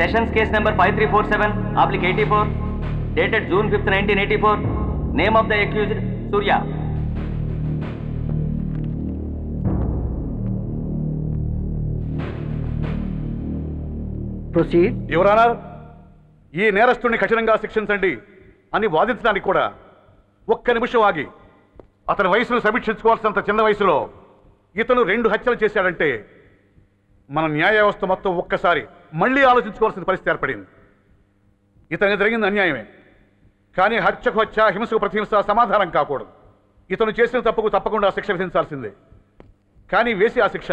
Sessions case number 5347, oblique 84, dated June 5th, 1984. Name of the accused, Surya. Proceed. Your Honor, ये नेरस्तुनी कठिनंगा शिक्षण sundry, अन्य वादित नानी कोड़ा, वक्कन विषय आगे, अतन वयसुलो समीक्षितुकोल संत चिन्न वयसुलो, ये तनु रेंडु हत्यल चेसाडंटे, मन न्याय व्यवस्थ मत्तम ఒక్కసారి మళ్ళీ ఆలోచించుకోవాల్సిన పరిస్థితి ఏర్పడింది. ఇతను జరిగిన అన్యాయమే, కానీ హత్యకు హత్య, హింసకు ప్రతిహింస సమాధానం కాకూడదు. ఇతను చేసిన తప్పుకు తప్పకుండా శిక్ష విధించాల్సిందే. కానీ వేసి ఆ శిక్ష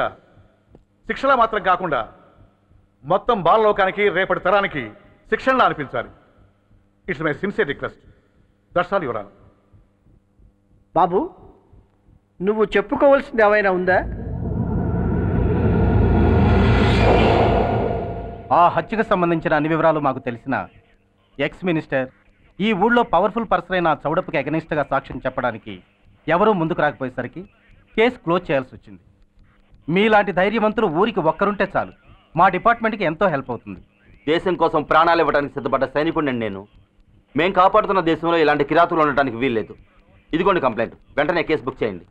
శిక్షలా మాత్రం కాకుండా మొత్తం బాల లోకానికి రేపటి తరానికి శిక్షణలా అనిపించాలి. It's my sincere request. That's all your honour. బాబు, నువ్వు చెప్పుకోవాల్సింది ఏమైనా ఉందా? ఆ హత్యకు సంబంధించిన అన్ని వివరాలు మాకు తెలిసిన ఎక్స్ మినిస్టర్ ఈ ఊళ్ళో పవర్ఫుల్ పర్సన్ అయిన చౌడప్పకి అగెనిస్ట్గా సాక్ష్యం చెప్పడానికి ఎవరూ ముందుకు రాకపోయేసరికి కేసు క్లోజ్ చేయాల్సి వచ్చింది. మీలాంటి ధైర్యవంతులు ఊరికి ఒక్కరుంటే చాలు, మా డిపార్ట్మెంట్కి ఎంతో హెల్ప్ అవుతుంది. దేశం కోసం ప్రాణాలు ఇవ్వడానికి సిద్ధపడ్డ సైనికుడిని నేను. మేం కాపాడుతున్న దేశంలో ఇలాంటి కిరాతులు ఉండటానికి వీల్లేదు. ఇదిగోండి కంప్లైంట్, వెంటనే కేసు బుక్ చేయండి.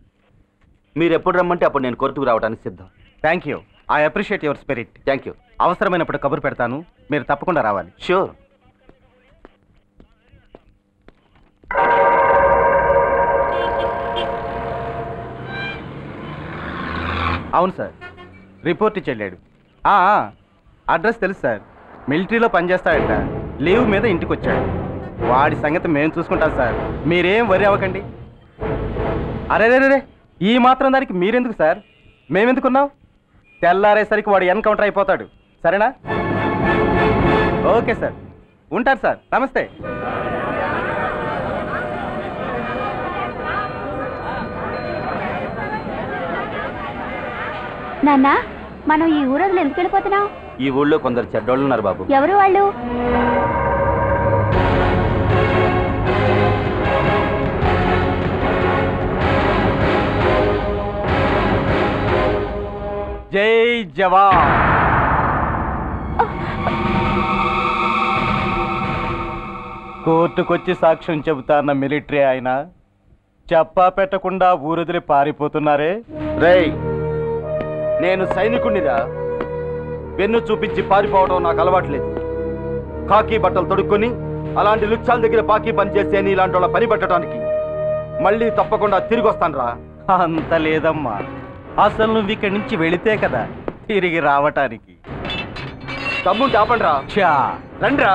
మీరు ఎప్పుడు రమ్మంటే అప్పుడు నేను కోర్టుకు రావడానికి సిద్ధం. Thank you, I appreciate your spirit. Thank you. అవసరమైనప్పుడు కబురు పెడతాను, మీరు తప్పకుండా రావాలి. షూర్. అవును సార్, రిపోర్ట్ ఇచ్చి వెళ్ళాడు. అడ్రస్ తెలుసు సార్, మిలిటరీలో పనిచేస్తాడట. లీవ్ మీద ఇంటికి వచ్చాడు. వాడి సంగతి మేము చూసుకుంటాం సార్, మీరేం వరి అవ్వకండి. అరే రే రే, ఈ మాత్రం దానికి మీరెందుకు సార్, మేమెందుకున్నాం? తెల్లారేసరికి వాడు ఎన్కౌంటర్ అయిపోతాడు, సరేనా? ఓకే సార్, ఉంటారు సార్, నమస్తే. నాన్న, మనం ఈ ఊరోజులు ఎందుకు వెళ్ళిపోతున్నాం? ఈ ఊళ్ళో కొందరు చెడ్డోళ్ళు ఉన్నారు బాబు. ఎవరు వాళ్ళు? జై జవాన్. కోర్టుకొచ్చి సాక్ష్యం చెబుతాన్న మిలిటరీ ఆయన చెప్పా పెట్టకుండా ఊరొదిలి పారిపోతున్నారే. రేయ్, నేను సైనికుడినిరా. వెన్ను చూపించి పారిపోవడం నాకు అలవాట్లేదు. కాకి బట్టలు తొడుక్కొని అలాంటి లుచ్చాల దగ్గర బాకీ పనిచేసే నీ ఇలాంటి వాళ్ళ పని పెట్టడానికి మళ్ళీ తప్పకుండా తిరిగి వస్తానురా. అంత లేదమ్మా, అసలు నువ్వు ఇక్కడి నుంచి వెళితే కదా తిరిగి రావటానికి. తమ్ముడు తాపండ్రా, రండ్రా.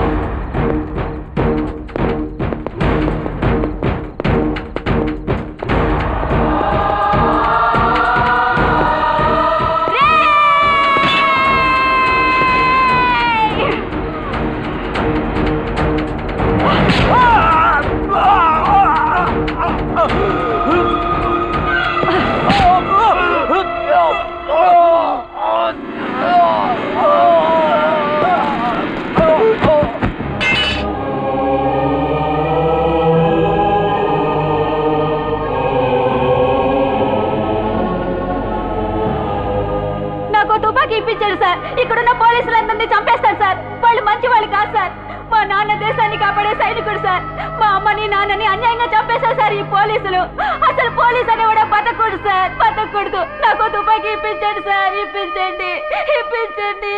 ఇక్కడున్న పోలీసులందరినీ చంపేస్తాను సార్. వాళ్ళు మంచి వాళ్ళు కాదు సార్. మా నాన్న దేశాన్ని కాపాడే సైనికుడు సార్. మా అమ్మని నాన్నని అన్యాయంగా చంపేశారు సార్ ఈ పోలీసులు. అసలు పోలీసు అని కూడా బతకూడదు సార్, బతకూడదు. నాకు తుపాకీ ఇప్పించండి సార్, ఇప్పించండి, ఇప్పించండి.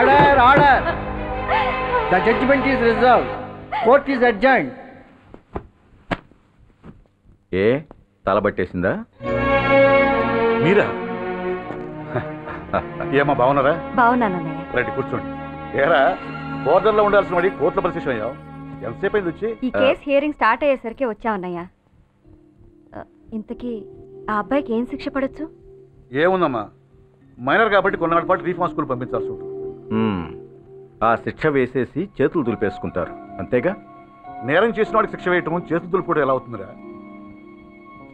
Order, order. The judgement is reserved. Court is adjourned. ఏ తలబట్టేసిందా? మీరా? ఏమా బాగున్నారా? రండి కూర్చోండి. ఏరా, బోర్డర్ లో ఉండాల్సిన వాడి కోర్టులో పరిశీలన అయ్యావు. ఎంతసేపు అయింది వచ్చి? ఈ కేసు హియరింగ్ స్టార్ట్ అయ్యేసరికి వచ్చావున్నయ్యా. ఇంతకీ ఆ అబ్బాయికి ఏం శిక్ష పడొచ్చు? ఏముందమ్మా, మైనర్ కాబట్టి కొన్నాళ్ళ పాటు రీఫార్మ్ స్కూల్ పంపించాల్సి ఉంటుంది. ఆ శిక్ష వేసేసి చేతులు దులిపేసుకుంటారు అంతేగా. నేరం చేసిన వాడికి శిక్ష వేయటం చేతులు దులుపుకోవడం ఎలా అవుతుందిరా?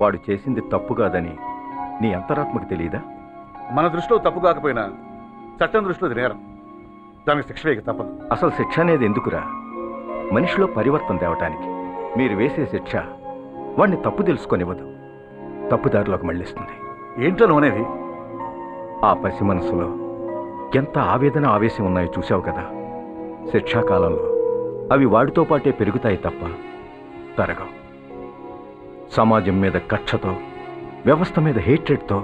వాడు చేసింది తప్పు కాదని నీ అంతరాత్మకు తెలియదా? మన దృష్టిలో తప్పు కాకపోయినా చట్టం దృష్టిలో నేరం, దానికి శిక్ష వేయక తప్పదు. అసలు శిక్ష అనేది ఎందుకురా? మనిషిలో పరివర్తన తేవటానికి. మీరు వేసే శిక్ష వాడిని తప్పు తెలుసుకొనివ్వదు, తప్పుదారులకు మళ్ళిస్తుంది. ఏంటో అనేది? ఆ పసి మనసులో ఎంత ఆవేదన ఆవేశం ఉన్నాయో చూసావు కదా. శిక్షాకాలంలో అవి వాడితో పాటే పెరుగుతాయి తప్ప తరగవు. సమాజం మీద కక్షతో, వ్యవస్థ మీద హేట్రెడ్తో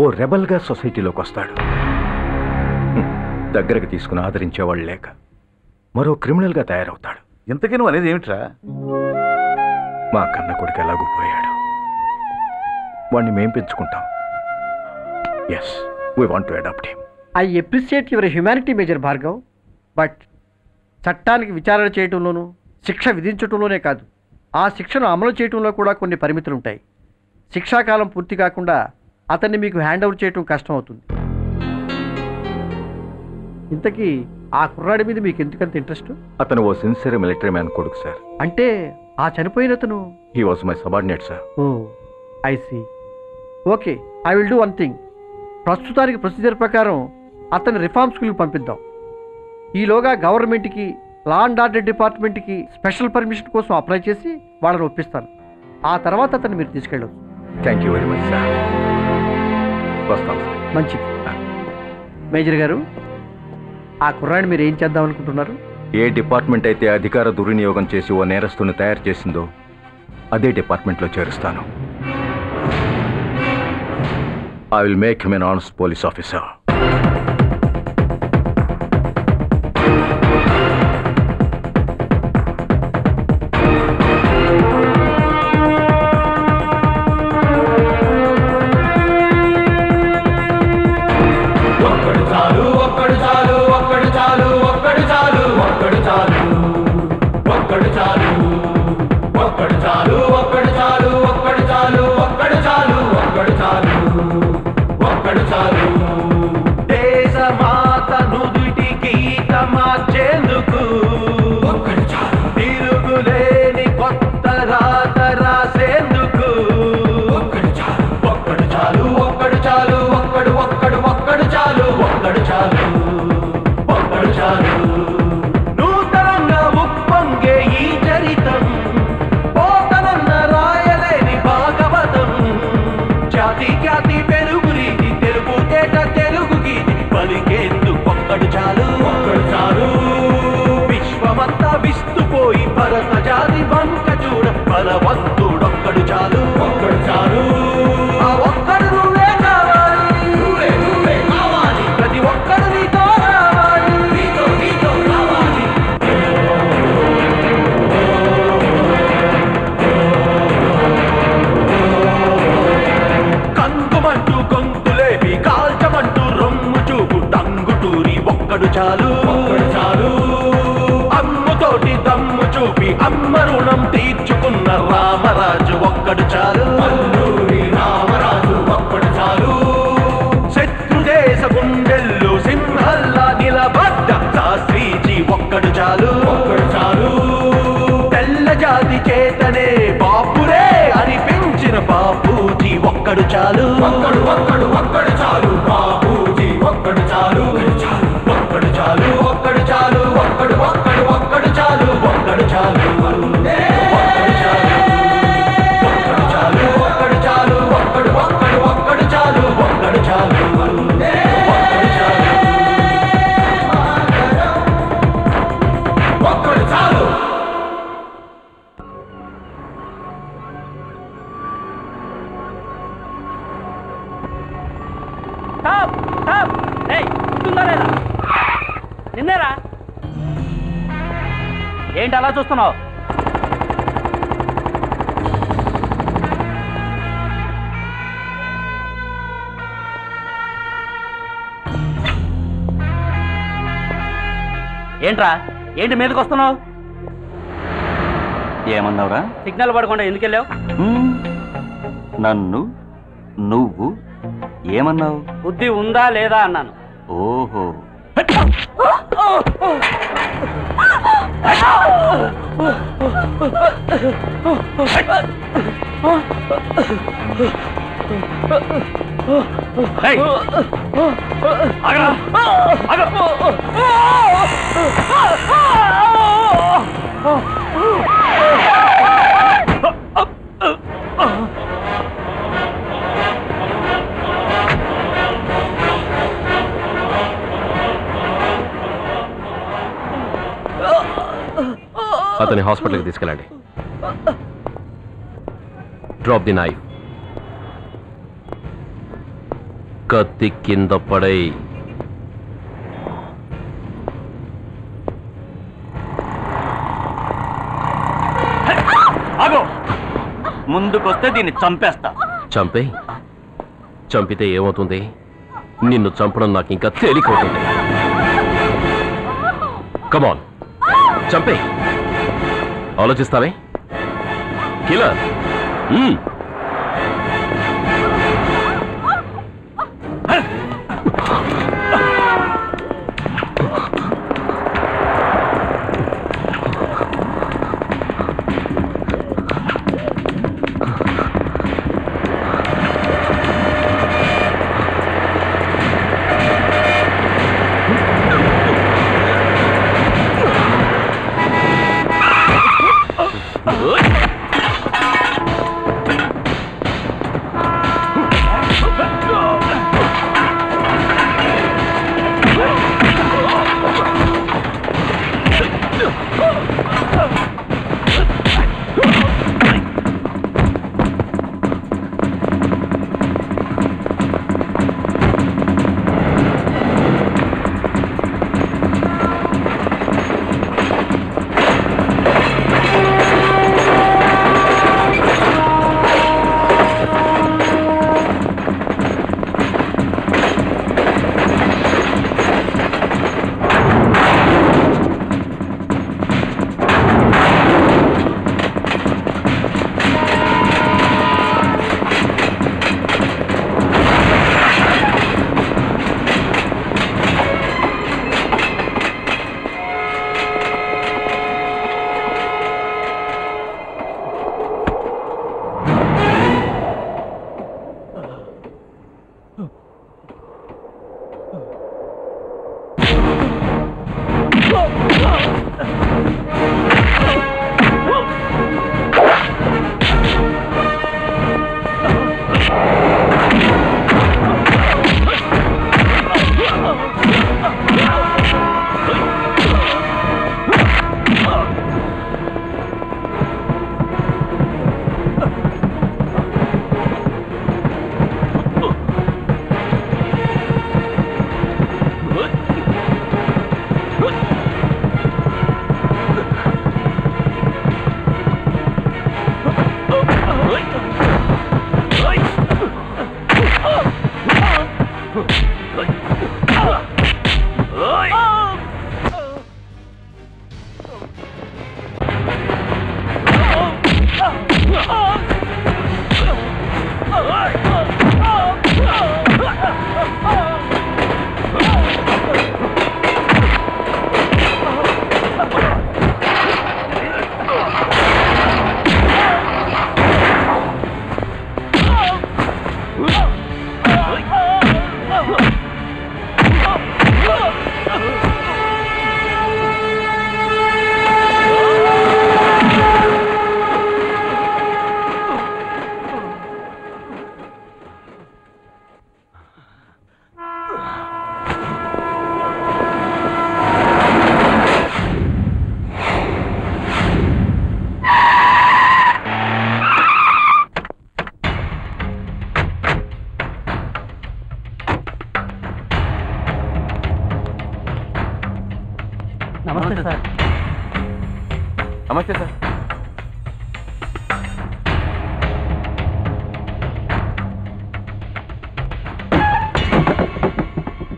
ఓ రెబల్గా సొసైటీలోకి వస్తాడు. దగ్గరకు తీసుకుని ఆదరించేవాళ్ళు లేక మరో క్రిమినల్గా తయారవుతాడు. ఇంతకీ నువ్వు అనేది ఏమిట్రా? మా కన్న కొడుకు ఎలాగూ పోయాడు, వాడిని మేం పెంచుకుంటాం. Yes, we want to adopt him. I appreciate your humanity major Bhargav, but చట్టానికి విచారణ చేయటంలోనూ శిక్ష విధించటంలోనే కాదు, ఆ శిక్షను అమలు చేయటంలో కూడా కొన్ని పరిమితులు ఉంటాయి. శిక్షాకాలం పూర్తి కాకుండా అతన్ని మీకు హ్యాండ్ ఓవర్ చేయటం కష్టం అవుతుంది. ఇంతకీ ఆ కుర్రాడి మీద మీకు ఎందుకంత ఇంట్రెస్ట్? అతను ఓ సిన్సియర్ మిలిటరీ మ్యాన్ కొడుకు సార్. అంటే ఆ చనిపోయిన అతను he was my subordinate sir. Oh I see. Okay, I will do one thing. ప్రస్తుతానికి ప్రొసీజర్ ప్రకారం అతన్ని రిఫార్మ్ స్కూల్కి పంపిద్దాం. ఈలోగా గవర్నమెంట్కి, లా అండ్ ఆర్డర్ డిపార్ట్మెంట్కి స్పెషల్ పర్మిషన్ కోసం అప్లై చేసి వాళ్ళని ఒప్పిస్తాను. ఆ తర్వాత అతన్ని మీరు తీసుకెళ్ళదు. Thank you very much sir. వస్తాను సార్. మంచిది. మేజర్ గారు, ఆ కుర్రాన్ని మీరు ఏం చేద్దాం అనుకుంటున్నారు? ఏ డిపార్ట్మెంట్ అయితే అధికార దుర్వినియోగం చేసి ఓ నేరస్తుని తయారు చేసిందో అదే డిపార్ట్మెంట్లో చేరుస్తాను. I will make him an honest police officer. ఏంట్రా, ఏంటి మీదకి వస్తున్నావు? ఏమన్నావురా? సిగ్నల్ పడకుండా ఎందుకు వెళ్ళావు? నన్ను నువ్వు ఏమన్నావు? బుద్ధి ఉందా లేదా అన్నాను. ఓహో, అతని హాస్పిటల్కి తీసుకెళ్ళండి. Drop the knife. కత్తి కింద పడై. ఆగో, ముందుకొస్తే దీన్ని చంపేస్తా. చంపే. చంపితే ఏమవుతుంది? నిన్ను చంపడం నాకు ఇంకా తేలికవుతుంది. కమ్ ఆన్, చంపే. ఆలోచిస్తావే కిల్లర్.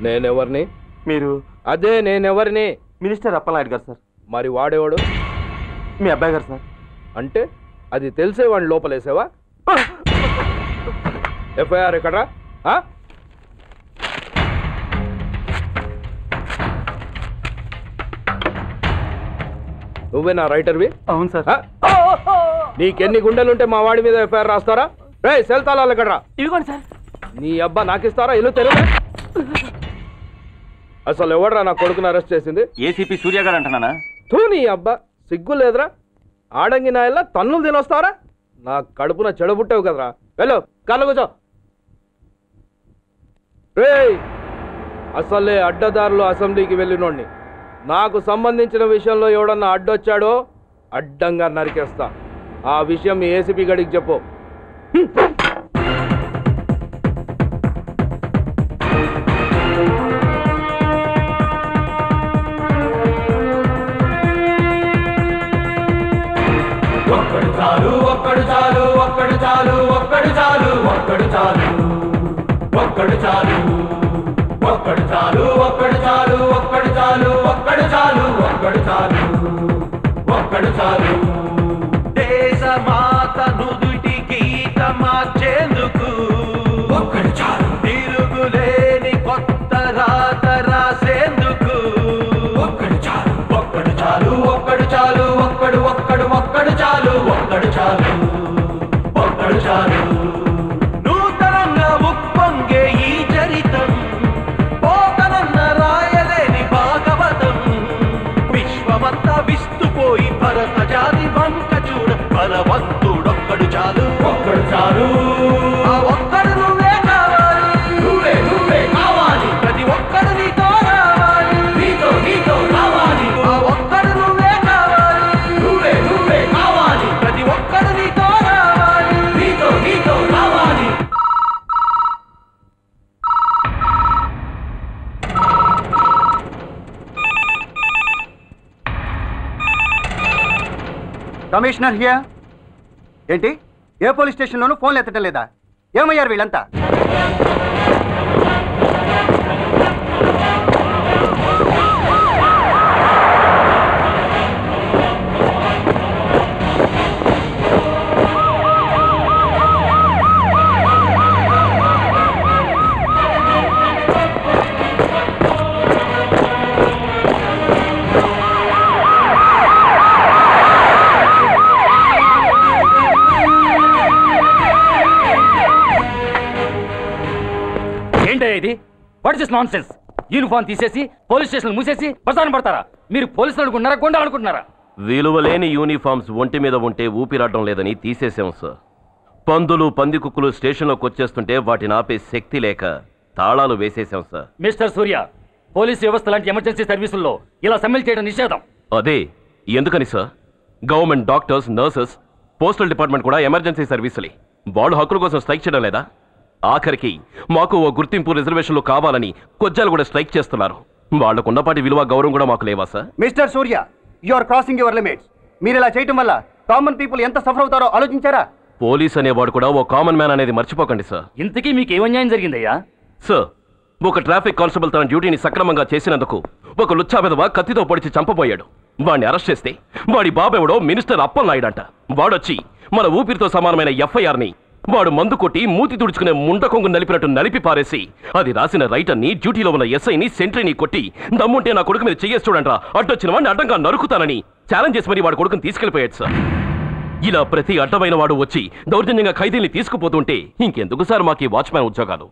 నేనెవర్ని? మీరు? అదే నేనెవర్ని? మినిస్టర్ అప్పలనాయుడు గారు సార్. మరి వాడేవాడు? మీ అబ్బాయి గారు సార్. అంటే అది తెలిసేవాడిని లోపలేసావా? ఎఫ్ఐఆర్ ఎక్కడ్రా? నువ్వే నా రైటర్వి? అవును సార్. నీకెన్ని గుండెలుంటే మా వాడి మీద ఎఫ్ఐఆర్ రాస్తారా? नी अब्बा नाकिस्तारा इल्लु असल ना कोडुकुनि अरेस्ट चेसिंदि एसीपी सूर्य गारु अंटुन्नाना तू नी अब्बा सिग्गु लेदुरा आडंगी नायला तन्नुलु दिनोस्तारा ना कड़पुन चेडबुट्टावु कदरा वेल्लो कालो गोचो రేయ్ అసలే అడ్డదారులు అసెంబ్లీకి వెళ్ళినోడిని నాకు సంబంధించిన విషయంలో ఎవడన్నా అడ్డొచ్చాడో అడ్డంగా నరికేస్తా ఆ విషయం ఏసీపీ గడికి చెప్పు ఒక్కడు చాలు ఒక్కడు చాలు ఒక్కడు చాలు ఒక్కడు చాలు ఒక్కడు చాలు ఒక్కడు చాలు ఒక్కడు చాలు ఒక్కడు చాలు ఒక్కడు చాలు ఒక్కడు చాలు ఒక్కడు చాలు ఒక్కడు చాలు దేశమాత నుదుటి గీతమార్చేందుకు ఒక్కడు చాలు తిరుగులేని కొత్త రాత రాసేందుకు ఒక్కడు చాలు ఒక్కడు చాలు ఒక్కడు చాలు ఒక్కడు ఒక్కడు ఒక్కడు చాలు ఒక్కడు చాలు ఒక్కడు చాలు ఒక్కడు చాలు ఒక్కడు చాలు ఆ ఒక్కడు నువ్వే కావాలి నువ్వే నువ్వే కావాలి ప్రతి ఒక్కడు నీతో రావాలి నీతో నీతో కావాలి ఆ ఒక్కడు నువ్వే కావాలి నువ్వే నువ్వే కావాలి ప్రతి ఒక్కడు నీతో రావాలి నీతో నీతో కావాలి కమిషనర్ హియర్ ఏంటి ఏ పోలీస్ స్టేషన్ లోను ఫోన్ ఎత్తడం లేదా ఏమయ్యారు వీళ్ళంతా యూనిఫామ్ తీసేసి పోలీస్ స్టేషన్ మూసేసి బజార్ పడతారా మీరు పోలీసులు అనుకుంటున్నారా గొండాలు అనుకుంటున్నారా విలువలేని యూనిఫామ్స్ ఒంటి మీద ఉంటే ఊపిరాడడం లేదని తీసేసాం సార్ పందులు పందికుక్కులు స్టేషన్లోకి వచ్చేస్తుంటే వాటిని ఆపే శక్తి లేక తాళాలు వేసేసాం సార్ మిస్టర్ సూర్య పోలీస్ వ్యవస్థ లాంటి ఎమర్జెన్సీ సర్వీసుల్లో ఇలా సమ్మెలు చేయడం నిషేధం అదే ఎందుకని sir government doctors nurses postal department కూడా ఎమర్జెన్సీ సర్వీసులే వాళ్ళు హక్కుల కోసం స్ట్రైక్ చేయడం లేదా ఆఖరికి మాకు ఓ గుర్తింపు రిజర్వేషన్లు కావాలని కొజ్జాలు కూడా స్ట్రైక్ చేస్తున్నారు వాళ్ళకున్నపాటి విలువ గౌరవం కూడా మాకు లేవా sir mister Surya you are crossing your limits మీరు ఇలా చేయడం వల్ల కామన్ పీపుల్ ఎంత సఫర్ అవుతారో ఆలోచించారా పోలీస్ అనేవాడు కూడా ఓ కామన్ మ్యాన్ అనేది మర్చిపోకండి సార్ ఇంతకీ మీకు ఏం అన్యాయం జరిగిందయ్యా సార్ ఒక ట్రాఫిక్ కానిస్టేబుల్ తన డ్యూటీని సక్రమంగా చేసినందుకు ఒక లుచ్చా వెధవ కత్తితో పొడిచి చంపబోయాడు వాడిని అరెస్ట్ చేస్తే వాడి బాబేవడో మినిస్టర్ అప్పలనాయుడంట వాడొచ్చి మన ఊపిరితో సమానమైన ఎఫ్ఐఆర్ని వాడు మందు కొట్టి మూతి తుడుచుకునే ముండకొంగు నలిపినట్టు నలిపి పారేసి అది రాసిన రైటర్ని డ్యూటీలో ఉన్న ఎస్ఐని సెంట్రీని కొట్టి దమ్ముంటే నా కొడుకు మీద చెయ్యేసి చూడంట్రా అడ్డొచ్చిన వాడిని అడ్డంగా నరుకుతానని ఛాలెంజ్ చేసి మరి వాడు కొడుకుని తీసుకెళ్లిపోయాడు సార్ ఇలా ప్రతి అడ్డమైన వాడు వచ్చి దౌర్జన్యంగా ఖైదీల్ని తీసుకుపోతుంటే ఇంకెందుకు సార్ మాకు వాచ్మ్యాన్ ఉద్యోగాలు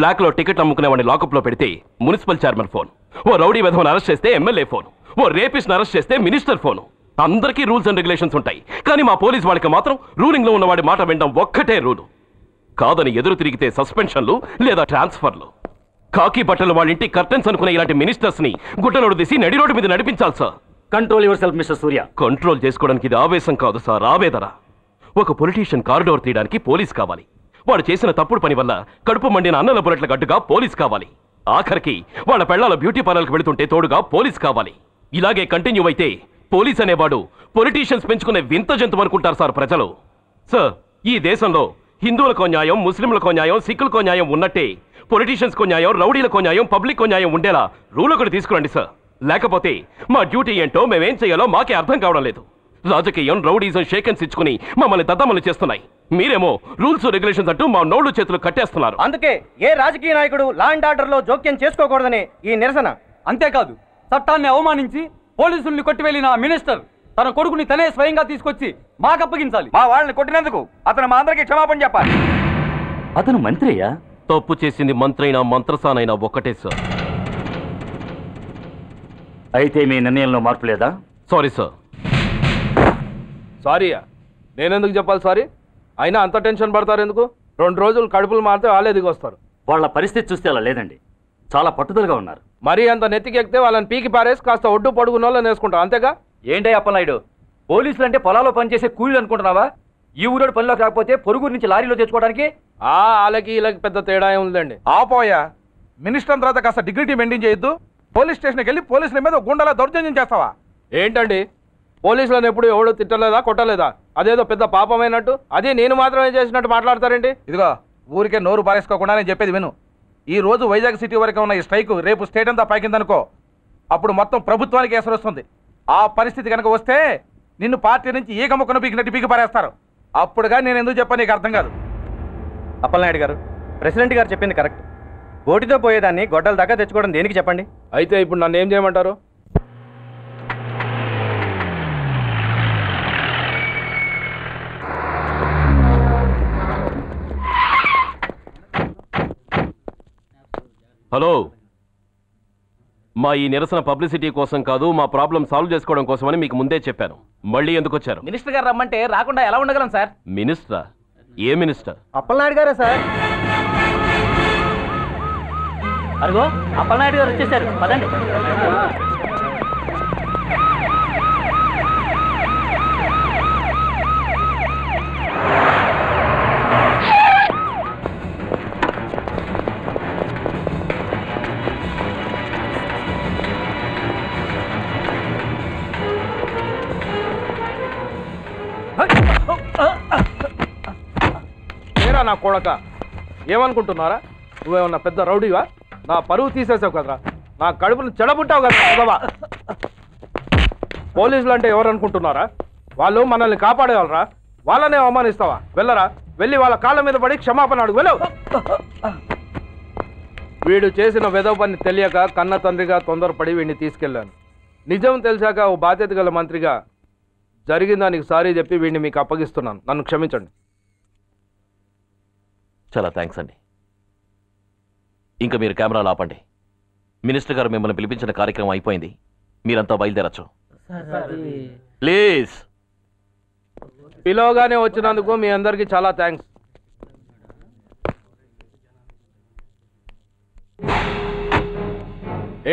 బ్లాక్లో టికెట్ అమ్ముకునే వాడిని లాకప్లో పెడితే మున్సిపల్ చైర్మన్ ఫోన్ ఓ రౌడీ వెధవను అరెస్ట్ చేస్తే ఎమ్మెల్యే ఫోన్ ఓ రేపిస్ట్ని అరెస్ట్ చేస్తే మినిస్టర్ ఫోను అందరికీ రూల్స్ అండ్ రెగ్యులేషన్స్ ఉంటాయి కానీ మా పోలీస్ వాళ్ళకి మాత్రం రూలింగ్లో ఉన్నవాడి మాట వినడం ఒక్కటే రూలు కాదని ఎదురు తిరిగితే సస్పెన్షన్లు లేదా ట్రాన్స్ఫర్లు కాకి బట్టలు వాళ్ళింటి కర్టెన్స్ అనుకునే ఇలాంటి మినిస్టర్స్ని గుడ్డలోడు తీసి నడి రోడ్డు మీద నడిపించాలి sir control yourself mister Surya control చేసుకోవడానికి ఇది ఆవేశం కాదు సార్ ఆవేదన ఒక పొలిటీషియన్ కారిడోర్ తీయడానికి పోలీస్ కావాలి వాడు చేసిన తప్పుడు పని వల్ల కడుపు మండిన అన్నల బుల్లెట్లకు అడ్డుగా పోలీస్ కావాలి ఆఖరికి వాళ్ళ పెళ్ళాల బ్యూటీ పార్లర్కి వెళుతుంటే తోడుగా పోలీస్ కావాలి ఇలాగే కంటిన్యూ అయితే పోలీస్ అనేవాడు పొలిటీషియన్స్ పెంచుకునే వింత జంతువు అనుకుంటారు సార్ ప్రజలు సార్ ఈ దేశంలో హిందువులకో న్యాయం ముస్లింలకో న్యాయం సిక్కులకో న్యాయం ఉన్నట్టే పొలిటీషియన్స్కో న్యాయం రౌడీలకో న్యాయం పబ్లిక్కో న్యాయం ఉండేలా రూల్ ఒకటి తీసుకురండి సార్ లేకపోతే మా డ్యూటీ ఏంటో మేమేం చేయాలో మాకే అర్థం కావడం లేదు రాజకీయం రౌడీజం షేకెన్స్ ఇచ్చుకుని మమ్మల్ని దద్దమలు చేస్తున్నాయి మీరేమో రూల్స్ రెగ్యులేషన్స్ అంటూ మా నోళ్లు చేతులు కట్టేస్తున్నారు అందుకే ఏ రాజకీయ నాయకుడు లా అండ్ ఆర్డర్లో జోక్యం చేసుకోకూడదని ఈ నిరసన అంతేకాదు చట్టాన్ని అవమానించి పోలీసుల్ని కొట్టివెళ్ళిన మినిస్టర్ తన కొడుకుని తనే స్వయంగా తీసుకొచ్చి మాకు అప్పగించాలి. మా వాళ్ళని కొట్టినందుకు అతను మా అందరికీ క్షమాపణ చెప్పాలి. అతను మంత్రియా? తప్పు చేసింది మంత్రైనా మంత్రసానైనా ఒకటే సార్. అయితే మీ నిర్ణయంలో మార్పు లేదా? Sorry sir. సారీయా? నేనెందుకు చెప్పాలి సారీ? అయినా అంత టెన్షన్ పడతారు ఎందుకు? రెండు రోజులు కడుపులు మారితే వాళ్ళే దిగి వస్తారు. వాళ్ళ పరిస్థితి చూస్తే అలా లేదండి, చాలా పట్టుదలగా ఉన్నారు. మరీ అంత నెత్తికెక్తే వాళ్ళని పీకి పారేసి కాస్త ఒడ్డు పొడుగున్న వాళ్ళని వేసుకుంటాం అంతేగా. ఏంటయ్య అప్పలనాయుడు, పోలీసులు అంటే పొలాల్లో పనిచేసే కూలీలు అనుకుంటున్నావా? ఈ ఊరోడు పనిలోకి రాకపోతే పొరుగు నుంచి లారీలో తెచ్చుకోవడానికి వాళ్ళకి వీళ్ళకి పెద్ద తేడా ఉందండి. ఆపోయా, మినిస్టర్ తర్వాత కాస్త డిగ్నిటీ మెయింటైన్ చేయొద్దు. పోలీస్ స్టేషన్కి వెళ్ళి పోలీసుల మీద గుండెలా దౌర్జన్యం చేస్తావా ఏంటండి? పోలీసులను ఎప్పుడు ఎవడో తిట్టలేదా కొట్టలేదా? అదేదో పెద్ద పాపమైనట్టు, అదే నేను మాత్రమే చేసినట్టు మాట్లాడతారేంటి? ఇదిగో ఊరికే నోరు పారేసుకోకుండా నేను చెప్పేది విను. ఈ రోజు వైజాగ్ సిటీ వరకు ఉన్న ఈ స్ట్రైక్ రేపు స్టేట్ అంతా పాకిందనుకో, అప్పుడు మొత్తం ప్రభుత్వానికి ఎసరు వస్తుంది. ఆ పరిస్థితి కనుక వస్తే నిన్ను పార్టీ నుంచి ఏ గమ్మకును పీకినట్టు పీకి పారేస్తారు. అప్పుడుగా నేను ఎందుకు చెప్పాను నీకు అర్థం కాదు. అప్పలనాయుడు గారు, ప్రెసిడెంట్ గారు చెప్పింది కరెక్ట్. గోటితో పోయేదాన్ని గొడ్డల దాకా తెచ్చుకోవడం దేనికి చెప్పండి? అయితే ఇప్పుడు నన్ను ఏం చేయమంటారు? హలో, మా ఈ నిరసన పబ్లిసిటీ కోసం కాదు, మా ప్రాబ్లం సాల్వ్ చేసుకోవడం కోసమని మీకు ముందే చెప్పాను. మళ్ళీ ఎందుకు వచ్చారు? మినిస్టర్ గారు రమ్మంటే రాకుండా ఎలా ఉండగలం సార్? మినిస్టరా? ఏ మినిస్టర్? అప్పలనాయుడు గారా సార్? అదిగో అప్పలనాయుడు గారు వచ్చేసారు, పదండి. నా కొడక, ఏమనుకుంటున్నారా? నువ్వేమన్నా పెద్ద రౌడీవా? నా పరువు తీసేసావు కదరా, నా కడుపును చెడబుట్టావు కదా. పోలీసులు అంటే ఎవరు అనుకుంటున్నారా? వాళ్ళు మనల్ని కాపాడేవాళ్ళరా? వాళ్ళనే అవమానిస్తావా? వెళ్ళరా, వెళ్ళి వాళ్ళ కాళ్ళ మీద పడి క్షమాపణ అడుగు, వెళ్ళవు. వీడు చేసిన వెధవ పని తెలియక కన్న తండ్రిగా తొందరపడి వీడిని తీసుకెళ్ళాను. నిజం తెలిసాక ఓ బాధ్యత గల మంత్రిగా జరిగిన దానికి సారీ చెప్పి వీడిని మీకు అప్పగిస్తున్నాను. నన్ను క్షమించండి. చాలా థ్యాంక్స్ అండి. ఇంకా మీరు కెమెరాలు ఆపండి. మినిస్టర్ గారు మిమ్మల్ని పిలిపించిన కార్యక్రమం అయిపోయింది, మీరంతా బయలుదేరచ్చు ప్లీజ్. పిలవగానే వచ్చినందుకు మీ అందరికీ చాలా థ్యాంక్స్.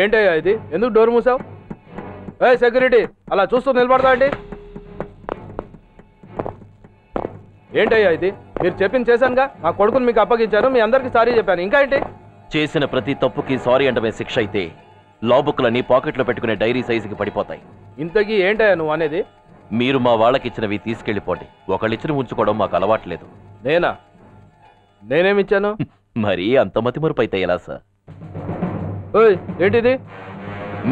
ఏంటయ్యా ఇది? ఎందుకు డోర్ మూసావు? ఏ సెక్యూరిటీ, అలా చూస్తూ నిలబడతాండి ఏంటయ్యా ఇది? మీరు చెప్పింది చేశానుగా. నా కొడుకుని మీకు అప్పగించాను, మీ అందరికీ సారీ చెప్పాను, ఇంకా ఏంటి? చేసిన ప్రతి తప్పుకి సారీ అంటే శిక్ష అయితే లా బుక్లన్నీ పాకెట్లో పెట్టుకునే డైరీ సైజుకి పడిపోతాయి. ఇంతకీ ఏంటయ్యా నువ్వు అనేది? మీరు మా వాళ్ళకి ఇచ్చినవి తీసుకెళ్ళిపోండి, ఒకళ్ళిచ్చిన ఉంచుకోవడం మాకు అలవాట్లేదు. నేనా? నేనేమిచ్చాను? మరి అంత మతిమరుపు అయితే ఎలా సార్? ఏంటిది?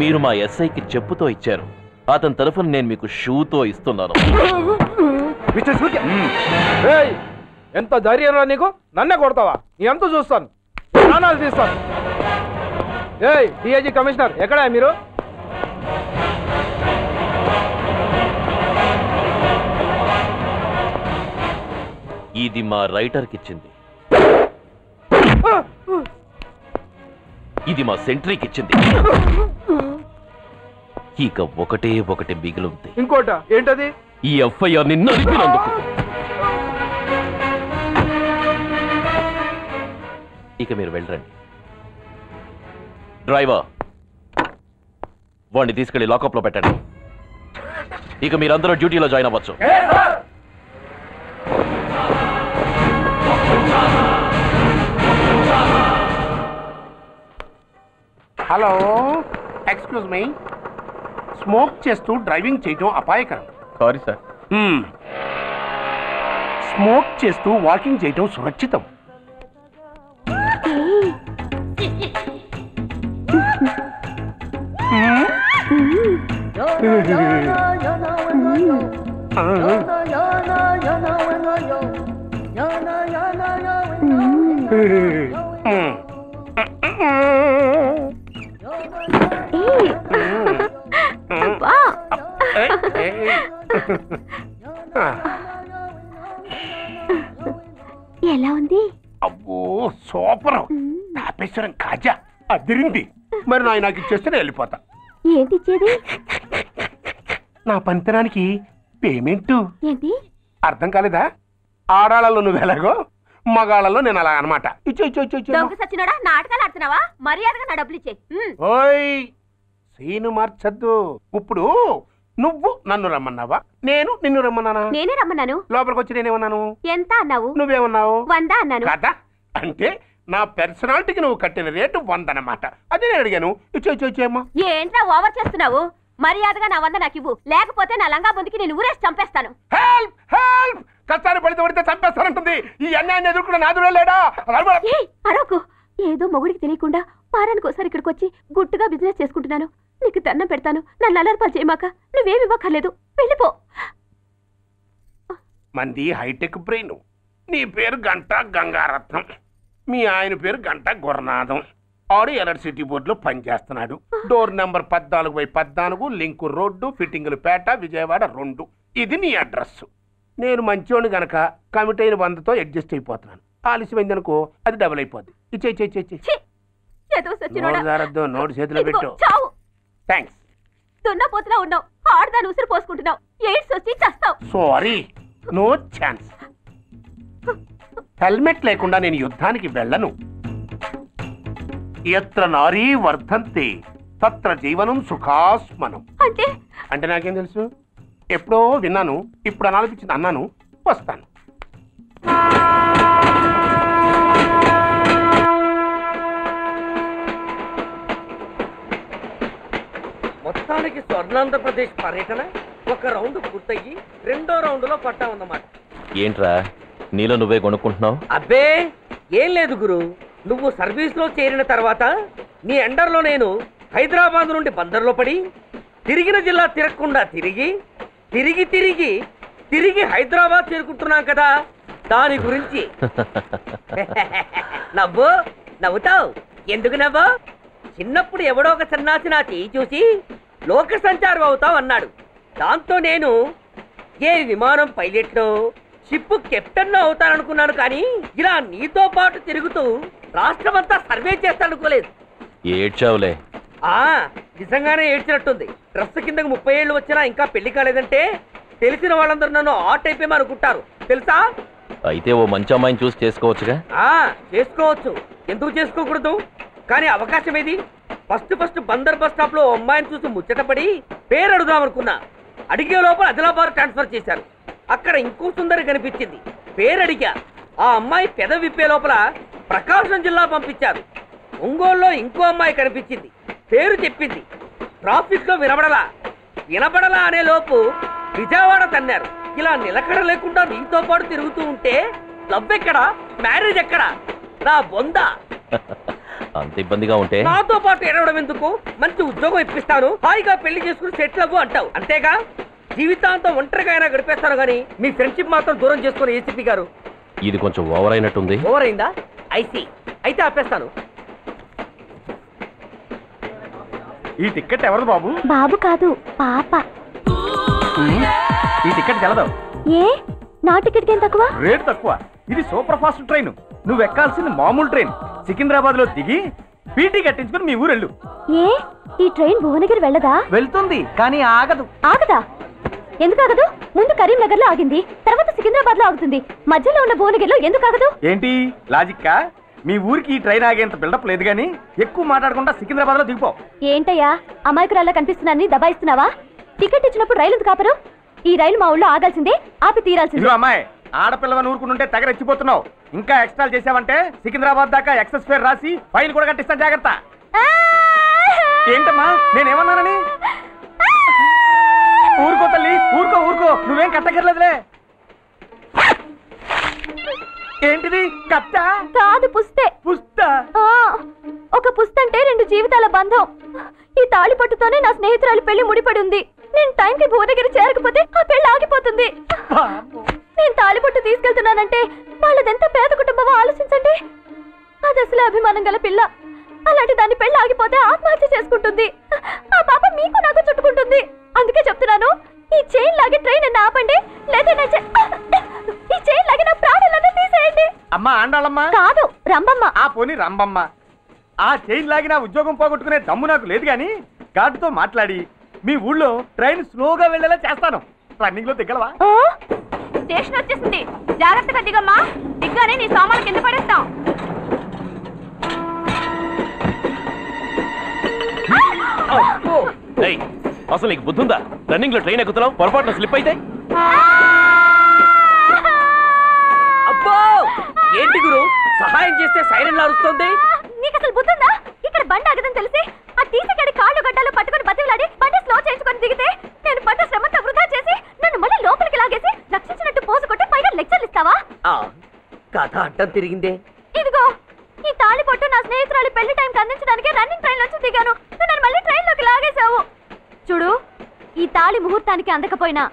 మీరు మా ఎస్ఐకి చెప్పుతో ఇచ్చారు, అతని తరఫున నేను మీకు షూతో ఇస్తున్నాను. ఎంత ధైర్యంరా నీకు? నన్నే కొడతావా? నీ ఎంత చూస్తాను, ప్రాణాలు తీస్తాను. ఏయ్ డిఐజీ, కమిషనర్ ఎక్కడా మీరు? ఇది మా రైటర్కి ఇచ్చింది, ఇది మా సెంట్రీకి ఇచ్చింది, ఇక ఒకటే ఒకటి మిగిలి ఉంది. ఇంకోట ఏంటది? ఈ ఎఫ్ఐఆర్ నిన్ను అడిగినందుకు. ఇక మీరు వెళ్ళరండి. డ్రైవర్, వాడిని తీసుకెళ్లి లాకప్లో పెట్టండి. ఇక మీరందరూ డ్యూటీలో జాయిన్ అవ్వచ్చు. హలో, ఎక్స్క్యూజ్ మీ, స్మోక్ చేస్తూ డ్రైవింగ్ చేయడం అపాయకరం. Sorry sir. స్మోక్ చేస్తూ వాకింగ్ చేయడం సురక్షితం. అబ్బో సూపరం తాపేశ్వరం కాజా అదిరింది మరి నాయన నాకు ఇచ్చేస్తే వెళ్ళిపోతా ఏంటి ఇచ్చేది నా పంతనానికి పేమెంట్ ఏంటి అర్థం కాలేదా ఆడాళ్ళలో నువ్వు ఎలాగో మగాళ్ళలో నేను అలా అన్నమాట ఇచ్చే ఇచ్చే ఇచ్చే దొంగ సచ్చినోడా నాటకాలు ఆడుతున్నావా మర్యాదగా నా డబ్బులు ఇచ్చే ఓయ్ సీను మార్చద్దు ఇప్పుడు నువ్వు నన్ను రమ్మన్నావా నేను నిన్ను రమ్మన్నానా నేనే రమ్మన్నాను లోపలికి వచ్చి నేనేమన్నాను ఎంత అన్నావు నువ్వేమన్నావు 100 అన్నాను కదా అంటే నా పర్సనాలిటీకి నువ్వు కట్టిన రేటు 100 అన్నమాట అదే నేను అడిగాను ఇచ్చే ఇచ్చే ఇచ్చే అమ్మా ఏంట్రా ఓవర్ చేస్తున్నావు మర్యాదగా నా 100 నాకు ఇవ్వు లేకపోతే నా లంగా బొందికి నేను ఊరేసి చంపేస్తాను హెల్ప్ హెల్ప్ కచ్చారు పడితే చంపేస్తానంటుంది ఈ అన్యాయాన్ని ఎదుర్కొన్న నాదుడే లేడా అరకు ఏదో మొగుడికి తెలియకుండా వారానికోసారి ఇక్కడికి వచ్చి గుట్టుగా బిజినెస్ చేసుకుంటున్నాను నీకు దండం పెడతాను నన్ను అలర్పాలు చేయమాక నువ్వేమి ఇవ్వక్కర్లేదు వెళ్ళిపో మంది హైటెక్ బ్రెయిన్ నీ పేరు గంటా గంగారత్నం మీ ఆయన పేరు గంటా గురునాథం ఆడు ఎలక్ట్రిసిటీ బోర్డులో పనిచేస్తున్నాడు డోర్ నెంబర్ 14/14 లింకు రోడ్డు ఫిట్టింగులు పేట విజయవాడ 2 ఇది నీ అడ్రస్ నేను మంచోని గనక కమిట్ అయిన 100తో అడ్జస్ట్ అయిపోతున్నాను ఆలస్యమైంది అనుకో అది డబుల్ అయిపోద్ది ఇచ్చే ఇచ్చే ఇచ్చే జారద్దు నోటు చేతిలో పెట్టు థ్యాంక్స్ దున్నపోతులా ఉన్నావు ఆడదాన్ని ఉసిరి పోసుకుంటున్నావు ఎయిడ్స్ వచ్చి చస్తావు సారీ నో ఛాన్స్ హెల్మెట్ లేకుండా నేను యుద్ధానికి వెళ్ళను ఎత్ర నారీ వర్ధంతి తత్ర జీవనం సుఖాస్మనం అంటే అంటే నాకేం తెలుసు ఎప్పుడో విన్నాను ఇప్పుడు అనాలనిపించింది అన్నాను వస్తాను మొత్తానికి స్వర్ణాంధ్రప్రదేశ్ పర్యటన ఒక రౌండ్ పూర్తయ్యి రెండో రౌండ్ లో పట్టామన్నమాట ఏంట్రా నీలో నువ్వే కొనుక్కుంటున్నావు అబ్బే ఏం లేదు గురు నువ్వు సర్వీస్ లో చేరిన తర్వాత నీ అండర్లో నేను హైదరాబాద్ నుండి బందర్లో పడి తిరిగిన జిల్లా తిరగకుండా తిరిగి తిరిగి తిరిగి తిరిగి హైదరాబాద్ చేరుకుంటున్నాం కదా దాని గురించి నవ్వు నవ్వుతావు ఎందుకు నవ్వు చిన్నప్పుడు ఎవడో ఒక సన్నాసి నా చేయి చూసి లోక సంచారం అవుతావు అన్నాడు దాంతో నేను ఏ విమానం పైలట్లో షిప్ కెప్టెన్ అవుతాననుకున్నాను కానీ ఇలా నీతో పాటు తిరుగుతూ రాష్ట్రమంతా సర్వే చేస్తానుకోలేదు ఏడ్చావులే నిజంగానే ఏడ్చినట్టుంది డ్రెస్ కిందకు 30 ఏళ్ళు వచ్చినా ఇంకా పెళ్లి కాలేదంటే తెలిసిన వాళ్ళందరూ నన్ను ఆర్ట్ అయిపోయామనుకుంటారు తెలుసా అయితే ఓ మంచి అమ్మాయిని చూసి చేసుకోవచ్చుగా చేసుకోవచ్చు ఎందుకు చేసుకోకూడదు కానీ అవకాశం ఏది ఫస్ట్ బందర్ బస్ స్టాప్ లో అమ్మాయిని చూసి ముచ్చటపడి పేరు అడుగుదాం అనుకున్నా అడిగే లోపల ఆదిలాబాద్ ట్రాన్స్ఫర్ చేశారు అక్కడ ఇంకో సుందరి కనిపించింది పేరడిగా ఆ అమ్మాయి పెద విప్పే లోపల ప్రకాశం జిల్లా పంపించారు ఒంగోలులో ఇంకో అమ్మాయి కనిపించింది పేరు చెప్పింది ట్రాఫిక్ లో వినబడలా అనే లోపు విజయవాడ తన్నారు ఇలా నిలకడ లేకుండా నీతో పాటు తిరుగుతూ ఉంటే లవ్ ఎక్కడా మ్యారేజ్ ఎక్కడా నా బొంద అంత ఇబ్బందిగా ఉంటే నాతో పాటు ఎడవడం ఎందుకు మంచి ఉద్యోగం ఇప్పిస్తాను హాయిగా పెళ్లి చేసుకుని సెటిల్ అవ్వు అంటావు అంతేగా జీవితాంతం ఒంటరిగా అయినా గడిపేస్తాను కానీ మీ ఫ్రెండ్షిప్ మాత్రం దూరం చేసుకుని ఏసీపీ గారు ఇది కొంచెం ఓవర్ అయినట్టుంది ఓవర్ అయిందా ఐసీ అయితే ఆపేస్తాను ఈ టికెట్ ఎవరు బాబు బాబు కాదు పాప ఈ టికెట్ తెలదు ఏ నా టికెట్ కి ఎంత తక్కువ రేట్ తక్కువ ఇది సూపర్ ఫాస్ట్ ట్రైన్ నువ్వు ఎక్కాల్సింది మామూలు ట్రైన్ సికింద్రాబాద్ లో దిగి పీటీ కట్టించుకుని మీ ఊరెళ్ళు ఏ ఈ ట్రైన్ భువనగిరి వెళ్ళదా వెళ్తుంది కానీ ఆగదు ఆగదా ఎందుకు ఆగదు ముందు కరీంనగర్ లో ఆగింది తర్వాత సికింద్రాబాద్ లో ఆగుతుంది మధ్యలో ఉన్న భువనగిరిలో ఎందుకు ఆగదు ఏంటి లాజిక్కా మీ ఊరికి ఈ ట్రైన్ ఆగేంత బిల్డప్ లేదు గానీ ఎక్కువ మాట్లాడకుండా సికింద్రాబాద్ లో దిగిపో ఏంటయ్యా అమాయకురాల్లా కనిపిస్తున్నానని దబాయిస్తున్నావా టికెట్ ఇచ్చినప్పుడు రైలు ఎందుకు ఆపరు ఈ రైలు మా ఊళ్ళో ఆగాల్సిందే ఆపి తీరాల్సిందే అమ్మాయి ఆడపిల్లవని ఊరుకుంటుంటే తెగరెచ్చిపోతున్నావు ఇంకా ఎక్స్ట్రా చేసావంటే సికింద్రాబాద్ దాకా ఎక్సెస్ ఫేర్ రాసి ఫైల్ కూడా కట్టిస్తా జాగ్రత్త ఏంటమ్మా నేనేమన్నానని ఊరుకో తల్లి ఊరుకో ఊరుకో నువ్వేం కట్టగర్లేదులే ఏంటిది కట్ట కాదు పుస్తే పుస్తా ఒక పుస్తంటే 2 జీవితాల బంధం ఈ తాళి పట్టుతోనే నా స్నేహితురాలు పెళ్లి ముడిపడి ఉంది నేను టైంకి భువనగిరి చేరకపోతే ఆ పెళ్లి ఆగిపోతుంది నేను తాళిపట్టు తీసుకెళ్తున్నానంటే వాళ్ళదెంత పేద కుటుంబమో ఆలోచించండి అది అసలు అభిమానం గల పిల్ల అలాంటి దాన్ని పెళ్లి ఆగిపోతే ఆత్మహత్య చేసుకుంటుంది ఆ పాప మీకు నాకు చుట్టుకుంటుంది అందుకే చెప్తున్నాను దండాలమ్మ కాదు రంబమ్మ ఆ పోని రంబమ్మ ఆ చైన్ లాగినా ఉద్యోగం పోగొట్టుకునే దమ్ము నాకు లేదు గాని గార్డుతో మాట్లాడి మీ ఊళ్ళో ట్రైన్ స్లోగా వెళ్ళేలా చేస్తాను రన్నింగ్ లో దిగలవా ఓ స్టేషన్ వచ్చేసింది జాగ్రత్తగా దిగమ్మా దిగ్గానే నీ సామాన్లు కింద పడేస్తాం ఏయ్ అసలు నీకు బుద్ధుందా రన్నింగ్ లో ట్రైన్ ఎక్కుతాం పొరపాటున స్లిప్ అయితే ఏంటి గురు సహాయం చేస్తే సైరన్ లారుస్తుంది నీకు అసలు బుద్ధుందా ఇక్కడ బండి ఆగదని తెలిసి ఆ తీసికడి కాళ్ళు గడ్డలు పట్టుకొని బతిలాడి బండి స్లో చేయించుకొని దిగితే నేను పట్ట శ్రమంతా వృధా చేసి నన్ను మళ్ళీ లోపలికి లాగేసి రక్షించినట్టు పోజు కొట్టి పైగా లెక్చర్లు ఇస్తావా ఆ కథ అట్టం తిరిగిందే ఇదిగో ఈ తాళి పొట్టు నా స్నేహితురాలి పెళ్లి టైం కందించడానికి రన్నింగ్ ట్రైన్ లోంచి దిగాను నువ్వు నన్ను మళ్ళీ ట్రైన్ లోకి లాగేసావు చూడు ఈ తాళి ముహూర్తానికి అందకపోయినా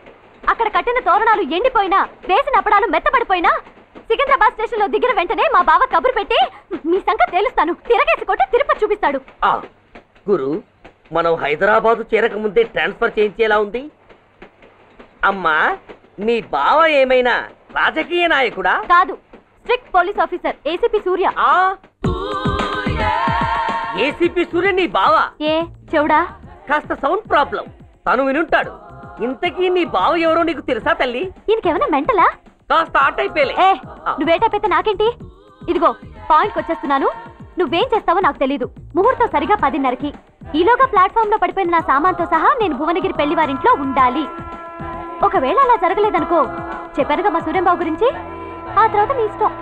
అక్కడ కట్టిన తోరణాలు ఎండిపోయినా వేసిన అప్పడాలు మెత్తబడిపోయినా సికింద్రాబాద్ స్టేషన్ లో దిగిన వెంటనే మా బావ కబురు పెట్టి మీ సంగతి తెలుస్తాను తిరగేసి కొట్టి తిరుపతి చూపిస్తాడు గురు మనం హైదరాబాద్ చేరక ముందే ట్రాన్స్ఫర్ చేయించేలా ఉంది అమ్మా మీ బావ ఏమైనా రాజకీయ నాయకుడా కాదు strict police officer ACP Surya ACP Surya నీ బావ ఏ చెవుడా కాస్త సౌండ్ ప్రాబ్లం తను వినుంటాడు ఇంతకీ నీ బావ ఎవరో నీకు తెలుసా తల్లి ఇంకేమైనా మెంటలా నువ్వేటైపోతే నాకేంటి ఇదిగో పాయింట్ వచ్చేస్తున్నాను నువ్వేం చేస్తావో నాకు తెలీదు ముహూర్తం సరిగా 10:30కి ఈలోగా ప్లాట్ఫామ్ లో పడిపోయిన నా సామాన్తో సహా నేను భువనగిరి పెళ్లి వారింట్లో ఉండాలి ఒకవేళ అలా జరగలేదనుకో చెప్పారుగా మా సూర్యంబాబు గురించి ఆ తర్వాత నీ ఇష్టం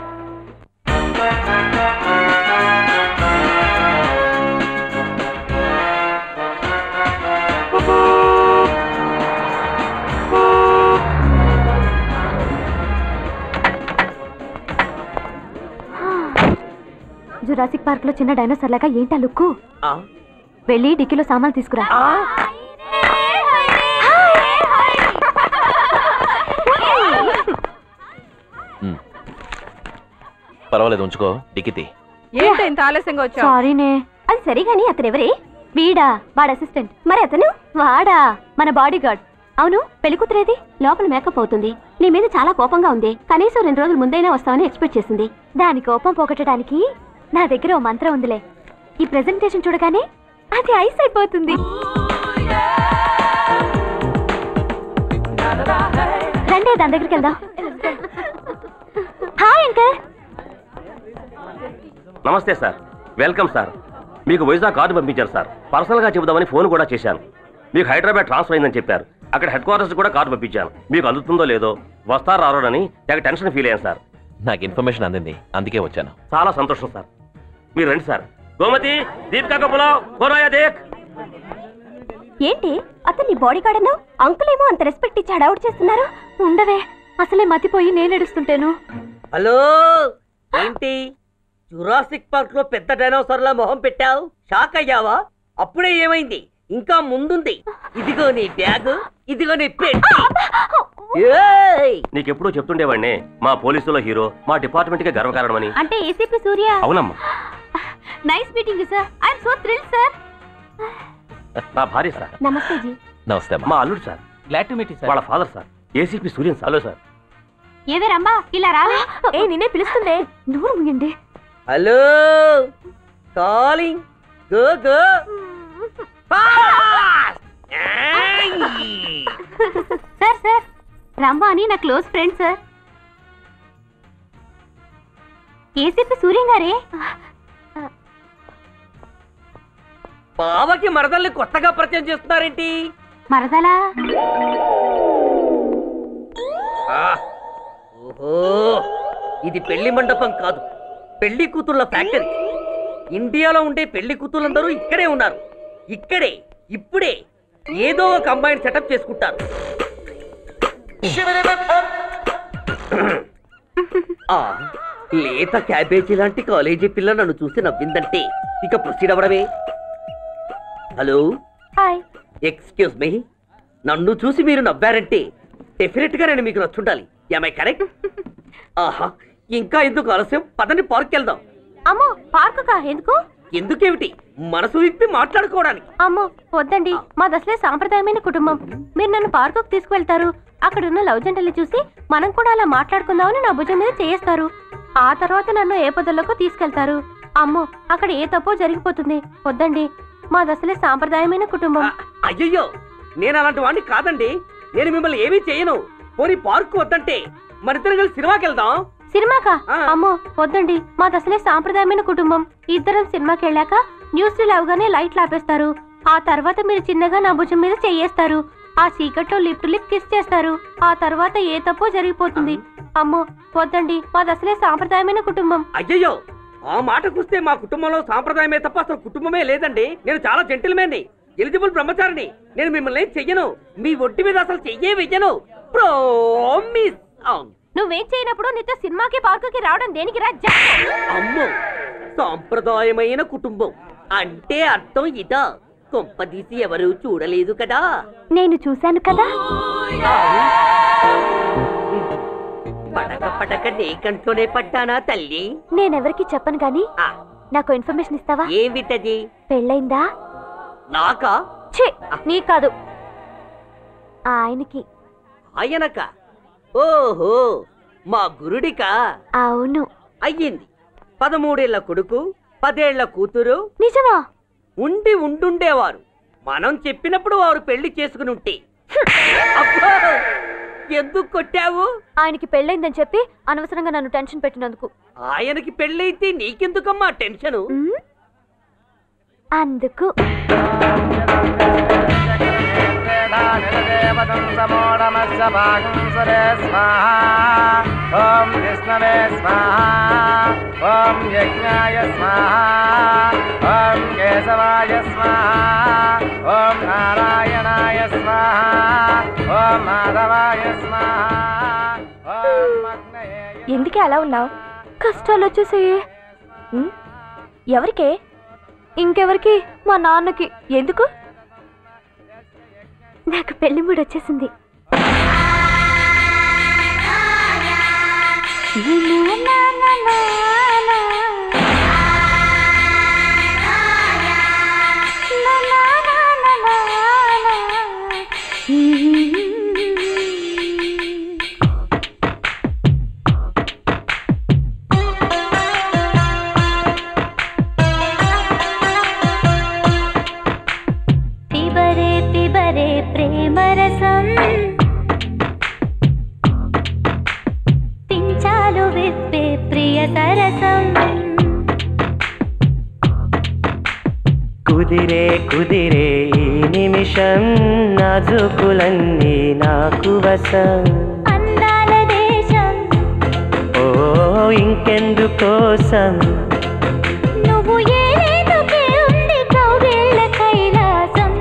జురాసిక్ పార్క్ లో చిన్న డైనోసార్ లాగా ఏంటా లుక్కు వెళ్ళి డిక్కీలో సామాన్లు తీసుకురా పర్వాలేదు ఉంచుకో డిక్కితి ఏంటో ఇంత ఆలస్యంగా వచ్చా సారీనే అది సరిగాని అతను ఎవరే వీడా వాడ అసిస్టెంట్ మరి అతను వాడా మన బాడీ గార్డ్ అవును పెళ్ళికూతురేది లోపల మేకప్ అవుతుంది నీ మీద చాలా కోపంగా ఉంది కనీసం 2 రోజుల ముందైనా వస్తావని ఎక్స్పెక్ట్ చేసింది దాని కోపం పోగొట్టడానికి నా దగ్గర ఓ మంత్రం ఉందిలే ఈ ప్రెజెంటేషన్ చూడగానే అది ఐస్ అయిపోతుంది రండి దాని దగ్గరికి వెళ్దాం హాయ్ అంకల్ నమస్తే సార్ వెల్కమ్ సార్ మీకు వైజాగ్ కార్డు పంపించారు సార్ పర్సనల్గా చెబుదామని ఫోన్ కూడా చేశాను మీకు హైదరాబాద్ ట్రాన్స్ఫర్ అయిందని చెప్పారు అక్కడ హెడ్ క్వార్టర్స్ కూడా కార్డు పంపించాను మీకు అందుతుందో లేదో వస్తారు రారోడని నాకు టెన్షన్ ఫీల్ అయ్యాను సార్ నాకు ఇన్ఫర్మేషన్ అందింది అందుకే వచ్చాను చాలా సంతోషం సార్ మీరు రండి సార్ గోమతి ఏంటి అతని బాడీ గార్డ్ అంకుల్ ఏమో అంత రెస్పెక్ట్ ఇచ్చి హడావుడ్ చేస్తున్నారు ఉండవే అసలే మతిపోయి నేను ఏడుస్తుంటాను హలో ఏంటి జురాసిక్ పార్క్ లో పెద్ద డైనోసార్ లా మొహం పెట్టావు షాక్ అయ్యావా అప్పుడే ఏమైంది ఇంకా ముందుంది ఇదిగో నీ బ్యాగ్ ఇదిగో నీ పెట్టి నీకెప్పుడూ చెప్తుండేవాడిని మా పోలీసులో హీరో మా డిపార్ట్మెంట్ కి గర్వకారణమని అంటే ఏసీపీ సూర్య అవునమ్మా nice meeting sir I am so thrilled sir నా భార్య సార్ నమస్తే జీ నమస్తే అమ్మా మా అల్లుడు sir glad to meet you sir వాళ్ళ father sir ACP Suryan sir hello sir ఏవే రమ్మా ఇలా రావే ఏ నిన్నే పిలుస్తుందే దూరం ఉండండి hello calling go go sir sir రాంబా అని నా close friend sir ACP Surya గారే బావకి మరదల్ని కొత్తగా పరిచయం చేస్తున్నారేంటి మరదలా ఓహో ఇది పెళ్లి మండపం కాదు పెళ్లి కూతుళ్ళ ఫ్యాక్టరీ ఇండియాలో ఉండే పెళ్లి కూతుళ్ళందరూ ఇక్కడే ఉన్నారు ఇక్కడే ఇప్పుడే ఏదో ఒక అమ్మాయిని సెటప్ చేసుకుంటారు లేత క్యాబేజీ లాంటి కాలేజీ పిల్ల నన్ను చూసి నవ్విందంటే ఇక ప్రొసీడ్ అవ్వడమే హలో ఎక్స్క్యూజ్ మీ నన్ను చూసి మీరు నవ్వారంటే డెఫినెట్ గా నేను మీకు నచ్చుండాలి ఏమై కరెక్ట్ ఆహా ఇంకా ఎందుకు ఆలస్యం పదని పార్క్ వెళ్దాం అమ్మో పార్క్ కా ఎందుకు ఎందుకేమిటి మనసు విప్పి మాట్లాడుకోవడానికి అమ్మో వద్దండి మాది అసలే సాంప్రదాయమైన కుటుంబం మీరు నన్ను పార్కుకు తీసుకువెళ్తారు అక్కడున్న లవ్ జంటల్ని చూసి మనం కూడా అలా మాట్లాడుకుందామని నా భుజం మీద చేయిస్తారు ఆ తర్వాత నన్ను ఏ పదల్లోకి తీసుకెళ్తారు. అమ్మో అక్కడ ఏ తప్పో జరిగిపోతుంది. వద్దండి, మా దసలే సాంప్రదాయమైన కుటుంబం. అయ్యయ్యో, నేను అలాంటి వాడిని కాదండి. నేను మిమ్మల్ని ఏమీ చేయను. పోనీ పార్క్ వద్దంటే మరిద్దరం కలిసి సినిమాకి వెళ్దాం. సినిమాకా? అమ్మో వద్దండి, మా దసలే సాంప్రదాయమైన కుటుంబం. ఇద్దరం సినిమాకి వెళ్ళాక న్యూస్ లావగానే లైట్లు ఆపేస్తారు. ఆ తర్వాత మీరు చిన్నగా నా భుజం మీద చేయేస్తారు. ఆ చీకట్లో లిఫ్ట్ లిప్ కిస్ చేస్తారు. ఆ తర్వాత ఏ తప్పో జరిగిపోతుంది. అమ్మో వద్దండి, మాది అసలే సాంప్రదాయమైన కుటుంబం. అయ్యయ్యో, ఆ మాటకు వస్తే మా కుటుంబంలో సాంప్రదాయమే తప్ప అసలు కుటుంబమే లేదండి. నేను చాలా జెంటిల్మెన్ని, ఎలిజిబుల్ బ్రహ్మచారిని. నేను మిమ్మల్ని ఏం చెయ్యను. మీ ఒట్టి మీద అసలు చెయ్యే వెయ్యను. ప్రామిస్. నువ్వేం చేయనప్పుడు నిత్య సినిమాకి పార్కుకి రావడం దేనికి రా? అమ్మో, సాంప్రదాయమైన కుటుంబం అంటే అర్థం ఇదా? కొంపదీసి ఎవరు చూడలేదు కదా? నేను చూశాను కదా. పడక పడక నీ కంట్లోనే పట్టానా తల్లి? నేనెవరికి చెప్పను గాని నాకు ఇన్ఫర్మేషన్ ఇస్తావా? ఏమిటది? పెళ్ళైందా? నాకా? ఛీ, నీ కాదు, ఆయనకి. ఆయనక? ఓహో, మా గురుడికా? అవును, అయ్యింది. 13 ఏళ్ల కొడుకు, 10 ఏళ్ల కూతురు. నిజమా? ఉండి ఉండుండేవారు మనం చెప్పినప్పుడు వారు పెళ్లి చేసుకుని ఉంటే. ఎందుకు కొట్టావు? ఆయనకి పెళ్ళైందని చెప్పి అనవసరంగా నన్ను టెన్షన్ పెట్టినందుకు. ఆయనకి పెళ్ళైతే నీకెందుకమ్మా టెన్షన్? అందుకు ఓం విష్ణవే స్వాహా, ఓం యజ్ఞాయ స్వాహా, ఓం కేశవాయ స్వాహా, ఓం నారాయణాయ స్వాహా, ఓం మాధవాయ స్వాహా. ఎందుకే అలా ఉన్నావు? కష్టాలు వచ్చేసాయి. ఎవరికి? ఇంకెవరికి? మా నాన్నకి. ఎందుకు? నాకు పెళ్లి మూడు వచ్చేసింది. కుదిరే కుదిరే ఈ నిమిషం, నాజుకులన్నీ నాకు వశం. అందాల దేశం ఓ ఇంకెందుకోసం, నువ్వు ఏలేదుకే ఉంది కౌగిళ్ళ కైలాసం.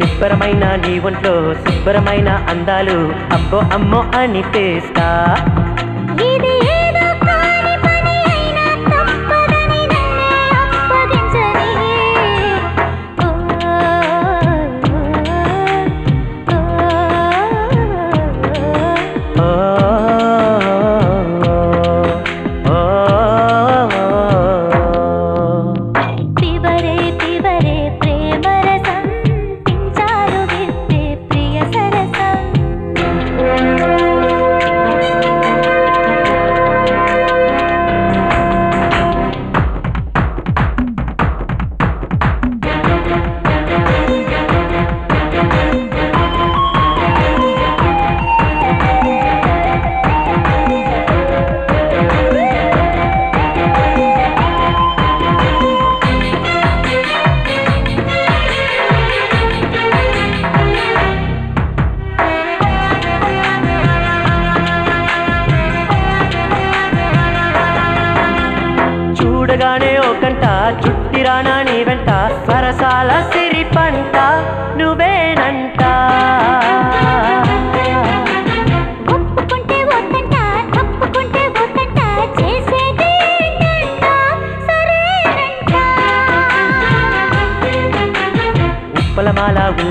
నిబ్బరమైన నీ ఒంట్లో శుభ్రమైన అందాలు అబ్బో అమ్మో అని పేస్తా.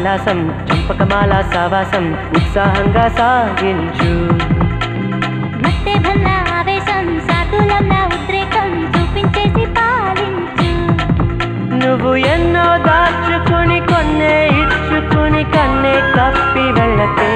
కైలాసం చంపకమాల సావాసం ఉత్సాహంగా సాగించు మట్టే భల్ల ఆవేశం సాతులం నా ఉద్రేకం చూపించేసి పాలించు నువ్వు ఎన్నో దాచుకొని కొన్నే ఇచ్చుకొని కన్నే కప్పి వెళ్ళతే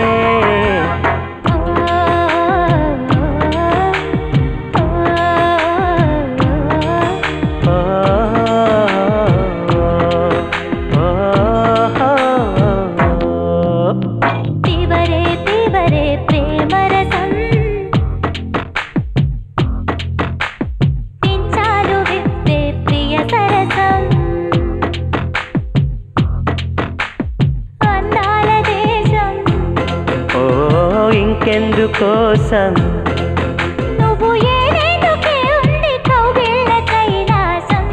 కోసం నువ్వు ఏనేందుకే ఉంది కౌగిళ్ళ కైలాసం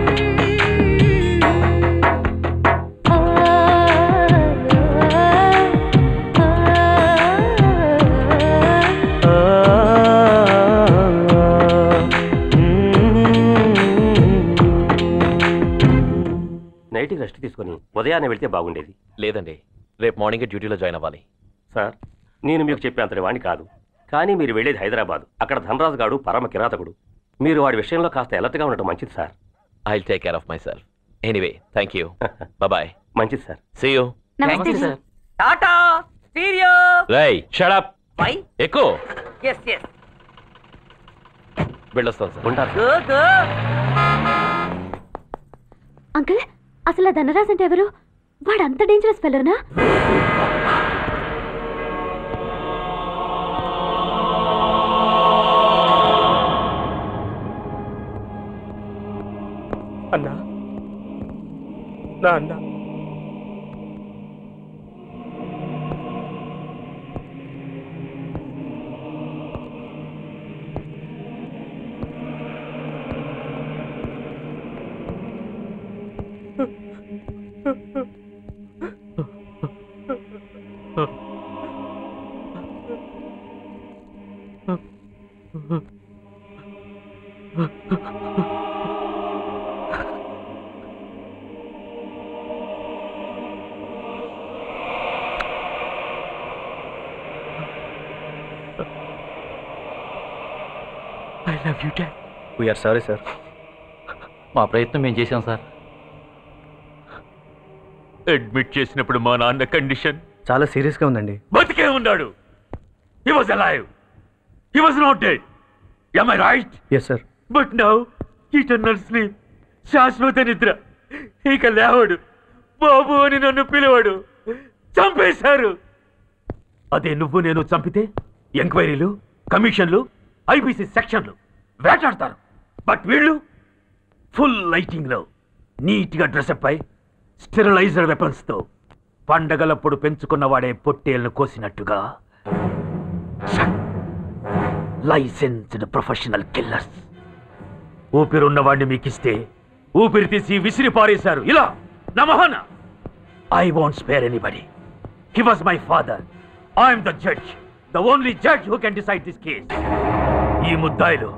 నైట్ రెస్ట్ తీసుకొని ఉదయాన్నే వెళ్తే బాగుండేది. లేదండి, రేపు మార్నింగ్ డ్యూటీలో జాయిన్ అవ్వాలి. సార్, నేను మీకు చెప్పేంతటి వాణ్ణి కాదు, కానీ మీరు వెళ్ళేది హైదరాబాద్. అక్కడ ధనరాజ్ గాడు పరమ కిరాతకుడు. మీరు వాడి విషయంలో కాస్త ఎలర్ట్‌గా ఉండటం మంచిది sir. I will take care of myself anyway. Thank you, bye bye. మంచిది సార్, సీ యు. నమస్తే సార్. Tata, cheerio. రై, షట్ అప్. బై. ఎకో. yes yes వెళ్ళొస్తాను సార్. ఉంటా. Go go. అంకుల్, అసలు ధనరాజ్ అంటే ఎవరు? వాడు అంత డేంజరస్ ఫెలోనా? అన్నా, నా అన్నా, we are sorry sir. మా ప్రయత్నం మేము చేశాం సార్. అడ్మిట్ చేసినప్పుడు మా నాన్న కండిషన్ చాలా సీరియస్ గా ఉందండి. బతికే ఉన్నాడు. he was alive, he was not dead. am I right? yes sir. but now eternal sleep, శాశ్వత నిద్ర. ఇక లేవాడు. బాబు అని నన్ను పిలవాడు. చంపేశారు. అదే నువ్వు నేను చంపితే ఎంక్వైరీలు, కమిషన్లు, ఐపీసీ సెక్షన్లు వేటాడతారు. బట్ వీళ్ళు ఫుల్ లైటింగ్లో నీట్గా డ్రెస్అప్ అయి స్టెరిలైజర్ వెపన్స్తో పండగలప్పుడు పెంచుకున్న వాడే పొట్టేళ్ళను కోసినట్టుగా లైసెన్స్డ్ ప్రొఫెషనల్ కిల్లర్స్. ఊపిరున్నవాడిని మీకిస్తే ఊపిరి తీసి విసిరి పారేశారు. ఇలా నమహన. I want spare anybody. He was my father. I'm the judge, the only judge who can decide this case. ఈ ముద్దాయిలు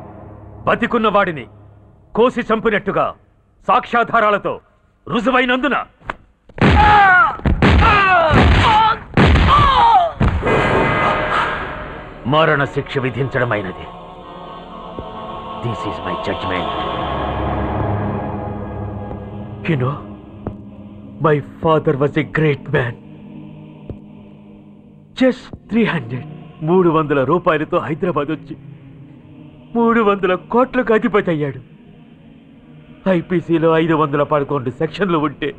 బతికున్న వాడిని కోసి చంపినట్టుగా సాక్ష్యాధారాలతో రుజువైనందున మరణ శిక్ష విధించడమైనది. This is my judgement. You know, my father was a great man. Just 300 రూపాయలతో హైదరాబాద్ వచ్చి 300 కోట్లకు అధిపతి అయ్యాడు. ఐపీసీలో 511 సెక్షన్లు ఉంటే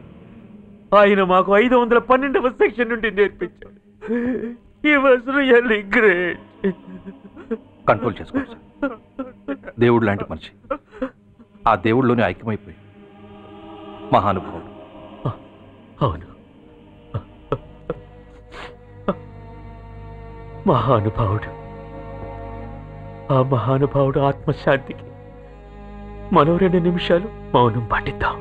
ఆయన మాకు 512వ సెక్షన్ నుండి నేర్పించాడు. కంట్రోల్ చేసుకోండి సార్. దేవుడు లాంటి మనిషి. ఆ దేవుడిలోనే ఐక్యమైపోయి మహానుభావుడు. అవును, మహానుభావుడు. ఆ మహానుభావుడు ఆత్మశాంతికి మనం 2 నిమిషాలు మౌనం పాటిద్దాం.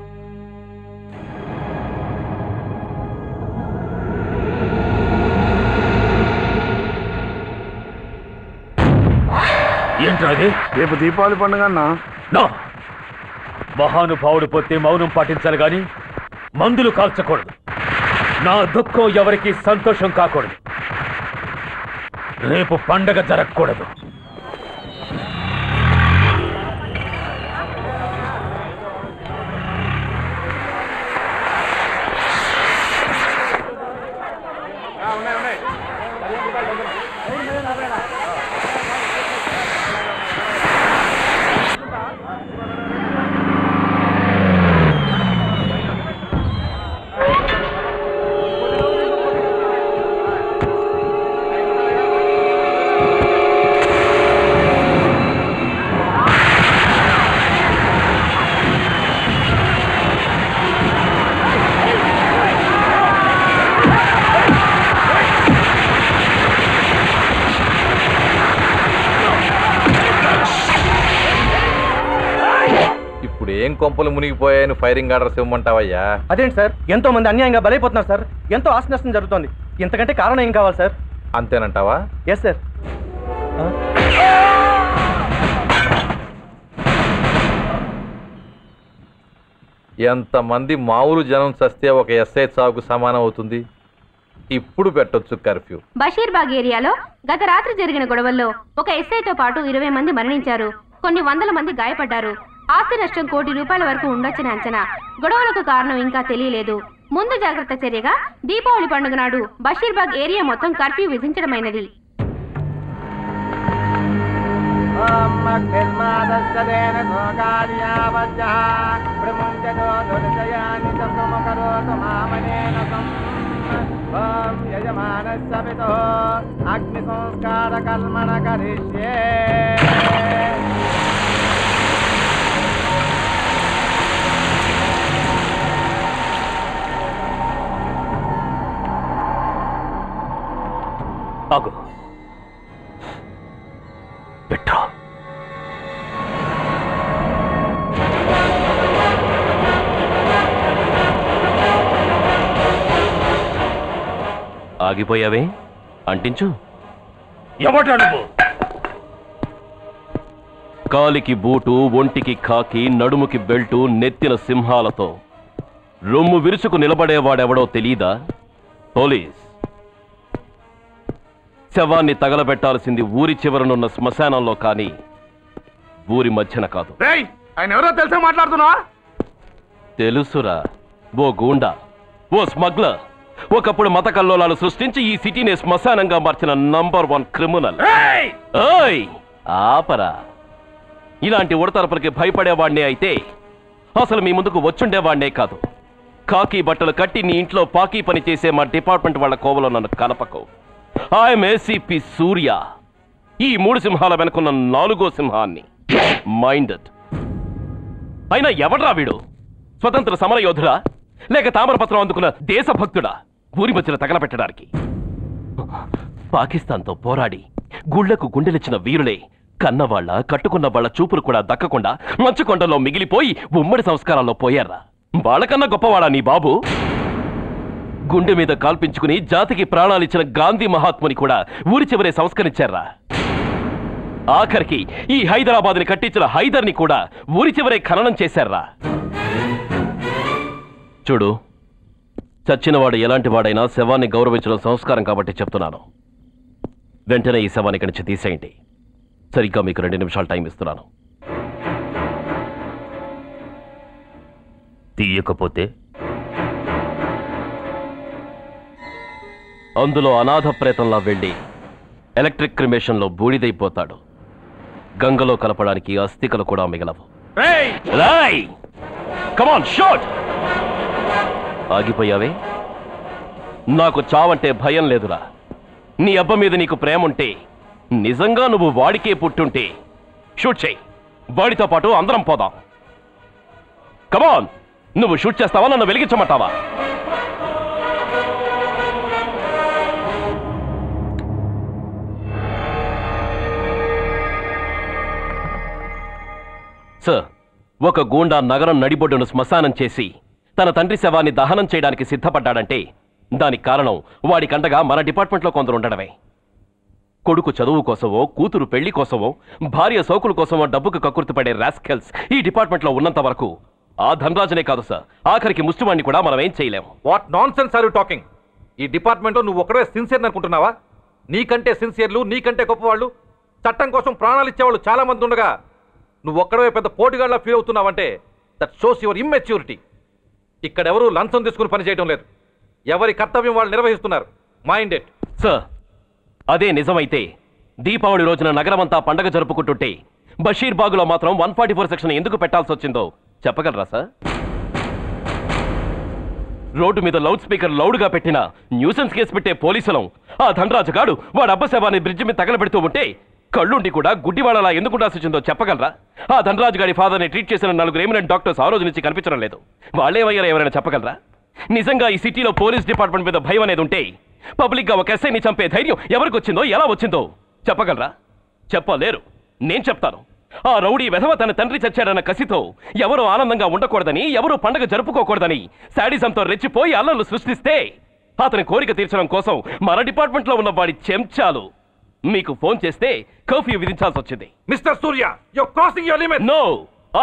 ఏంటది? రేపు దీపావళి పండుగ అన్నా. మహానుభావుడు పోతే మౌనం పాటించాలి, కానీ మందులు కాల్చకూడదు. ना दुःखं एवरिकी संतोषं काकूडदु रेपु पंडग जरगकूडदु కొంపలు మునిగిపోయాయని ఫైరింగ్ ఆర్డర్స్ ఇవ్వమంటావయ్యా? అదేంటి సార్, ఎంతో మంది అన్యాయంగా బలైపోతున్నారు సార్, ఎంతో ఆస్తి నష్టం జరుగుతోంది, ఇంతకంటే కారణం ఏం కావాలి సార్? అంతేనంటావా? Yes sir. ఎంతమంది మామూలు జనం చస్తే ఒక ఎస్ఐ చావుకు సమానం అవుతుంది. ఇప్పుడు పెట్టొచ్చు కర్ఫ్యూ. బషీర్బాగ్ ఏరియాలో గత రాత్రి జరిగిన గొడవల్లో ఒక ఎస్ఐతో పాటు 20 మంది మరణించారు, కొన్ని 100 మంది గాయపడ్డారు. ఆస్తి నష్టం ₹1 కోటి వరకు ఉండొచ్చని అంచనా. గొడవలకు కారణం ఇంకా తెలియలేదు. ముందు జాగ్రత్త చర్యగా దీపావళి పండుగ నాడు బషీర్బాగ్ ఏరియా మొత్తం కర్ఫ్యూ విధించడమైనది. आगो, बिट्रो, आगिपोयावे अंटिंचु कालिकी बूटू ओंटिकी खाकी नडुमुकी बेल्टू नेत्तिन सिंहालतो रोम्मु विरुचुकु निलबडेवाडెవడో తెలీదా? పోలీస్ శవాన్ని తగలబెట్టాల్సింది ఊరి చివరనున్న శ్మశానంలో కానీ ఊరి మధ్యన కాదు. తెలుసురా, ఓ గూండా, ఓ స్మగ్లర్, ఒకప్పుడు మత కల్లోలాలు సృష్టించి ఈ సిటీని శ్మశానంగా మార్చిన #1 క్రిమినల్. ఆపరా, ఇలాంటి ఉడతరపులకి భయపడేవాడినే అయితే అసలు మీ ముందుకు వచ్చుండేవాడినే కాదు. కాకి బట్టలు కట్టి నీ ఇంట్లో పాకీ పని చేసే మా డిపార్ట్మెంట్ వాళ్ళ కోవలో నన్ను కలపకు. I'm ACP సూర్య, ఈ 3 సింహాల వెనుకున్న 4వ సింహాన్ని మైండెడ్. అయినా ఎవడ్రా వీడు? స్వతంత్ర సమర యోధుడా లేక తామరపత్రం అందుకున్న దేశభక్తుడా? ఊరి మధ్యన తగలపెట్టడానికి పాకిస్తాన్తో పోరాడి గుళ్లకు గుండెలిచ్చిన వీరులే కన్నవాళ్ల కట్టుకున్న వాళ్ళ చూపులు కూడా దక్కకుండా మంచుకొండల్లో మిగిలిపోయి ఉమ్మడి సంస్కారాల్లో పోయారా? వాళ్ళకన్నా గొప్పవాడా నీ బాబు? గుండె మీద కాల్పించుకుని జాతికి ప్రాణాలిచ్చిన గాంధీ మహాత్ముని కూడా ఊరి చివరే సంస్కరించారా? ఆఖరికి ఈ హైదరాబాద్ని కట్టించిన హైదర్ని కూడా ఊరి చివరే ఖననం చేశారా? చూడు, చచ్చినవాడు ఎలాంటి వాడైనా శవాన్ని గౌరవించడం సంస్కారం కాబట్టి చెప్తున్నాను. వెంటనే ఈ శవాన్ని ఇక్కడి నుంచి తీసేయండి. సరిగ్గా మీకు 2 నిమిషాలు టైం ఇస్తున్నాను. తీయకపోతే అందులో అనాథ ప్రేతంలా వెళ్ళి ఎలక్ట్రిక్ క్రిమేషన్లో బూడిదైపోతాడు. గంగలో కలపడానికి అస్థికలు కూడా మిగలవు. ఆగిపోయావే? నాకు చావంటే భయం లేదురా. నీ అబ్బ మీద నీకు ప్రేముంటే, నిజంగా నువ్వు వాడికే పుట్టుంటే షూట్ చేయి. వాడితో పాటు అందరం పోదాం. కమాన్, నువ్వు షూట్ చేస్తావా? నన్ను వెలిగించమంటావా? సార్, ఒక గూండా నగరం నడిబొడ్డును శ్మశానం చేసి తన తండ్రి శవాన్ని దహనం చేయడానికి సిద్ధపడ్డాడంటే దానికి కారణం వాడికండగా మన డిపార్ట్మెంట్లో కొందరు ఉండడమే. కొడుకు చదువు కోసమో, కూతురు పెళ్లి కోసమో, భార్య సోకుల కోసమో డబ్బుకు కక్కుర్తి పడే రాస్కెల్స్ ఈ డిపార్ట్మెంట్లో ఉన్నంత వరకు ఆ ధనరాజునే కాదు సార్ ఆఖరికి ముస్లిమాన్ని కూడా మనం ఏం చేయలేము. What nonsense are you talking? ఈ డిపార్ట్మెంట్ లో నువ్వు ఒకడే సిన్సియర్ అనుకుంటున్నావా? నీకంటే సిన్సియర్లు నీకంటే గొప్పవాళ్ళు చట్టం కోసం ప్రాణాలు ఇచ్చేవాళ్ళు చాలా మంది ఉండగా నువ్వు ఒక్కడే పెద్ద పోటీగాళ్ళ ఫీల్ అవుతున్నావంటే దట్ షోస్ యువర్ ఇమ్మెచ్యూరిటీ. ఇక్కడ ఎవరు లంచం తీసుకుని పని చేయడం లేదు, ఎవరి కర్తవ్యం వాళ్ళు నిర్వహిస్తున్నారు. Mind it sir. అదే నిజమైతే దీపావళి రోజున నగరమంతా పండగ జరుపుకుంటుంటే బషీర్ బాగులో మాత్రం 144 సెక్షన్ ఎందుకు పెట్టాల్సి వచ్చిందో చెప్పగలరా సార్? రోడ్డు మీద లౌడ్ స్పీకర్ లౌడ్గా పెట్టిన న్యూసెన్స్ కేసు పెట్టే పోలీసులం ఆ ధనరాజు గాడు వాడు అబ్బశవాన్ని బ్రిడ్జ్ మీద తగలబెడుతూ ఉంటే కళ్ళుండి కూడా గుడ్డివాడలా ఎందుకు ఉండాల్సిందో చెప్పగలరా? ఆ ధనరాజు గారి ఫాదర్ని ట్రీట్ చేసిన 4 ఎమినెంట్ డాక్టర్స్ ఆ రోజు నుంచి కనిపించడం లేదు. వాళ్ళేమయ్యారో ఎవరైనా చెప్పగలరా? నిజంగా ఈ సిటీలో పోలీస్ డిపార్ట్మెంట్ మీద భయం అనేది ఉంటే పబ్లిక్గా ఒక ఎస్ఐని చంపే ధైర్యం ఎవరికి వచ్చిందో ఎలా వచ్చిందో చెప్పగలరా? చెప్పలేరు. నేను చెప్తాను. ఆ రౌడీ వెధవ తన తండ్రి చచ్చాడన్న కసితో ఎవరూ ఆనందంగా ఉండకూడదని ఎవరూ పండగ జరుపుకోకూడదని శాడిజంతో రెచ్చిపోయి అల్లర్లు సృష్టిస్తే అతని కోరిక తీర్చడం కోసం మన డిపార్ట్మెంట్లో ఉన్న వాడి చెంచాలు మీకు ఫోన్ చేస్తే కర్ఫ్యూ విధించాల్సి వచ్చింది. Mister Surya, you are crossing your limit. No,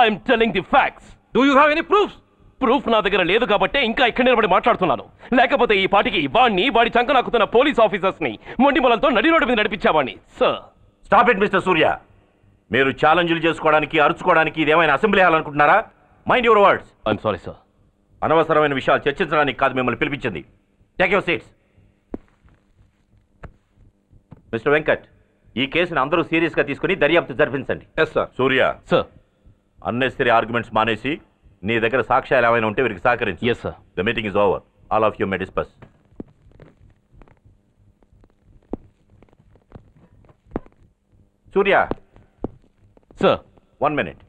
I am telling the facts. Do you have any proofs? Proof నా దగ్గర లేదు కాబట్టి ఇంకా ఇక్కడ నిలబడి మాట్లాడుతున్నాను. లేకపోతే ఈ పాటికి వాడిని వాడి చంకనాకుతున్న పోలీస్ ఆఫీసర్స్ ని మొండి మొలతో నడి రోడ్డు మీద నడిపించేవాడిని. Sir stop it mister Surya. మీరు ఛాలెంజ్లు చేసుకోవడానికి అరుచుకోవడానికి ఇదేమైనా అసెంబ్లీ అనుకుంటున్నారా? Mind your words. I'm sorry sir. అనవసరమైన విషయాలు చర్చించడానికి కాదు మిమ్మల్ని పిలిపించింది. Take your seats. Mister Venkat, ఈ కేసును అందరూ సీరియస్గా తీసుకుని దర్యాప్తు జరిపించండి. Yes sir. Surya sir, unnecessary arguments మానేసి నీ దగ్గర సాక్ష్యాలు ఏమైనా ఉంటే వీరికి సహకరించు. Yes sir. The meeting is over. All of you may disperse. Surya sir, 1 minute.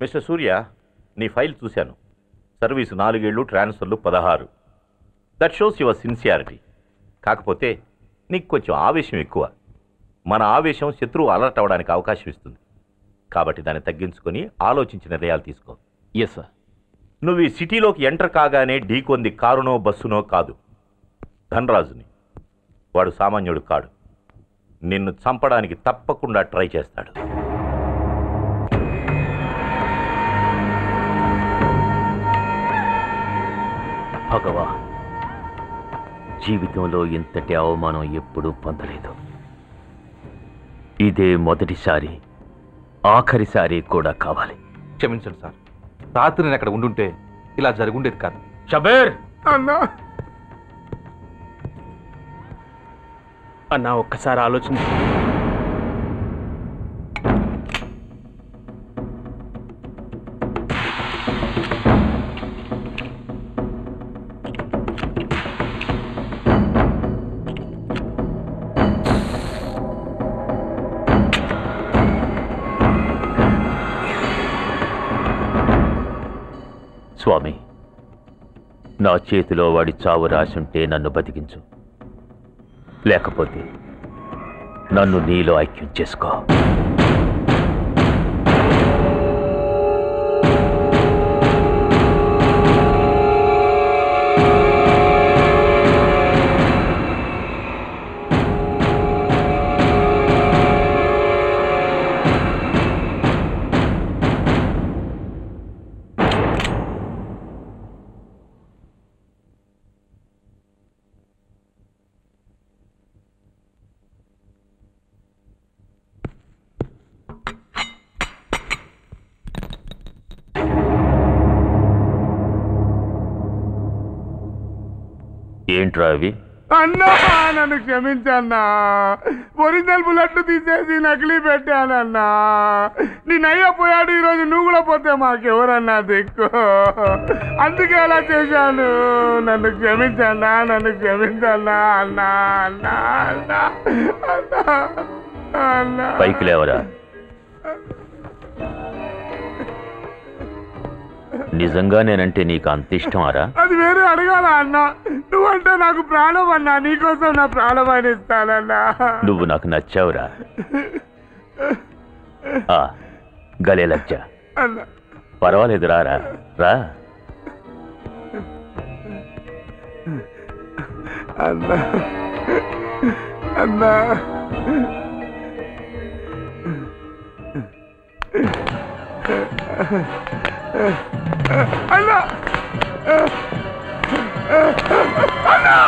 Mister Surya, నీ ఫైల్ చూశాను. సర్వీసు 4 ఏళ్ళు, ట్రాన్స్ఫర్లు 16. That shows your sincerity. కాకపోతే నీకు కొంచెం ఆవేశం ఎక్కువ. మన ఆవేశం శత్రువు అలర్ట్ అవ్వడానికి అవకాశం ఇస్తుంది. కాబట్టి దాన్ని తగ్గించుకొని ఆలోచించి నిర్ణయాలు తీసుకో. Yes sir. నువ్వు ఈ సిటీలోకి ఎంటర్ కాగానే ఢీకొంది కారునో బస్సునో కాదు, ధనరాజుని. వాడు సామాన్యుడు కాడు. నిన్ను చంపడానికి తప్పకుండా ట్రై చేస్తాడు. భగవా, జీవితంలో ఇంతటి అవమానం ఎప్పుడూ పొందలేదు. ఇదే మొదటిసారి, ఆఖరిసారి కూడా కావాలి. క్షమించండి సార్, రాత్రి నేను అక్కడ ఉండుంటే ఇలా జరుగుండేది కాదు. షబీర్ అన్నా అన్నా, ఒక్కసారి ఆలోచన. స్వామి, నా చేతిలో వాడి చావు రాసుంటే నన్ను బతికించు, లేకపోతే నన్ను నీలో ఐక్యం చేసుకో. అన్నా నన్ను క్షమించన్నా, ఒరిజినల్ బుల్లెట్లు తీసేసి నకిలీ పెట్టానన్నా. నేనయ్యా పోయాడు, ఈరోజు నువ్వు కూడా పోతే మాకెవరన్నా దిక్కు. అందుకే అలా చేశాను. నన్ను క్షమించన్నా, నన్ను క్షమించన్నా అన్నా అన్నా అన్నా అన్నా. పైకి లేవరా. నిజంగా నేనంటే నీకు అంత ఇష్టమారా? అది వేరే అడగాల అన్నా. నువ్వంటే నాకు ప్రాణం అన్నా, నీకోసం నా ప్రాణం అని ఇస్తానన్నా. నువ్వు నాకు నచ్చావురా. గలే లజ్జ అన్నా. పర్వాలేదు రారా రా అన్నా అన్నా. अन्ना अन्ना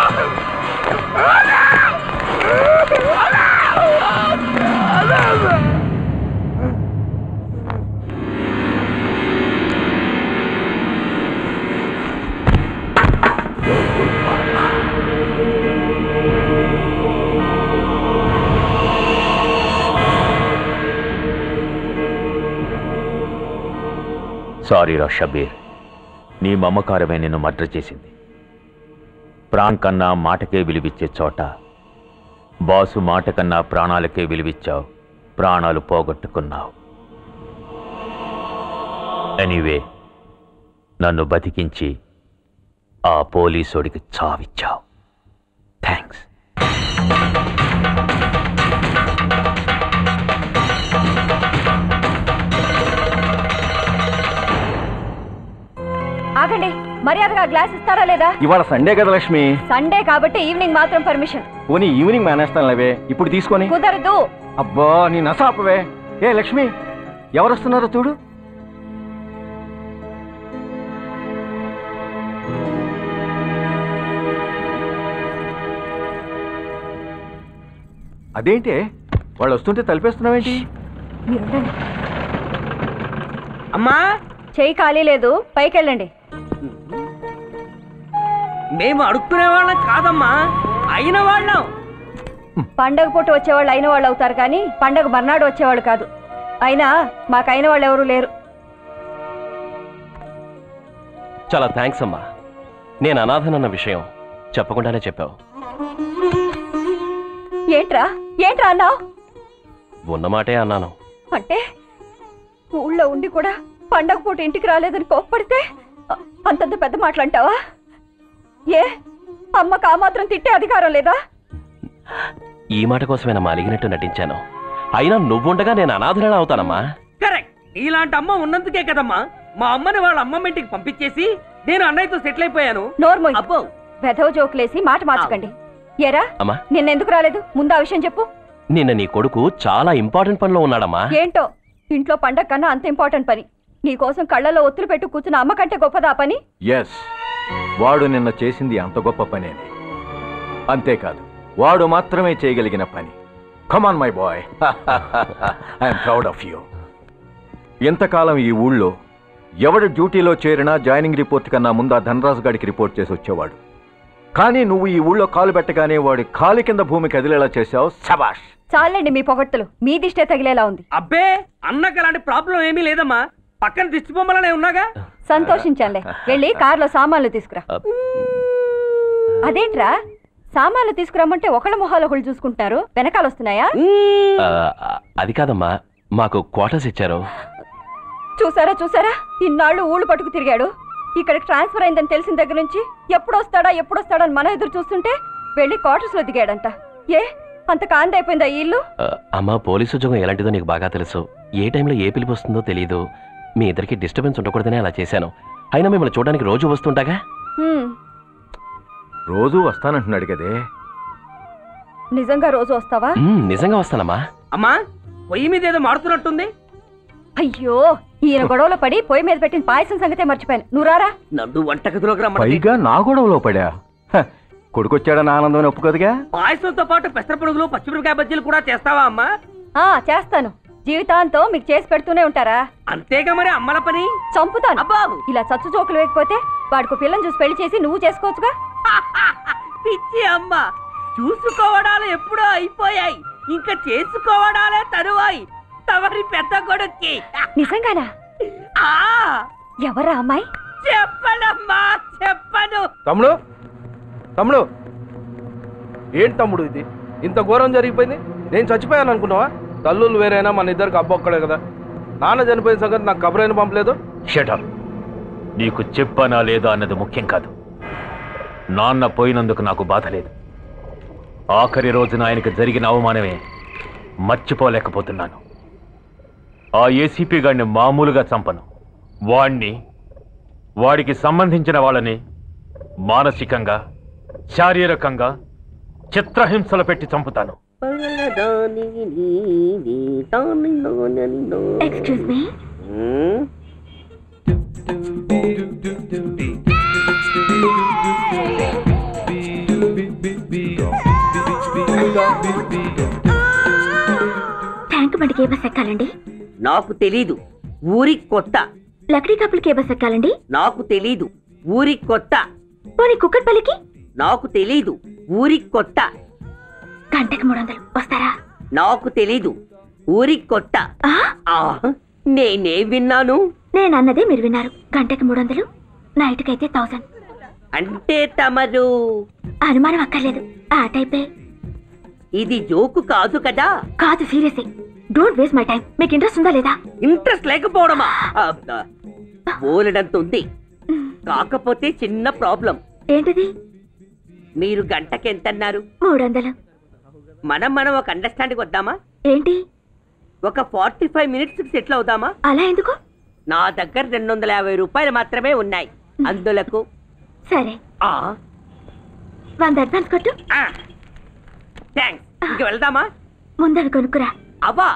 सारी रा शबीर नी ममकारमे निन्नु मर्डर चेसिंदी प्राण कन्ना माटके विलुविच्चे चोट बासु माट कन्ना प्राणालके विलुविच्चावु प्राणालु पोगొట్టుకున్నావు एनीवे नन्नु बतिकिंची आ पोलीसोडिकी चाविच्चावु थैंक्स आगंडी मर्यादगा ग्लास इस्तारा लेदा इवाल संडे कदा लक्ष्मी संडे काबट्टी ईवनिंग मात्रम पर्मिशन ओनी ईवनिंग मानेस्तानु लेवे इप्पुडु तीसुकोनी कुदरदु अब्बा नी नसापवे ए लक्ष्मी एवरु वस्तुन्नारो चूडु अदेंटे वाळ्ळु वस्तुंटे तलपेस्तुन्नावेंटी अम्मा चेयि खाली लेदु पैकी वेल्लंडी మేము అడుక్కునే వాళ్ళం కాదమ్మా అయిన వాళ్ళం పండగ పూట వచ్చేవాళ్ళు అయిన వాళ్ళు అవుతారు కానీ పండగ మర్నాడు వచ్చేవాళ్ళు కాదు అయినా మాకైన వాళ్ళు ఎవరు లేరు చాలా థాంక్స్ అమ్మా నేను అనాథనన్న విషయం చెప్పకుండానే చెప్పావు ఏంట్రా ఏంట్రా అన్నావ్ ఉన్న మాటే అన్నాను అంటే ఊళ్ళో ఉండి కూడా పండగ పూట ఇంటికి రాలేదని కోప్పడితే అంతంత పెద్ద మాటలంటావా ये अम्मा का मात्रम तिट्टे अधिकारं लेदा ई माट कोसमेना मालिगिनट्टु नटिंचानु अयिना नुव्वु उंडगा नेनु अनाथनला अवुतानम्मा करेक्ट इलांटि अम्मा उन्नंदुके कदम्मा मा अम्मनि वाळ्ळ अम्मा इंटिकि पंपिचेसी नेनु अन्नय्यतो सेटिल अयिपोयानु नोर्मल अब्बो वेधव जोक्लेसी माट मार्चकंडि येरा अम्मा निन्न एंदुकु रालेदु मुंदा आ विषयं चेप्पु निन्न नी कोडुकु चाला इंपार्टेंट पनिलो उन्नाडम्मा ఏంటో ఇంట్లో పండగ కన్నా అంత ఇంపార్టెంట్ పని నీ కోసం కళ్ళలో ఒత్తులు పెట్టు కూర్చున్న అమ్మ కంటే గొప్పదా పని yes వాడు నిన్న చేసింది అంత గొప్ప పనేనే అంతే కాదు వాడు మాత్రమే చేయగలిగిన పని come on my boy I am proud of you ఎంతకాలం ఈ ఊళ్ళో ఎవడ డ్యూటీలో చేరినా జాయినింగ్ రిపోర్ట్ కన్నా ముందు ధనరాజ్ గారికి రిపోర్ట్ చేసి వచ్చేవాడు కానీ నువ్వు ఈ ఊళ్ళో కాలు పెట్టగానే వాడి కాలి కింద భూమికి అదిలేలా చేసావు శభాష్ చాలండి మీ పొగట్టులు మీ దిష్టే తగిలేలా ఉంది అబ్బే అన్నకలాంటి ప్రాబ్లం ఏమీ లేదమ్మా పక్కన దిష్టి బొమ్మలనే ఉన్నాగా సంతోషించండి వెళ్ళి కార్లో సామాన్లు తీసుకురా అదేంట్రా సామాన్లు తీసుకురామంటే ఒకళ్ళ మొహాలు ఒకళ్ళు చూసుకుంటారు వెనకాల వస్తున్నాయా అది కాదమ్మా మాకు క్వార్టర్స్ ఇచ్చారు చూసారా చూసారా ఇన్నాళ్ళు ఊళ్ళు పట్టుకు తిరిగాడు ఇక్కడికి ట్రాన్స్ఫర్ అయిందని తెలిసిన దగ్గర నుంచి ఎప్పుడు వస్తాడా అని మన ఎదురు చూస్తుంటే వెళ్ళి క్వార్టర్స్ లో దిగాడంట ఏ అంత కాంద అయిపోయిందా ఈ ఇల్లు అమ్మా పోలీసు ఉద్యోగం ఎలాంటిదో నీకు బాగా తెలుసు ఏ టైంలో ఏ పిలుపు వస్తుందో తెలియదు మీ ఇద్దరికి డిస్టర్బెన్స్ ఉండకూడదనే అలా చేశాను అయినా మిమ్మల్ని చూడడానికి రోజు వస్తుంటాగా రోజు వస్తానంటున్నాడు కదే నిజంగా రోజు వస్తావా నిజంగా వస్తానమ్మా అమ్మా పొయ్యి మీద ఏదో మాడుతున్నట్టుంది అయ్యో ఈయన గొడవలో పడి పొయ్యి మీద పెట్టిన పాయసం సంగతే మర్చిపోయాను నువ్వు రారా నన్ను వంటగదిలోకి రమ్మని పైగా నా గొడవలో పడా కొడుకొచ్చాడని ఆనందం ఒప్పుకోదుగా పాయసంతో పాటు పెసరపొడుగులు పచ్చిమిరపకాయ బజ్జీలు కూడా చేస్తావా అమ్మా చేస్తాను జీవితాంతో మీకు చేసి పెడుతూనే ఉంటారా అంతేగా మరి అమ్మల పని చంపుతాను అబ్బాబు ఇలా చచ్చు జోకులు వేయకపోతే వాడికి పిల్లని చూసి పెళ్లి చేసి నువ్వు చేసుకోవచ్చుగా పిచ్చి అమ్మ చూసుకోవడాలు ఎప్పుడో అయిపోయాయి ఇంకా చేసుకోవడాలే తరువాయి తవరి పెద్ద కొడుక్కి నిజంగానా ఎవరా అమ్మాయి చెప్పనమ్మా చెప్పను తమ్ముడు తమ్ముడు ఏంటి తమ్ముడు ఇది ఇంత ఘోరం జరిగిపోయింది నేను చచ్చిపోయాను అనుకున్నావా తల్లులు వేరేనా మన ఇద్దరికి అబ్బొక్కడే కదా నాన్న చనిపోయిన సంగతి నాకు కబురైన పంపలేదు షటప్ నీకు చెప్పనా లేదా అన్నది ముఖ్యం కాదు నాన్న పోయినందుకు నాకు బాధ లేదు ఆఖరి రోజున ఆయనకి జరిగిన అవమానమే మర్చిపోలేకపోతున్నాను ఆ ఏసీపీ గారిని మామూలుగా చంపను వాడికి సంబంధించిన వాళ్ళని మానసికంగా శారీరకంగా చిత్రహింసలు పెట్టి చంపుతాను Excuse me? ట్యాంక్ బండి కే బస్ ఎక్కాలండి? నాకు తెలీదు, ఊరి కొత్త. లక్డీ కపుల్ కే బస్ ఎక్కాలండి? నాకు తెలీదు, ఊరి కొత్త. పోనీ కుక్కట్పల్లికి? నాకు తెలీదు, ఊరి కొత్త. గంటకి 300 వస్తారా? నాకు తెలీదు, ఊరి కొత్త. నేనే విన్నాను. నేను అన్నదే మీరు విన్నారు. గంటకి 300, నైట్కైతే 1000. అంటే తమరు అనుమానం అక్కర్లేదు, ఆ టైపే. ఇది జోకు కాదు కదా? కాదు, serious. Don't waste my time. మీకు ఇంట్రెస్ట్ ఉందా లేదా? ఇంట్రెస్ట్ లేకపోవడమా? బోలెడంత ఉంది, కాకపోతే చిన్న ప్రాబ్లం. ఏంటిది? మీరు గంటకి ఎంత అన్నారు? 300. మనం ఒక అండర్స్టాండింగ్ వద్దామా? ఏంటి? ఒక 45 minutes సెటిల్ అవుదామా? అలా ఎందుకు? నా దగ్గర 250 రూపాయలు మాత్రమే ఉన్నాయి. అందులకు సరే, 100 అడ్వాన్స్ కొట్టు. థాంక్స్. ఇంక వెళ్దామా? ముందరు కొనుక్కురా. అవా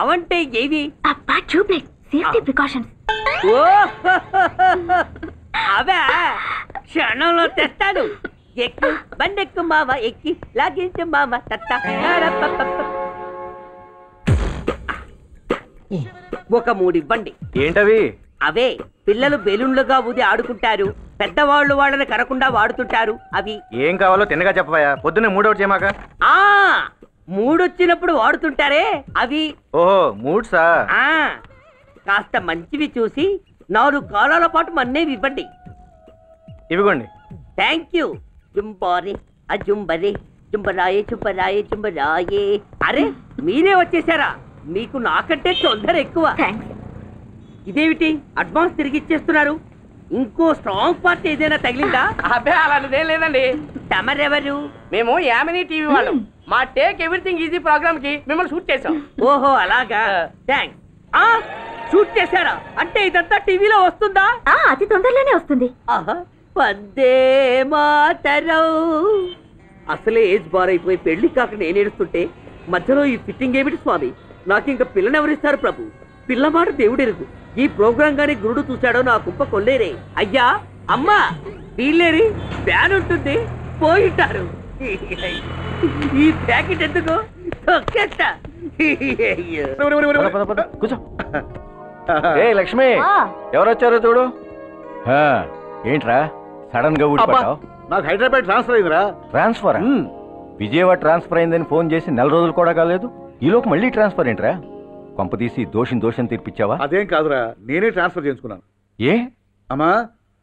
అవంటే ఏవి? అబ్బా, ట్యూబ్లైట్, సేఫ్టీ ప్రికాషన్స్. అవే క్షణంలో తెస్తాను. ఎక్కి బండెక్కు మావ, ఎక్కి లాగించు మావ. ఒక 3 ఇవ్వండి. ఏంటవి? అవే పిల్లలు బెలూన్లుగా ఊది ఆడుకుంటారు, పెద్దవాళ్ళు వాళ్ళని కరకుండా వాడుతుంటారు. అవి ఏం కావాలో తిన్నగా చెప్పవా? పొద్దున్నే 3 చేయమాక. 3 వచ్చినప్పుడు వాడుతుంటారే అవి. ఓహో, 3సా? కాస్త మంచివి చూసి 4 కాలాల పాటు మన్నేవి ఇవ్వండి. ఇవ్వండి. Thank you. జుంబారే అజుంబరే జుంబరాయే జుంబరాయే జుంబరాయే. అరే మీరే వచ్చేసారా? మీకు నాకంటే తొందర ఎక్కువ. ఇదేమిటి అడ్వాన్స్ తిరిగి ఇచ్చేస్తున్నారు? ఇంకో స్ట్రాంగ్ పార్టీ ఏదైనా తగిలిందా? అబ్బే అలాంటిదే లేదండి. తమరెవరు? మేము యామిని టీవీ వాళ్ళు. మా టేక్ ఎవ్రీథింగ్ ఈజీ ప్రోగ్రామ్ కి మిమ్మల్ని షూట్ చేసాం. ఓహో అలాగా, థ్యాంక్స్. షూట్ చేశారా? అంటే ఇదంతా టీవీలో వస్తుందా? అతి తొందరలోనే వస్తుంది. పద్దే మాతరం. అసలే ఏజ్ బార్ అయిపోయి పెళ్లి కాక నేను ఏడుస్తుంటే మధ్యలో ఈ ఫిట్టింగ్ ఏమిటి స్వామి? నాకు ఇంకా పిల్లని ఎవరిస్తారు ప్రభు? పిల్లవాడు దేవుడెరుగు. ఈ ప్రోగ్రామ్ గాని గురుడు చూశాడో నా కుప్ప కొల్లేరే. అయ్యా అమ్మా వీళ్ళేరి ఫ్యాన్ ఉంటుంది పోయింటారు. ఈ ప్యాకెట్ ఎందుకు? లక్ష్మి ఎవరొచ్చారో చూడు. ఏంట్రా సడన్ గా ఊడిపడ్డావు? నాకు హైదరాబాద్ ట్రాన్స్ఫర్ అయిందిరా. ట్రాన్స్ఫర్? విజయవాడ ట్రాన్స్ఫర్ అయిందని ఫోన్ చేసి 4 రోజులు కూడా కాలేదు, ఈలోపు మళ్ళీ ట్రాన్స్ఫర్ ఏంట్రా? పంపదీసి దోషం దోషం తీర్పిచ్చావా? అదేం కాదురా, నేనే ట్రాన్స్ఫర్ చేయించుకున్నాను. ఏ అమ్మా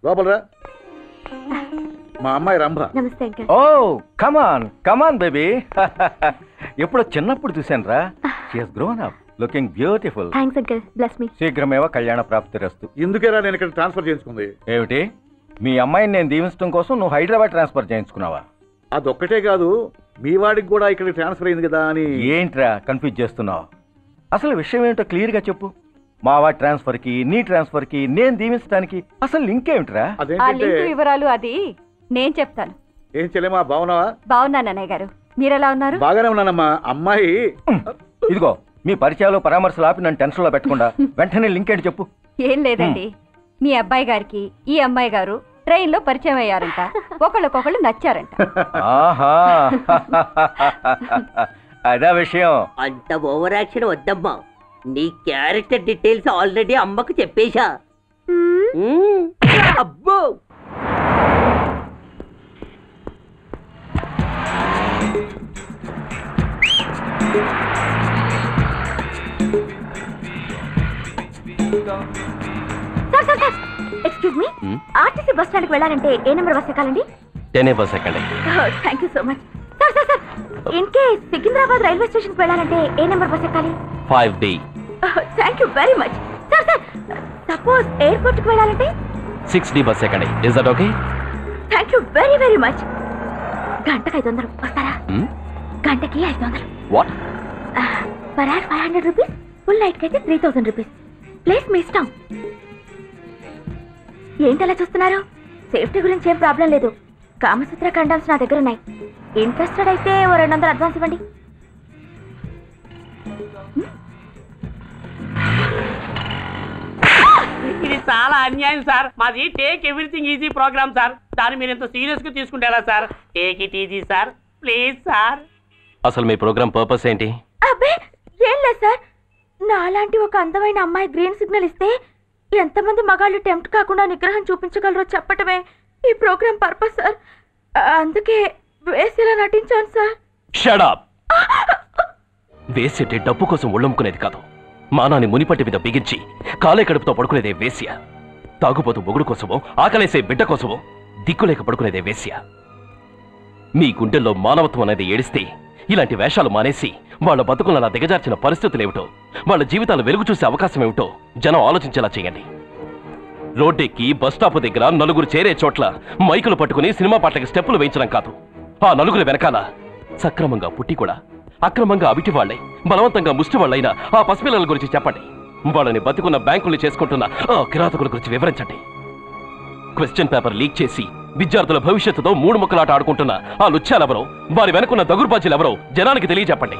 లోపలరా. మా అమ్మాయి Rambha. Oh come on come on baby. ఎప్పుడో చిన్నప్పుడు చూశాను రా. She has grown up looking beautiful. Thanks uncle, bless me. శీఘ్రమేవ కళ్యాణ ప్రాప్తిరస్తు. ఇందుకేరా నేను ఇక్కడ ట్రాన్స్ఫర్ చేయించుకుంది. ఏమిటి మీ అమ్మాయిని నేను దీవించడం కోసం నువ్వు హైదరాబాద్ ట్రాన్స్ఫర్ చేయించుకున్నావా? అదొక్కటే కాదు, మీ వాడికి కూడా ఇక్కడ ట్రాన్స్ఫర్ అయింది కదా అని. ఏంట్రా కన్ఫ్యూజ్ చేస్తున్నావు? అసలు విషయం ఏమిటో క్లియర్గా చెప్పు. మా వాడి ట్రాన్స్ఫర్కి నీ ట్రాన్స్ఫర్కి నేను దీవించడానికి అసలు లింక్ ఏమిట్రా? వివరాలు అది నేను చెప్తాను. ఏం చెల్లేమా బాగున్నావా? బాగున్నాను అన్నయ్య గారు, మీరెలా ఉన్నారు? బాగానే ఉన్నానమ్మా. అమ్మాయి ఇదిగో మీ పరిచయాలు పరామర్శలు ఆపి నన్ను టెన్షన్లో పెట్టకుండా వెంటనే లింక్ ఏంటి చెప్పు. ఏం లేదండి, మీ అబ్బాయి గారికి ఈ అమ్మాయి గారు ట్రైన్లో పరిచయం అయ్యారంట, ఒకళ్ళకొకళ్ళు నచ్చారంట. ఆహా అదా విషయం. అంత ఓవర్ యాక్షన్ వద్దమ్మా, నీ క్యారెక్టర్ డీటెయిల్స్ ఆల్రెడీ అమ్మకు చెప్పేశా. అబ్బో ఎక్స్క్యూజ్ మీ, ఆర్టీసీ బస్ స్టాండ్కి వెళ్ళాలంటే ఏ నెంబర్ బస్ ఎక్కాలండి? 10 బస్ ఎక్కండి. Thank you so much. Secunderabad railway station వెళ్ళాలంటే ఏ నెంబర్ బస్ ఎక్కాలి? 5D. Thank you very much. Suppose airport కి వెళ్ళాలంటే 6D బస్ ఎక్కండి. Is that okay? Thank you very very much. గంటకి 500 వస్తారా? గంటకి 500. What? Per hour 500 rupees. Full night కైతే 3000 రూపీస్. ప్లేస్ మీ ఇష్టం. ఏంటలా చూస్తున్నారు? సేఫ్టీ గురించి ఏం ప్రాబ్లం లేదు. కామసూత్ర కండమ్స్ నా దగ్గర ఉన్నాయి. ఇంట్రెస్టెడ్ అయితే 200 అడ్వాన్స్ ఇవ్వండి. ఇది చాలా అన్యాయం సార్, మాది take everything easy programme sir, దాన్ని మీరు ఎంత సీరియస్ గా తీసుకుంటారా sir? Take it easy sir, please sir. అసలు మీ ప్రోగ్రామ్ పర్పస్ ఏంటి? అబ్బే ఏం లేదు సార్, నాలాంటి ఒక అందమైన అమ్మాయి గ్రీన్ సిగ్నల్ ఇస్తే ఎంతమంది మగాళ్ళు టెంప్ట్ కాకుండా నిగ్రహం చూపించగలరో చెప్పటమే ఈ ప్రోగ్రామ్ పర్పస్ సార్, అందుకే వేసేలా నటించాను సార్. Shut up. వేసేటే డబ్బు కోసం ఒళ్ళమ్ముకునేది కాదు, మానాన్ని మునిపట్టి మీద బిగించి కాలే కడుపుతో పడుకునేదే వేశ్య. తాగుపోతూ మొగుడు కోసమో ఆకలేసే బిడ్డ కోసమో దిక్కులేక పడుకునేదే వేశ్య. మీ గుండెల్లో మానవత్వం అనేది ఏడిస్తే ఇలాంటి వేషాలు మానేసి వాళ్ళ బతుకులను అలా దిగజార్చిన పరిస్థితులేమిటో, వాళ్ళ జీవితాలు వెలుగు చూసే అవకాశం ఏమిటో జనం ఆలోచించేలా చేయండి. రోడ్డెక్కి బస్టాప్ దగ్గర నలుగురు చేరే చోట్ల మైకులు పట్టుకుని సినిమా పాటలకి స్టెప్పులు వేయించడం కాదు, ఆ నలుగురు వెనకాల సక్రమంగా పుట్టి కూడా అక్రమంగా అవిటి వాళ్ళై బలవంతంగా ముష్టి వాళ్ళైన ఆ పసిపిల్లల గురించి చెప్పండి. వాళ్ళని బతుకున్న బ్యాంకులు చేసుకుంటున్న ఆ కిరాతకుల గురించి వివరించండి. క్వశ్చన్ పేపర్ లీక్ చేసి విద్యార్థుల భవిష్యత్తుతో మూడు ముక్కలాట ఆడుకుంటున్న ఆ లుచ్చాలెవరో, వారి వెనుకున్న దగుర్బాజీలెవరో జనానికి తెలియజెప్పండి.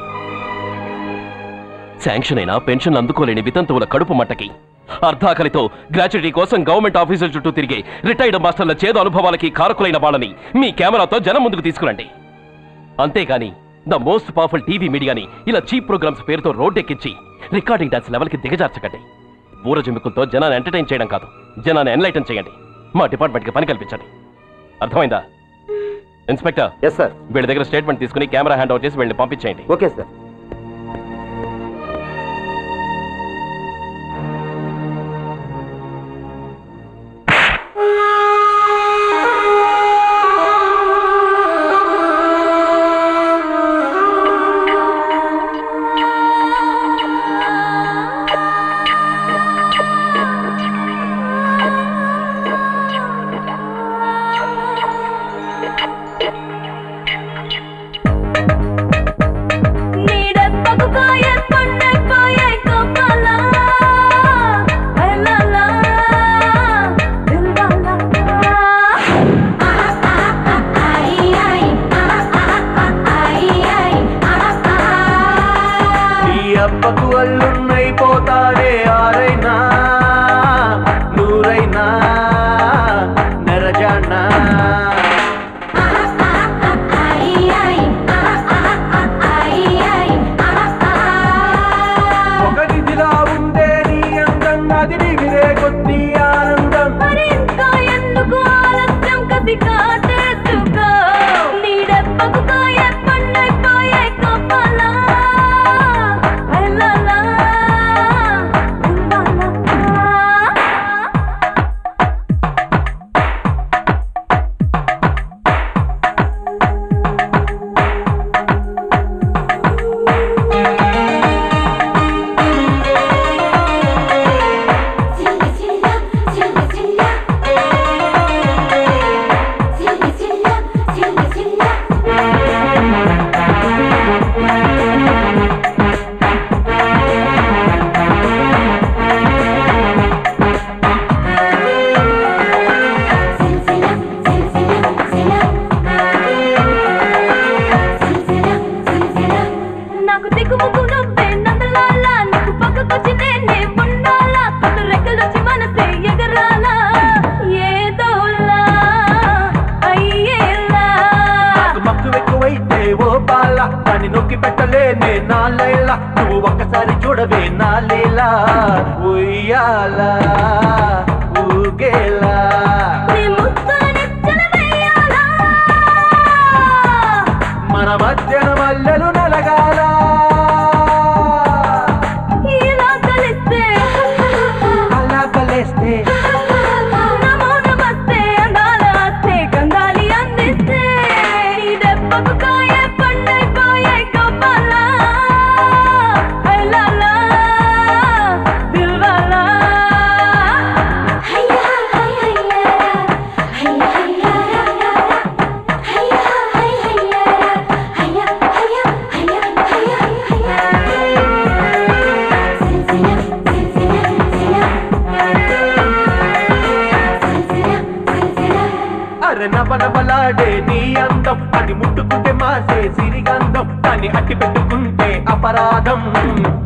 శాంక్షన్ అయినా పెన్షన్ అందుకోలేని వితంతువుల కడుపు మట్టకి, అర్ధాకలితో గ్రాట్యుటీ కోసం గవర్నమెంట్ ఆఫీసుల చుట్టూ తిరిగే రిటైర్డ్ మాస్టర్ల చేదు అనుభవాలకి కారకులైన వాళ్ళని మీ కెమెరాతో జనం ముందుకు తీసుకురండి. అంతేగాని ద మోస్ట్ పవర్ఫుల్ టీవీ మీడియాని ఇలా చీప్ ప్రోగ్రామ్స్ పేరుతో రోడ్డెక్కించి రికార్డింగ్ డాన్స్ లెవెల్కి దిగజార్చకండి. ఊరజిమ్మికులతో జనాన్ని ఎంటర్టైన్ చేయడం కాదు, జనాన్ని ఎన్లైటన్ చేయండి. మా డిపార్ట్మెంట్కి పని కల్పించండి. అర్థమైందా ఇన్స్పెక్టర్? Yes sir. వీళ్ళ దగ్గర స్టేట్మెంట్ తీసుకుని కెమెరా హ్యాండ్ ఓవర్ చేసి వీళ్ళని పంపించేయండి. Okay sir.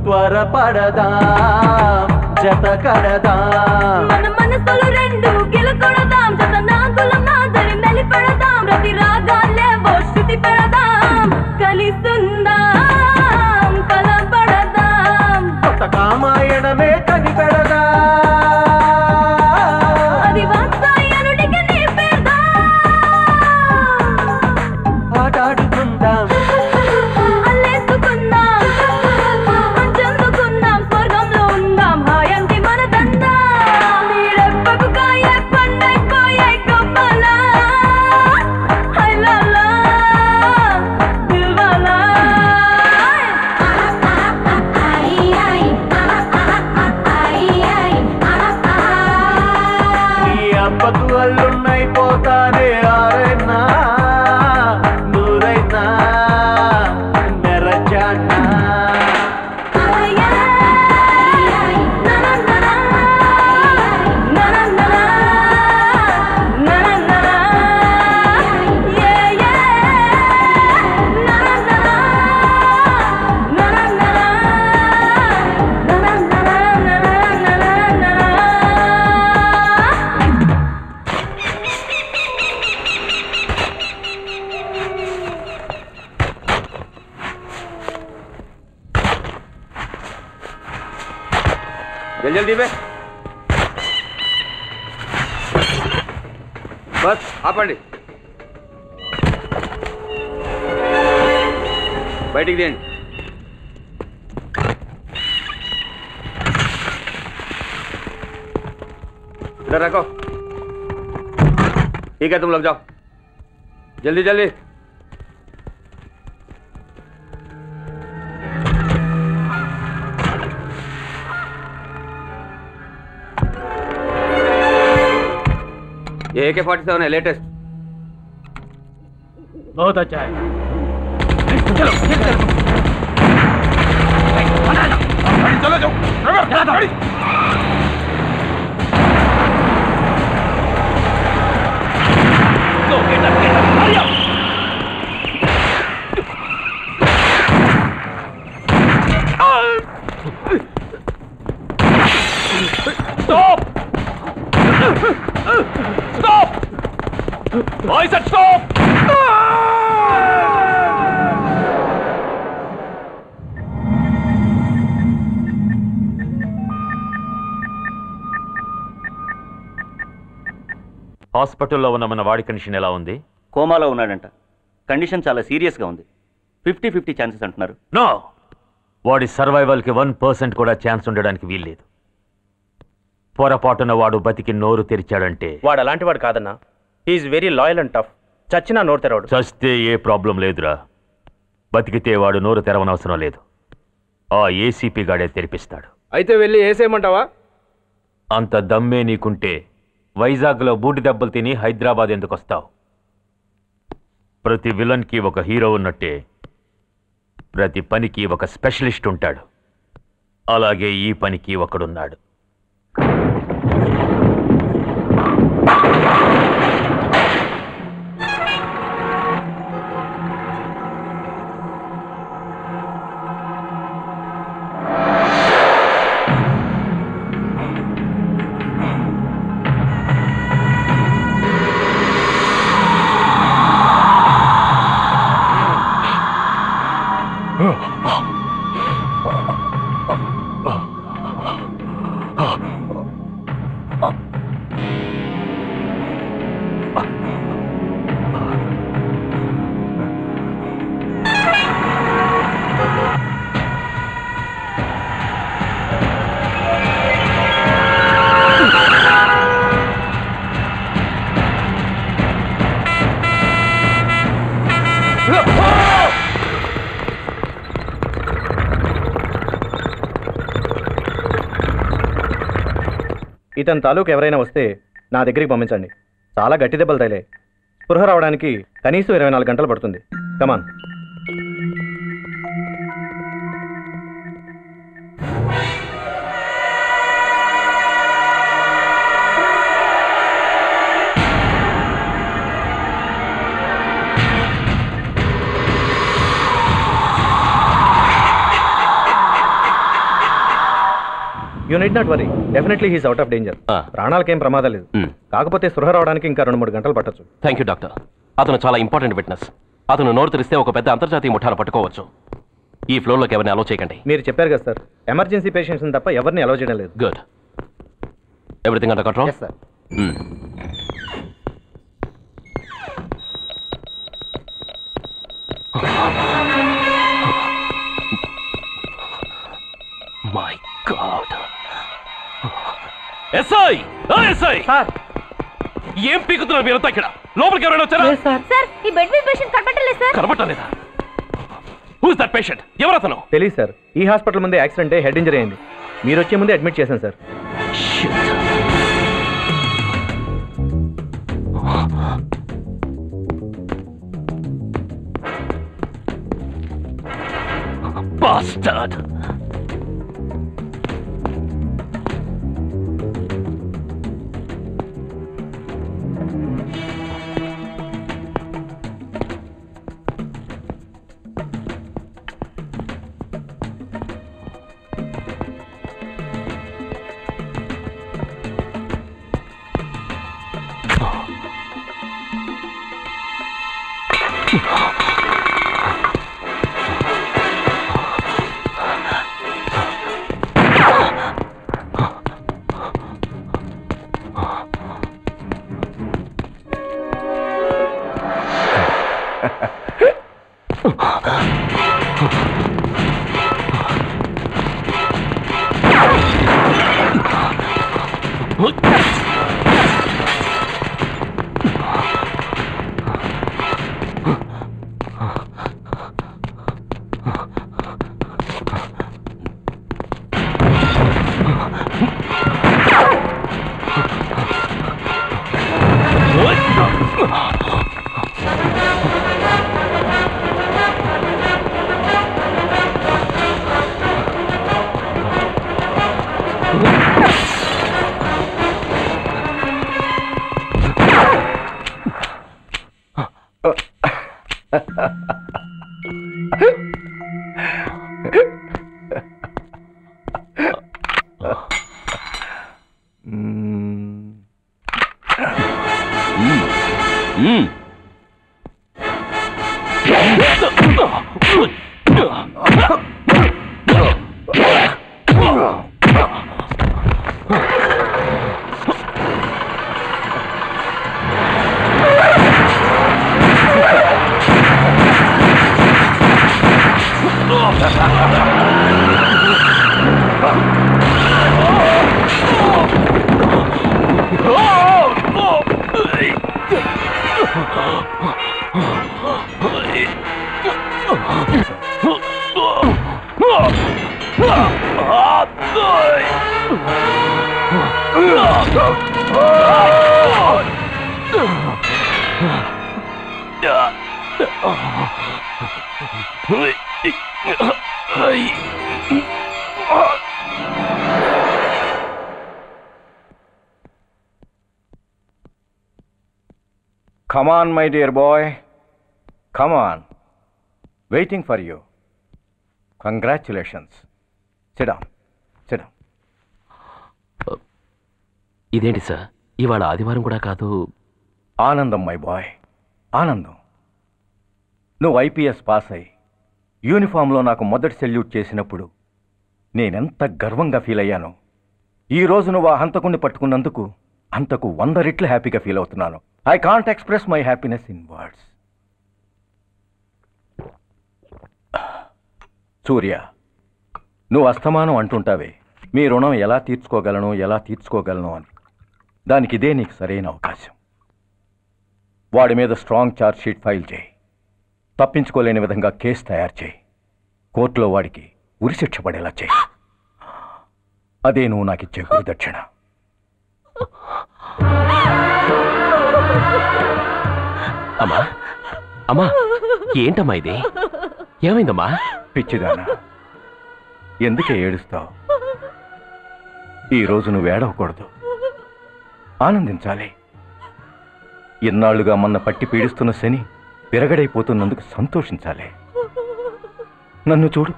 त्वरपड़दा जत करदा मन मनसुलु रेंडु गिलकोडदा जत नादुलम नादरि मेलिपड़दा प्रति रागाले वो श्रुति पड़दा कलिसुंदा कलपड़दा कोट कामायणमे कनिपड़दा जल्दी बे बस आपंडी बैठक दें इधर रखो। ठीक है तुम लोग जाओ जल्दी जल्दी। AK-47 है लेटेस्ट, बहुत अच्छा है। चलो चलो जाओ चलो I said stop! హాస్పిటల్లో ఉన్న మన వాడి కండిషన్ ఎలా ఉంది? కోమాలో ఉన్నాడంట. కండిషన్ చాలా సీరియస్ గా ఉంది. 50-50 ఛాన్సెస్ అంటున్నారు. నో. వాడి సర్వైవల్ కి 1% కూడా ఛాన్స్ ఉండడానికి వీల్లేదు. పొరపాటున వాడు బతికి నోరు తెరిచాడంటే వాడు అలాంటి వాడు కాదన్నా. He is very loyal and tough. చచ్చినా నోరు తెరవడు. చస్తే ఏ ప్రాబ్లం లేదురా, బతికితే వాడు నోరు తెరవనవసరం లేదు, ఆ ఏసీపీ గాడే తెరిపిస్తాడు. అయితే వెళ్ళి ఏసేయమంటావా? అంత దమ్మే నీకుంటే వైజాగ్లో బూటి దెబ్బలు తిని హైదరాబాద్ ఎందుకు వస్తావు? ప్రతి విలన్కి ఒక హీరో ఉన్నట్టే ప్రతి పనికి ఒక స్పెషలిస్ట్ ఉంటాడు, అలాగే ఈ పనికి ఒకడున్నాడు. ఇతని తాలూకు ఎవరైనా వస్తే నా దగ్గరికి పంపించండి. చాలా గట్టి దెబ్బలు తగిలాయి. స్పృహ రావడానికి కనీసం 24 గంటలు పడుతుంది. Come on. You need not worry. Definitely he is out of danger. ప్రాణాలకు ఏం ప్రమాదం లేదు. కాకపోతే సురహ రావడానికి ఇంకా 2-3 గంటలు పట్టొచ్చు. Thank you doctor. అతను చాలా ఇంపార్టెంట్ విట్నెస్. అతను నోరు తెరిస్తే ఒక పెద్ద అంతర్జాతీయ ముఠాను పట్టుకోవచ్చు. ఈ ఫ్లోర్ లోకి ఎవరిని అలో చేయకండి. మీరు చెప్పారు కదా సార్. ఎమర్జెన్సీ పేషెంట్స్ తప్ప ఎవరిని అలో చేయడం లేదు. Good. Everything under control? Yes sir. My God. SI! SI! Sir! ఏం పీకుతున్నారు మీరంతా ఇక్కడ? లోపలికి ఎవరైనా వచ్చారా? లేదు సార్. సార్, ఈ బెడ్ మీద పేషెంట్ కనబట్టలేదు సార్. కనబట్టలేదా? Who is that patient? ఎవరతను? తెలియదు సార్. ఈ హాస్పిటల్ ముందే యాక్సిడెంట్ అయి హెడ్ ఇంజరీ అయింది. మీరు వచ్చే ముందే అడ్మిట్ చేశాను sir. Shit. Bastard. Come on, my dear boy. Come on. Waiting for you. Congratulations. Sit down. Sit down. ఇదేంటి సార్ ఇవాళ ఆదివారం కూడా కాదు? ఆనందం మై బాయ్, ఆనందం. నువ్వు ఐపీఎస్ పాస్ అయి యూనిఫామ్లో నాకు మొదటి సెల్యూట్ చేసినప్పుడు నేనెంత గర్వంగా ఫీల్ అయ్యాను. ఈరోజు నువ్వు ఆ హంతకుణ్ణి పట్టుకున్నందుకు అంతకు 100 రెట్లు హ్యాపీగా ఫీల్ అవుతున్నాను. I can't express my happiness in words. Surya, నువ్వు అస్తమానం అంటుంటావే మీ రుణం ఎలా తీర్చుకోగలను, ఎలా తీర్చుకోగలను అని. దానికి ఇదే నీకు సరైన అవకాశం. వాడి మీద స్ట్రాంగ్ ఛార్జ్షీట్ ఫైల్ చేయి. తప్పించుకోలేని విధంగా కేసు తయారు చేయి. కోర్టులో వాడికి ఉరిశిక్ష పడేలా చేయి. అదే నువ్వు నాకు ఇచ్చే గురుదక్షిణ. అమ్మా, అమ్మా, ఏంటమ్మా ఇది? ఏమైందమ్మా? పిచ్చిదానా, ఎందుకే ఏడుస్తావు? ఈరోజు నువ్వు ఏడవకూడదు, ఆనందించాలి. ఎన్నాళ్ళుగా మన పట్టి పీడిస్తున్న శని విరగడైపోతున్నందుకు సంతోషించాలి. నన్ను చూడు,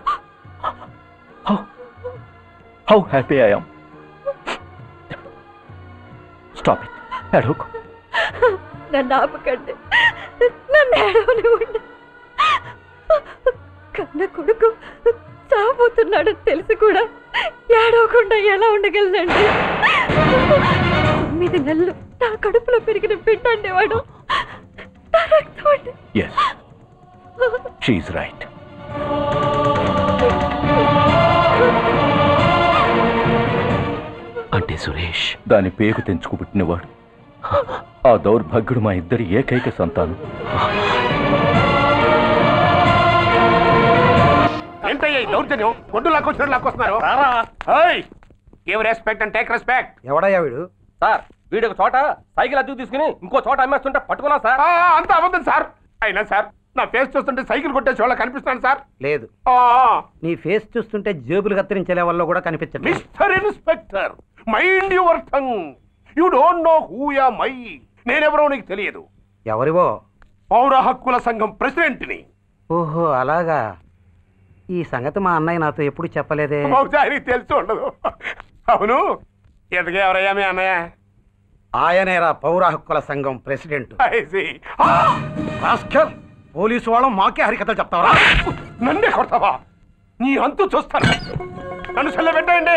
how happy I am. Stop it. Hello. நான் நாப்பகர்ந்து. நான் நேடவுனே உண்டு. கண்ண கொடுக்கு சாபோத்துன்னாடு தெல்சுக்குடா. யாடோக்குண்டா எலா உண்டுகள் நண்டு. மீது நல்லு. நான் கடுப்புல பெருக்கினு பிட்டாண்டே வாடும். நான் ரக்தோண்டு. Yes. She is right. अंटे Suresh दाने पेग तेंचुकु पुट्टिनवाडु आ दौर्भाग्युडु मा इद्दरि एकैक संतानं एंटय्य ई दौर्जन्यं गोड्डु लाकोचेरु लाकोस्तुन्नारु रारा hey give respect and take respect ఎవడయ్యా వీడు సార్ వీడు ఒక చోట సైకిల్ అద్దెకు తీసుకుని ఇంకో చోట అమ్మేస్తుంటే పట్టుకున్నా సార్ ఆ అంత అబద్ధం సార్ అయినా సార్ నా ఫేస్ చూస్తుంటే సైకిల్ కొట్టేచోళ్ళ కనిపిస్తాను సార్ లేదు ఆ నీ ఫేస్ చూస్తుంటే జేబులు కత్తిరించేలే వల్ల కూడా కనిపించట్లేదు mister inspector mind your tongue you don't know who am I నేను ఎవరో నీకు తెలియదు ఎవరివో పౌర హక్కుల సంఘం ప్రెసిడెంట్ ని ఓహో అలాగా ఈ సంగతి మా అన్నయ్య నాతో ఎప్పుడు చెప్పలేదే ఒకసారి తెలుసు ఉండదు అవును ఎందుకే ఎవరయ్యా మీ అన్నయ్య ఆయనేరా పౌర హక్కుల సంఘం president I see rascal police వాళ్ళం మాకే హరికథలు చెప్తావరా నన్నే కొడతావా నీ అంతు చూస్తాను నన్ను చల్లబెట్టండి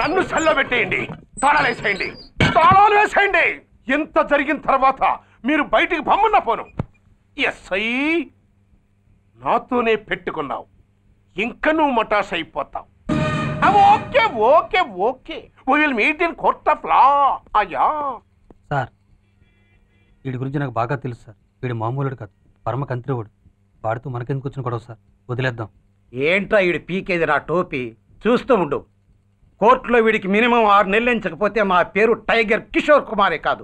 నన్ను చల్లబెట్టండి తాళాలు వేసేయండి తాళాలు వేసేయండి ఎంత జరిగిన తర్వాత మీరు బయటికి బమ్మన్న పోను ఎస్ఐ నాతోనే పెట్టుకున్నావు ఇంకా నువ్వు మటాస్ అయిపోతావు okay okay okay we will meet in court of law అయ్యా సార్ వీడి గురించి నాకు బాగా తెలుసు సార్ వీడి మామూలుడు కాదు పరమ కంత్రివుడు వాడితో మనకెందుకు వచ్చిన గొడవ సార్ వదిలేద్దాం ఏంట్రా వీడి పీకేది నా టోపీ చూస్తూ ఉండు కోర్టులో వీడికి మినిమం 6 నెలలు ఎంచకపోతే మా పేరు టైగర్ కిషోర్ కుమారే కాదు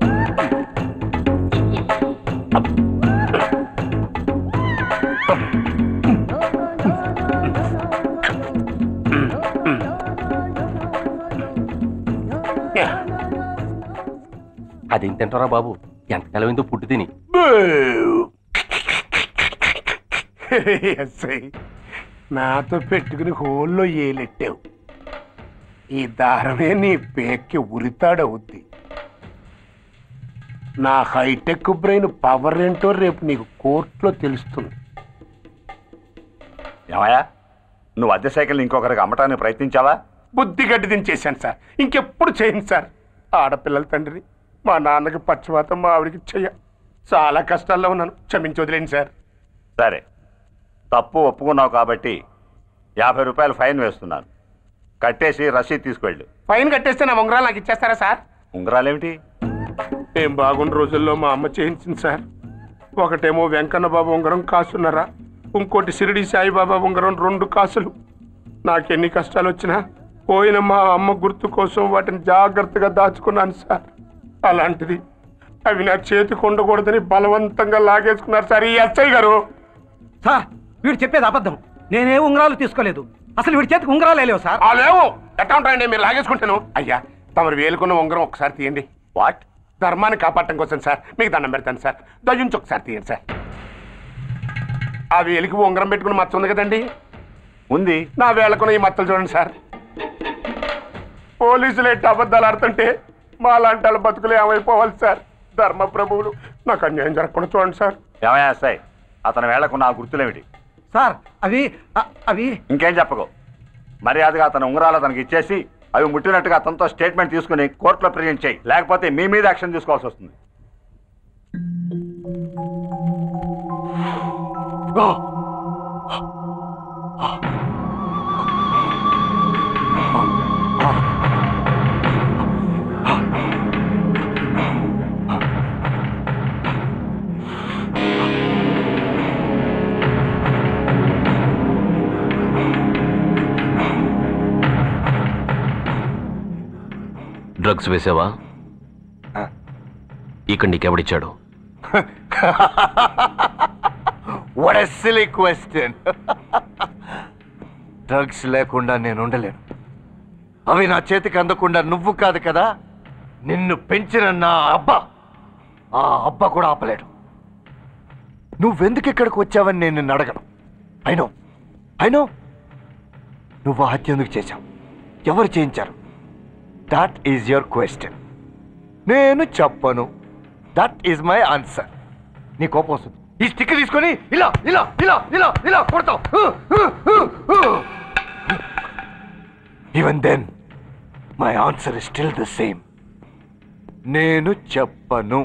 అదేంటంటారా బాబు ఎంతకాలమైందో పుట్టి తిని నాతో పెట్టుకుని హోల్లో ఏలెట్టావు ఈ దారమే నీ పేక్కి ఉరితాడవుద్ది నా హైటెక్ బ్రెయిన్ పవర్ ఏంటో రేపు నీకు కోర్టులో తెలుస్తుంది ఏమయ్యా నువ్వు అద్దె సైకిల్ ఇంకొకరికి అమ్మటానికి ప్రయత్నించావా బుద్ధి గడ్డిదించేశాను సార్ ఇంకెప్పుడు చేయను సార్ ఆడపిల్లల తండ్రిని మా నాన్నకి పక్షవాతం మా ఆవిడికి చెయ్య చాలా కష్టాల్లో ఉన్నాను క్షమించి వదిలేండి సార్ సరే తప్పు ఒప్పుకున్నావు కాబట్టి 50 రూపాయలు ఫైన్ వేస్తున్నాను కట్టేసి రసీదు తీసుకెళ్ళు ఫైన్ కట్టేస్తే నా ఉంగరాలు నాకు ఇచ్చేస్తారా సార్ ఉంగరాలేమిటి ఏం బాగున్న రోజుల్లో మా అమ్మ చేయించింది సార్ ఒకటేమో వెంకన్న బాబు ఉంగరం కాసున్నారా ఇంకోటి షిరిడి సాయిబాబా ఉంగరం 2 కాసులు నాకెన్ని కష్టాలు వచ్చినా పోయిన మా అమ్మ గుర్తు కోసం వాటిని జాగ్రత్తగా దాచుకున్నాను సార్ అలాంటిది అవి నా చేతికి ఉండకూడదని బలవంతంగా లాగేసుకున్నారు సార్ ఈ ఎస్ఐ గారు సార్ వీడు చెప్పేది అబద్ధం నేనే ఉంగరాలు తీసుకోలేదు అసలు వీడి చేతికి ఉంగరాలు లేవు సార్ లేవు ఎట్లా ఉంటాయండి మీరు లాగేసుకుంటాను అయ్యా తమరు వేలుకున్న ఉంగరం ఒకసారి తీయండి వాట్ ధర్మాన్ని కాపాడటం కోసం సార్ మీకు దండం పెడతాను సార్ దయించి ఒకసారి తీయండి సార్ ఆ వేలికి ఉంగరం పెట్టుకుని మచ్చ ఉంది కదండి ఉంది నా వేళకున్న ఈ మచ్చలు చూడండి సార్ పోలీసులు ఎట్టి అబద్ధాలు ఆడుతుంటే మా లాంటి వాళ్ళ బతుకులు ఏమైపోవాలి సార్ ధర్మ ప్రభువులు నాకు అన్యాయం జరగకుండా చూడండి సార్ ఏమయ్యా సార్ అతను వేళకున్న ఆ గుర్తులేమిటి సార్ అవి అవి ఇంకేం చెప్పకు మర్యాదగా అతను ఉంగరాలు అతనికి ఇచ్చేసి అవి ముట్టినట్టుగా అతనితో స్టేట్మెంట్ తీసుకుని కోర్టులో ప్రజెంట్ చేయి లేకపోతే మీ మీద యాక్షన్ తీసుకోవాల్సి వస్తుంది డ్రగ్స్ వేసావా ఇక్కడ నీకెవడిచ్చాడు what a silly question drugs లేకుండా నేను ఉండలేను అవి నా చేతికి అందకుండా నువ్వు కాదు కదా నిన్ను పెంచిన నా అబ్బా ఆ అబ్బా కూడా ఆపలేడు నువ్వెందుకు ఇక్కడికి వచ్చావని నేను నిన్ను అడగను ఐ నో నువ్వు హత్య ఎందుకు చేశావు ఎవరు చేయించారు That is your question. నేను చెప్పను. That is my answer. నీ కోపం వస్తుంది ఈ స్టిక్ తీసుకొని ఇలా ఇలా ఇలా ఇలా ఇలా కొడతావు. Even then my answer is still the same. నేను చెప్పను.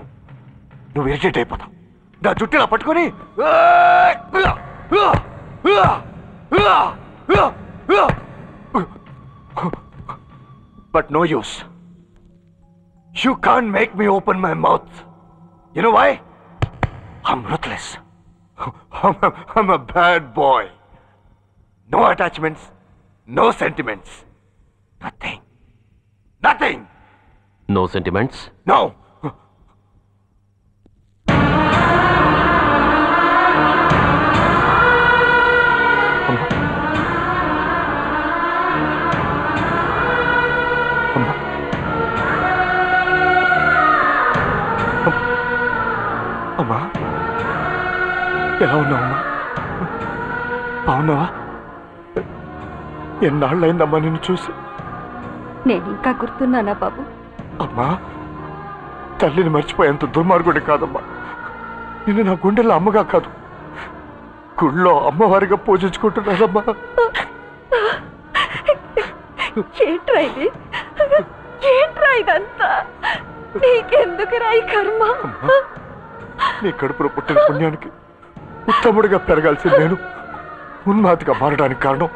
నువ్వు ఇరిటేట్ అయిపోతావు. దా జుట్టు ఇలా పట్టుకొని But no use. You can't make me open my mouth. You know why? I'm ruthless. I'm a bad boy. No attachments, no sentiments. Nothing. Nothing. No sentiments? No. అమ్మా ఎలా ఉన్నావమ్మా? బాగున్నావా? ఎన్నాళ్ళైందమ్మా నిన్ను చూసి? నేను ఇంకా గుర్తున్నానా బాబు? అమ్మా తల్లిని మర్చిపోయేంత దుర్మార్గుడి కాదమ్మా. నిన్ను నా గుండెల్లో అమ్మగా కాదు గుళ్ళో అమ్మవారిగా పూజించుకుంటున్నానమ్మా. ఏంట్రా ఇదంతా? నీకెందుకురా ఈ కర్మ? నీ కడుపులో పుట్టిన పుణ్యానికి ఉత్తముడిగా పెరగాల్సి నేను ఉన్మాదిగా మారడానికి కారణం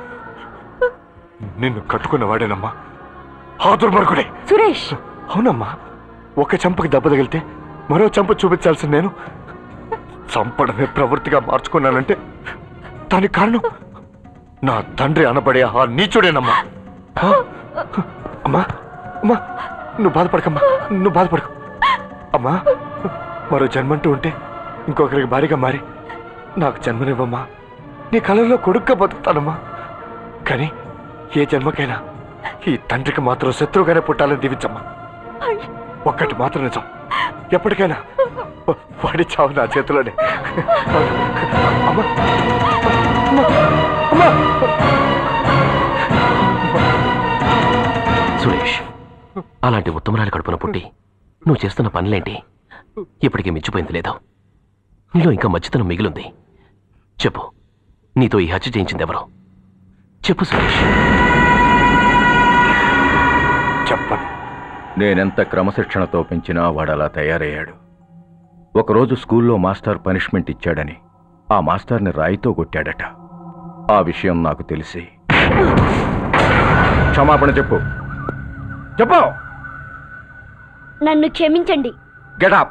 నిన్ను కట్టుకున్న వాడేనమ్మా. ఆ దుర్మార్గుడే సురేష్. అవునమ్మా. ఒక చంపకి దెబ్బ తగిలితే మరో చంప చూపించాల్సింది నేను చంపడమే ప్రవృత్తిగా మార్చుకున్నానంటే దానికి కారణం నా తండ్రి అనబడే ఆ నీచుడేనమ్మా. అమ్మా అమ్మా నువ్వు బాధపడకమ్మా. నువ్వు బాధపడకు అమ్మా. మరో జన్మంటూ ఉంటే ఇంకొకరికి భారీగా మారి నాకు జన్మనివ్వమ్మా. నీ కళల్లో కొడుక్గా బతుకుతానమ్మా. కానీ ఏ జన్మకైనా ఈ తండ్రికి మాత్రం శత్రువుగానే పుట్టాలని దీవించమ్మా. ఒక్కటి మాత్రం నిజం, ఎప్పటికైనా వాడి చావు నా చేతిలోనే. అమ్మా సురేష్, అలాంటి ఉత్తమరాలు కడుపున పుట్టి నువ్వు చేస్తున్న పనులేంటి? ఇప్పటికే మించిపోయింది లేదా? నీలో ఇంకా మధ్యతనం మిగిలింది. చెప్పు, నీతో ఈ హత్య చేయించింది ఎవరో చెప్పు సురేష్. చెప్పను. నేనెంత క్రమశిక్షణతో పెంచినా వాడలా తయారయ్యాడు. ఒకరోజు స్కూల్లో మాస్టర్ పనిష్మెంట్ ఇచ్చాడని ఆ మాస్టర్ని రాయితో కొట్టాడట. ఆ విషయం నాకు తెలిసి క్షమాపణ చెప్పు. చెప్పు. నన్ను క్షమించండి. Get up.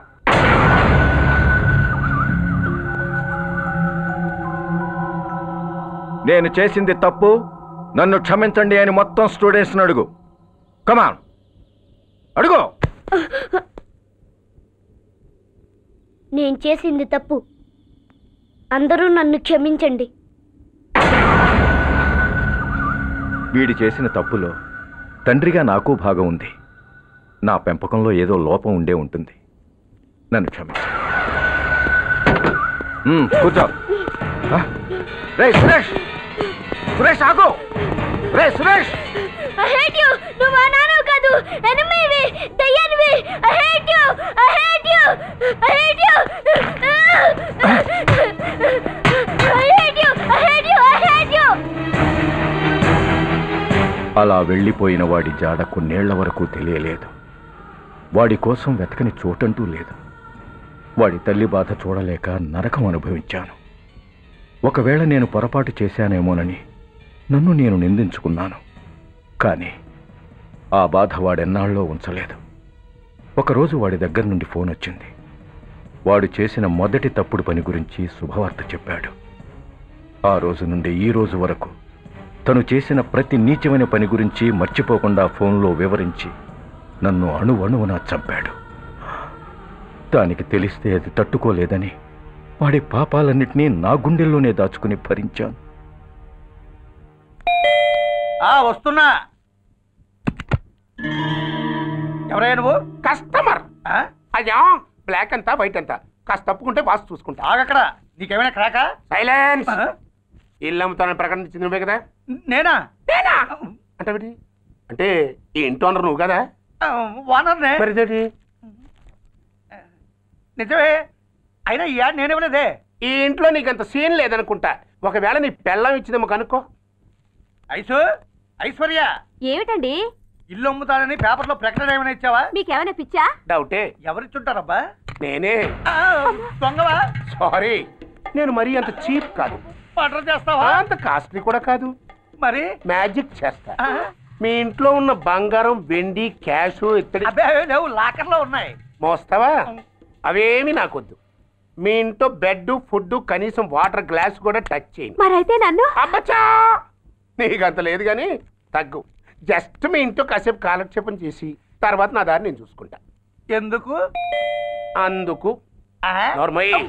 నేను చేసింది తప్పు, నన్ను క్షమించండి అని మొత్తం స్టూడెంట్స్ని అడుగు. కమ్ ఆన్ అడుగు. నేను చేసింది తప్పు, అందరూ నన్ను క్షమించండి. వీడి చేసిన తప్పులో తండ్రిగా నాకు భాగం ఉంది. నా పెంపకంలో ఏదో లోపం ఉండే ఉంటుంది. నన్ను క్షమించు. కూర్చో. రే సురేష్, సురేష్ ఆగు. రే సురేష్, ఐ హేట్ యు. నువ్వు మా నాన్నవి కాదు, ఎనిమీవి, దయ్యానివి. I hate you, I hate you, I hate you, I hate you, I hate you, I hate you. అలా వెళ్ళిపోయిన వాడి జాడ కొన్నేళ్ల వరకు తెలియలేదు. వాడి కోసం వెతకని చోటంటూ లేదు. వాడి తల్లి బాధ చూడలేక నరకం అనుభవించాను. ఒకవేళ నేను పొరపాటు చేశానేమోనని నన్ను నేను నిందించుకున్నాను. కానీ ఆ బాధ వాడెన్నాళ్ళో ఉంచలేదు. ఒకరోజు వాడి దగ్గర నుండి ఫోన్ వచ్చింది. వాడు చేసిన మొదటి తప్పుడు పని గురించి శుభవార్త చెప్పాడు. ఆ రోజు నుండి ఈ రోజు వరకు తను చేసిన ప్రతి నీచమైన పని గురించి మర్చిపోకుండా ఫోన్లో వివరించి నన్ను అణువణువున చంపాడు. దానికి తెలిస్తే అది తట్టుకోలేదని వాడి పాపాలన్నింటినీ నా గుండెల్లోనే దాచుకుని భరించాను. వస్తున్నా. ఎవరయ్యా నువ్వు? కస్టమర్. అయ్యా బ్లాక్ అంతా వైట్ అంతా కాస్త తప్పుకుంటే వాసు చూసుకుంటా. ఆగక్కడ నీకేమైనా క్రాకా? సైలెన్స్. ఇల్లు అమ్ముతానని ప్రకటించింది నువ్వే కదా? నేనా? నేనా అంటే ఈ ఇంటి ఓనర్ నువ్వు కదా? ఓనర్. నిజమే అయినా యాడ్ నేనే ఇవ్వలేదే ఈ ఇంట్లో నీకంత సీన్ లేదు అనుకుంటా ఒకవేళ నీ పెళ్ళం ఇచ్చిదేమో కనుక్కో ఐసు ఐశ్వర్య ఏమిటండి ఇల్లు అమ్ముతారని పేపర్లో ప్రకటన ఏమైనా ఇచ్చావా మీకు ఏమైనా పిచ్చా డౌటే ఎవరు ఇచ్చుంటారబ్బా నేనే దొంగవా సారీ నేను మరీ అంత చీప్ కాదు ఆర్డర్ చేస్తావా అంత కాస్ట్లీ కూడా కాదు మరి మ్యాజిక్ చేస్తా మీ ఇంట్లో ఉన్న బంగారం వెండి క్యాష్ ఇత్తడి అబ్బే లేవు లాకర్లో ఉన్నాయి మోస్తావా అవేమీ నాకొద్దు మీ ఇంట్లో బెడ్ ఫుడ్ కనీసం వాటర్ గ్లాస్ కూడా టచ్ చేయను మరైతే నన్ను అబ్బచ్చా నీకు అంత లేదు కానీ తగ్గు జస్ట్ మీ ఇంట్లో కాసేపు కాలక్షేపం చేసి తర్వాత నా దారి నేను చూసుకుంటా ఎందుకు అందుకు నార్మల్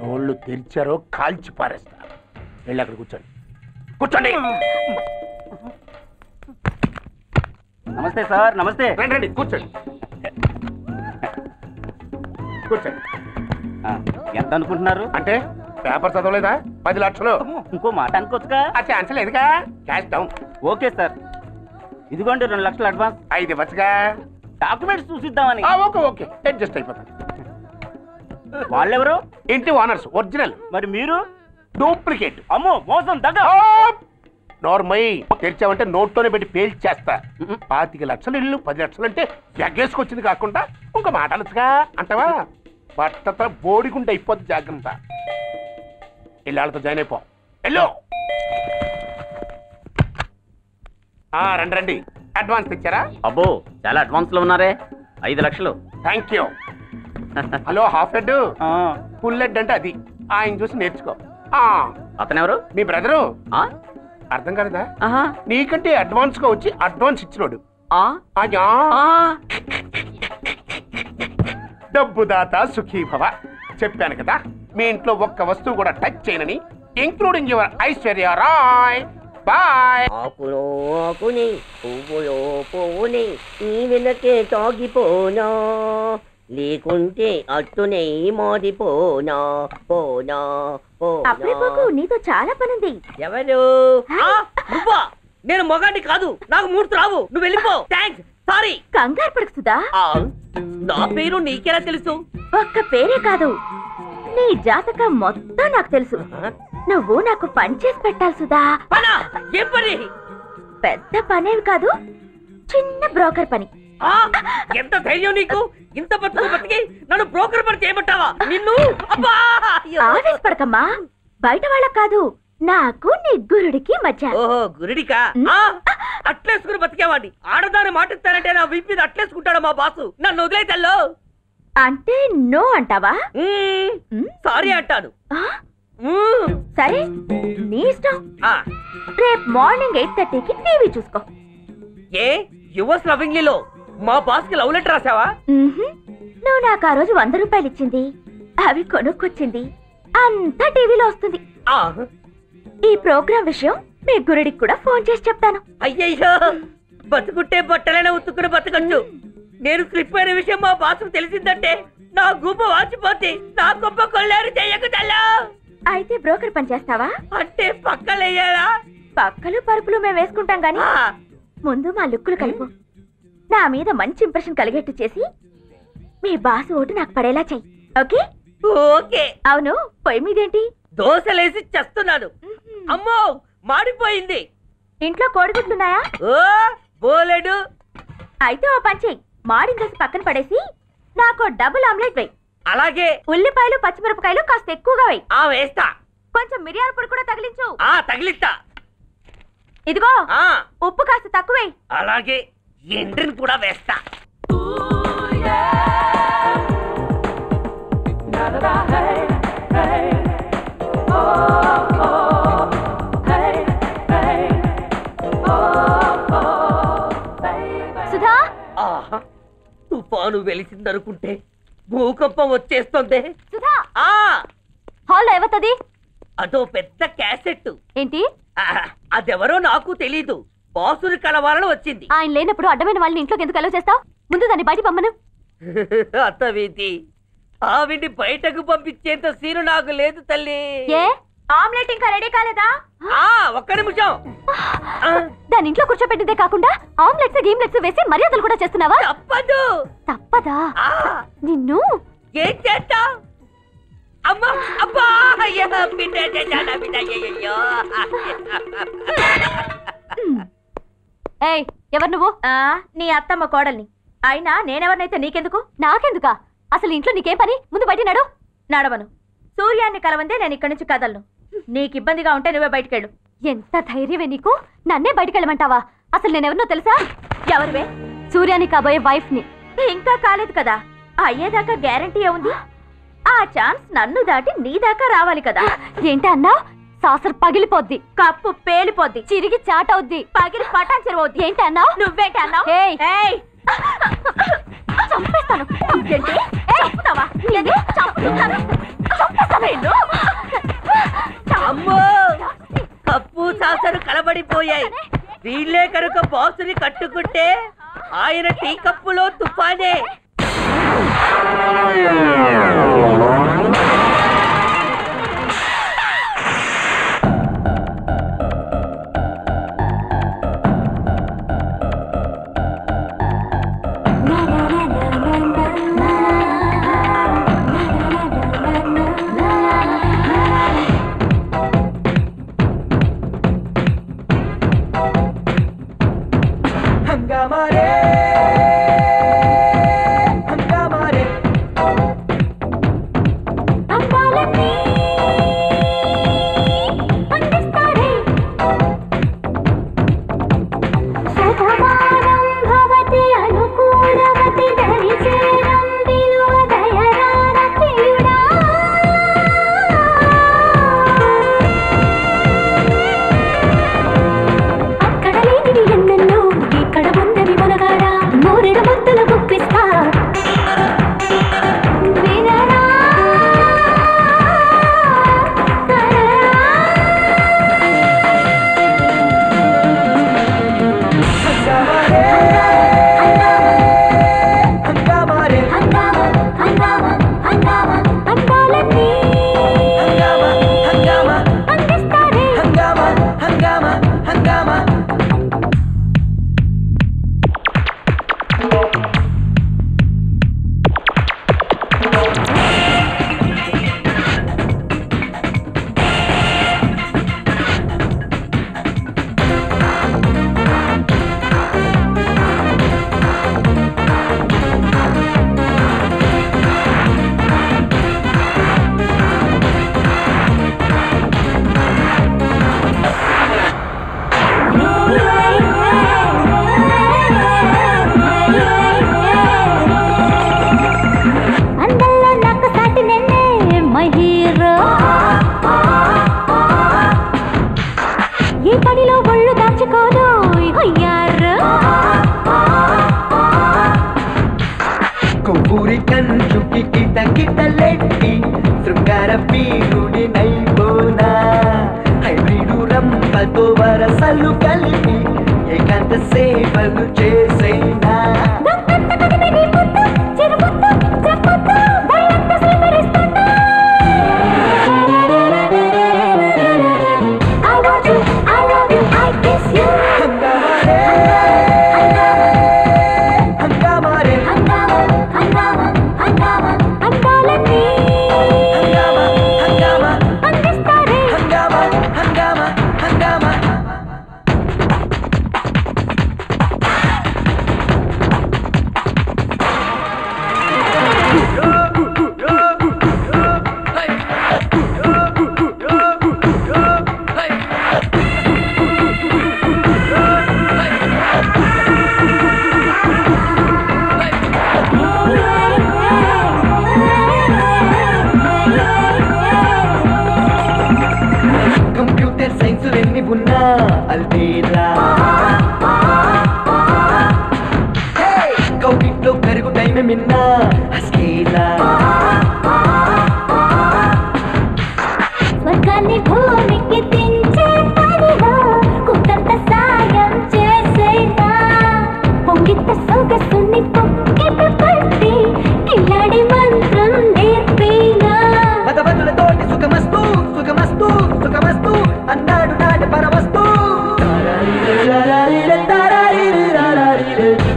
నోళ్ళు తెరిచారో కాల్చి పారేస్తా వెళ్ళి అక్కడ కూర్చోండి కూర్చోండి नमस्ते सर नमस्ते रेंड रेंड కూర్చోండి ఎంత అనుకుంటున్నారు అంటే పేపర్ చదవలేదా 10 లక్షలు ఇంకో మాట అనుకోవచ్చుగా ఆ ఛాన్స్ లేదుగా క్యాష్ డౌన్ ఓకే సార్ ఇదిగోండి 2 లక్షలు అడ్వాన్స్ 5 ఇవ్వచ్చుగా డాక్యుమెంట్స్ చూసిద్దామని ఆ ఓకే ఓకే అడ్జస్ట్ అయిపోతాను వాళ్ళెవరు ఇంటి ఓనర్స్ ఒరిజినల్ మరి మీరు డూప్లికేట్ అమ్మో మోసం దగా నోర్మయ్ తెరిచామంటే నోట్తోనే పెట్టి పేల్చేస్తా 25 లక్షలు ఇల్లు 10 లక్షలు అంటే జగ్గేసుకొచ్చింది కాకుండా ఇంకా మాటలచ్చుగా అంటవా బట్టత బోడిగుంటే అయిపోద్ది జాగ్రత్త ఇళ్ళతో జాయిన్ అయిపో ఎల్లు రండి రండి అడ్వాన్స్ తెచ్చారా అబ్బో చాలా అడ్వాన్స్ లో ఉన్నారే 5 లక్షలు thank you hello half head full head అంటే అది ఆయన చూసి నేర్చుకో అతనెవరు మీ బ్రదరు అర్థం కాలేదా నీకంటే అడ్వాన్స్ గా వచ్చి అడ్వాన్స్ ఇచ్చినోడు డబ్బు దాత సుఖీభవ చెప్పాను కదా మీ ఇంట్లో ఒక్క వస్తువు కూడా టచ్ చేయనని ఇంక్లూడింగ్ యువర్ ఐశ్వర్య రాయ్ బాయ్ లేకుంటే అట్టునే మోదిపోనా పోనా అప్పు నీతో చాలా పనుంది ఎవరు నేను మొగాడి కాదు నాకు మూర్తి రావు నువ్వు వెళ్ళిపో థ్యాంక్స్ సారీ కంగారు పడుతుందా నా పేరు నీకెలా తెలుసు ఒక్క పేరే కాదు నీ జాతకం మొత్తం నాకు తెలుసు నువ్వు నాకు పని చేసి పెట్టాలి సుధా ఏం పని పెద్ద పనేవి కాదు చిన్న బ్రోకర్ పని ఎంత ధైర్యం నీకు ఇంత బతుకు బతికి నన్ను బ్రోకర్ పని చేయబట్టావా నిన్ను అబ్బా ఆవేశపడకమ్మా బయట వాళ్ళ కాదు నాకు నీ గురుడికి మధ్య ఓహో గురుడికా అట్లేసుకుని బతికేవాడిని ఆడదాని మాట ఇస్తానంటే నా వీపు మీద అట్లేసుకుంటాడు మా బాసు నన్ను వదిలేతల్లో అంటే నో అంటావా సారీ అంటాను సరే నీ ఇష్టం రేపు మార్నింగ్ 8:30కి టీవీ చూసుకో ఏ యువర్స్ లవింగ్లీలో మా బాస్కి లవ్ లెటర్ రాసావా నువ్వు నాకు ఆ రోజు 100 రూపాయలు ఇచ్చింది అవి కొనుక్కొచ్చింది అంతా టీవీలో వస్తుంది ఈ ప్రోగ్రాం విషయం మీ గురుడికి కూడా ఫోన్ చేసి చెప్తాను అయ్యయ్యో బతుకుంటే బట్టలైనా ఉత్తుకుని బతకచ్చు నేను స్లిప్ అయిన విషయం మా బాస్కు తెలిసిందంటే నా గుబ వాచిపోతే నా గొప్ప కొల్లారు చెయ్యకుదల్లా అయితే బ్రోకర్ పని చేస్తావా అంటే పక్కలేయాలా పక్కలు పరుపులు మేము వేసుకుంటాం గానీ ముందు మా లుక్కులు కలుపు నా మీద మంచి ఇంప్రెషన్ కలిగేట్టు చేసి మీ బాస్ ఓటు నాకు పడేలా చెయ్యి ఓకే ఓకే అవును పొయ్యి మీదేంటి దోశలేసి చేస్తున్నాను అమ్మో మాడిపోయింది ఇంట్లో కోడిగుడ్లున్నాయా ఓ బోలెడు అయితే ఓ పని చెయ్యి మాడించేసి పక్కన పడేసి నాకు డబుల్ ఆమ్లెట్ వెయ్యి అలాగే ఉల్లిపాయలు పచ్చిమిరపకాయలు కాస్త ఎక్కువగా వెయ్యి వేస్తా కొంచెం మిరియాల పొడి కూడా తగిలించు తగిలిస్తా ఇదిగో ఉప్పు కాస్త తక్కువే అలాగే ఎండ్రిని కూడా వేస్తా సుధా తుఫాను వెలిసిందనుకుంటే భూకంపం వచ్చేస్తుంది సుధా హాల్లో ఏమవుతుంది అదో పెద్ద క్యాసెట్ ఏంటి అదెవరో నాకు తెలీదు బాసుని కలవాలని వచ్చింది ఆయన లేనప్పుడు అడ్డమైన వాళ్ళని ఇంట్లోకి ఎందుకు అలౌ చేస్తావు ముందు దాన్ని బయట పంపను అత్తవేది ఆవిడ్ని బయటకు పంపించేంత సీను నాకు లేదు తల్లి ఏ ఆమ్లెట్ ఇంకా రెడీ కాలేదా ఒక్క నిమిషం దాని ఇంట్లో కూర్చోబెట్టిందే కాకుండా ఆమ్లెట్స్ గేమ్లెట్స్ వేసి మర్యాదలు కూడా చేస్తున్నావా తప్పదు తప్పదా నిన్ను नी अत्तम कोडल्नी आयना नेनेवरनैते नीकेंदुकु नाकेंदुका అసలు ఇంట్లో నీకేం పని ముందు బయట నడు నడవను సూర్యాన్ని కలవందే నేను ఇక్కడి నుంచి కదలను నీకు ఇబ్బందిగా ఉంటే నువ్వే బయటికి వెళ్ళు ఎంత ధైర్యమే నీకు నన్నే బయటికి వెళ్ళమంటావా అసలు నేను ఎవర్నో తెలుసా ఎవరువే సూర్యాని కాబోయే వైఫ్ ని ఇంకా కాలేదు కదా అయ్యేదాకా గ్యారెంటీ ఏముంది ఆ ఛాన్స్ నన్ను దాటి నీ దాకా రావాలి కదా ఏంట అన్నా సాసర్ పగిలిపోద్ది కప్పు పేలిపోద్ది చిరిగి చాట్ అవుద్ది పగిలి పటాన్ చెరువవుద్ది ఏంట అన్నా నువ్వేంట అన్నా ఏయ్ ఏయ్ చంపేస్తాను ఏంటి చంపుతావా ఏంటి చంపుతాను చంపేస్తాను నిన్ను అమ్మో కప్పు సాసరు కలబడిపోయాయి వీళ్ళే కనుక బాసుని కట్టుకుంటే ఆయన టీ కప్పులో తుఫానే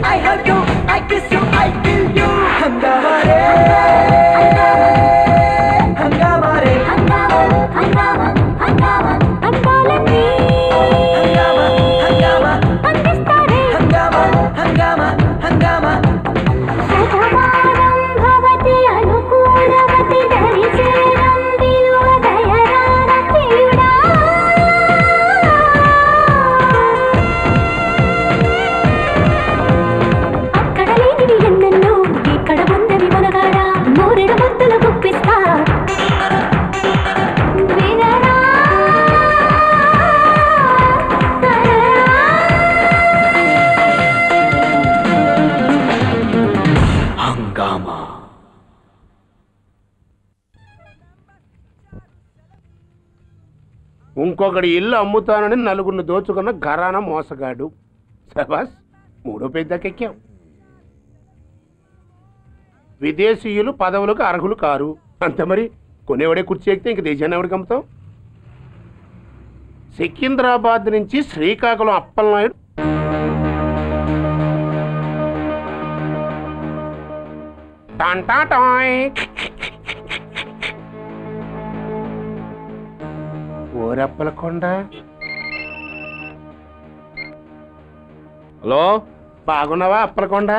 I hug you, I kiss you, I kill you. Hangama re. ఇంకొకడి ఇల్లు అమ్ముతానని నలుగుర్ని దోచుకున్న ఘరానా మోసగాడు. సబాస్, మూడో పెద్దకెక్కాం. విదేశీయులు పదవులకు అర్హులు కారు అంత. మరి కొనేవాడే కుర్చీ ఎక్కితే ఇంక దేశాన్ని ఎవడికి అమ్ముతాం? సికింద్రాబాద్ నుంచి శ్రీకాకుళం అప్పలనాయుడు ఓరప్పలకొండ. హలో, బాగున్నావా అప్పలకొండ?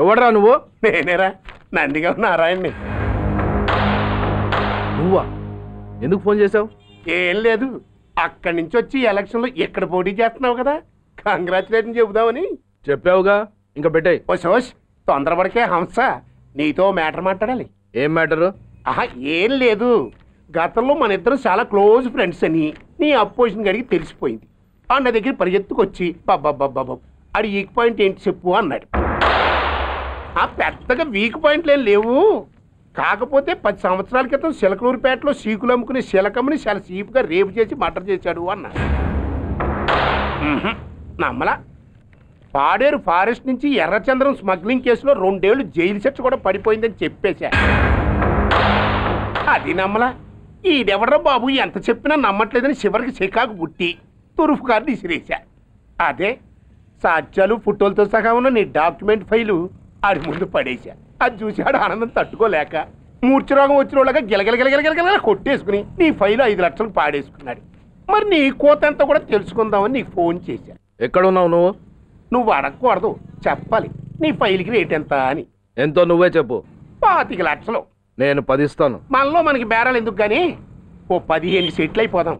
ఎవడరా నువ్వు? నేనేరా, నందిగా నారాయణ్ణి. నువ్వా? ఎందుకు ఫోన్ చేసావు? ఏం లేదు, అక్కడి నుంచి వచ్చి ఎలక్షన్లో ఎక్కడ పోటీ చేస్తున్నావు కదా, కంగ్రాచులేషన్ చెబుదామని. చెప్పావుగా, ఇంకా పెట్టాయి. ఓష్, తొందరపడికే హంస, నీతో మ్యాటర్ మాట్లాడాలి. ఏం మ్యాటరు? ఆహా, ఏం లేదు. గతంలో మన ఇద్దరు చాలా క్లోజ్ ఫ్రెండ్స్ అని నీ అపోజిషన్ గడికి తెలిసిపోయింది. ఆ నా దగ్గర పరిగెత్తుకొచ్చి బాబా అది వీక్ పాయింట్ ఏంటి చెప్పు అన్నాడు. ఆ పెద్దగా వీక్ పాయింట్లు ఏం లేవు, కాకపోతే 10 సంవత్సరాల క్రితం సిలకలూరుపేటలో సీకులు అమ్ముకునే శిలకమ్మని చాలా సీపుగా రేపు చేసి మటర్ చేశాడు అన్నాడు. నమ్మలా. పాడేరు ఫారెస్ట్ నుంచి ఎర్రచంద్రం స్మగ్లింగ్ కేసులో 2 ఏళ్ళు జైలు శిక్ష కూడా పడిపోయిందని చెప్పేశా. అది నమ్మలా. ఈడెవడరా బాబు ఎంత చెప్పినా నమ్మట్లేదని చివరికి చికాకు పుట్టి తురుఫ్ కార్డు ఇసిరేశా. అదే సాక్ష్యాలు ఫోటోలతో సహా ఉన్న నీ డాక్యుమెంట్ ఫైలు ఆడి ముందు పడేశా. అది చూశాడు ఆనందం తట్టుకోలేక మూర్ఛరోగం వచ్చిన వాళ్ళగా గిలగిలగిలగిలగిలగిల కొట్టేసుకుని నీ ఫైలు 5 లక్షలకు పాడేసుకున్నాడు. మరి నీ కోతంతా కూడా తెలుసుకుందామని నీకు ఫోన్ చేశా. ఎక్కడున్నావు నువ్వు? నువ్వు అడగకూడదు, చెప్పాలి. నీ ఫైల్కి రేట్ ఎంత అని. ఎంతో నువ్వే చెప్పు. 25 లక్షలు. నేను 10 ఇస్తాను. మనలో మనకి బేరాలు ఎందుకు కానీ, ఓ 15 సెట్లు అయిపోదాం.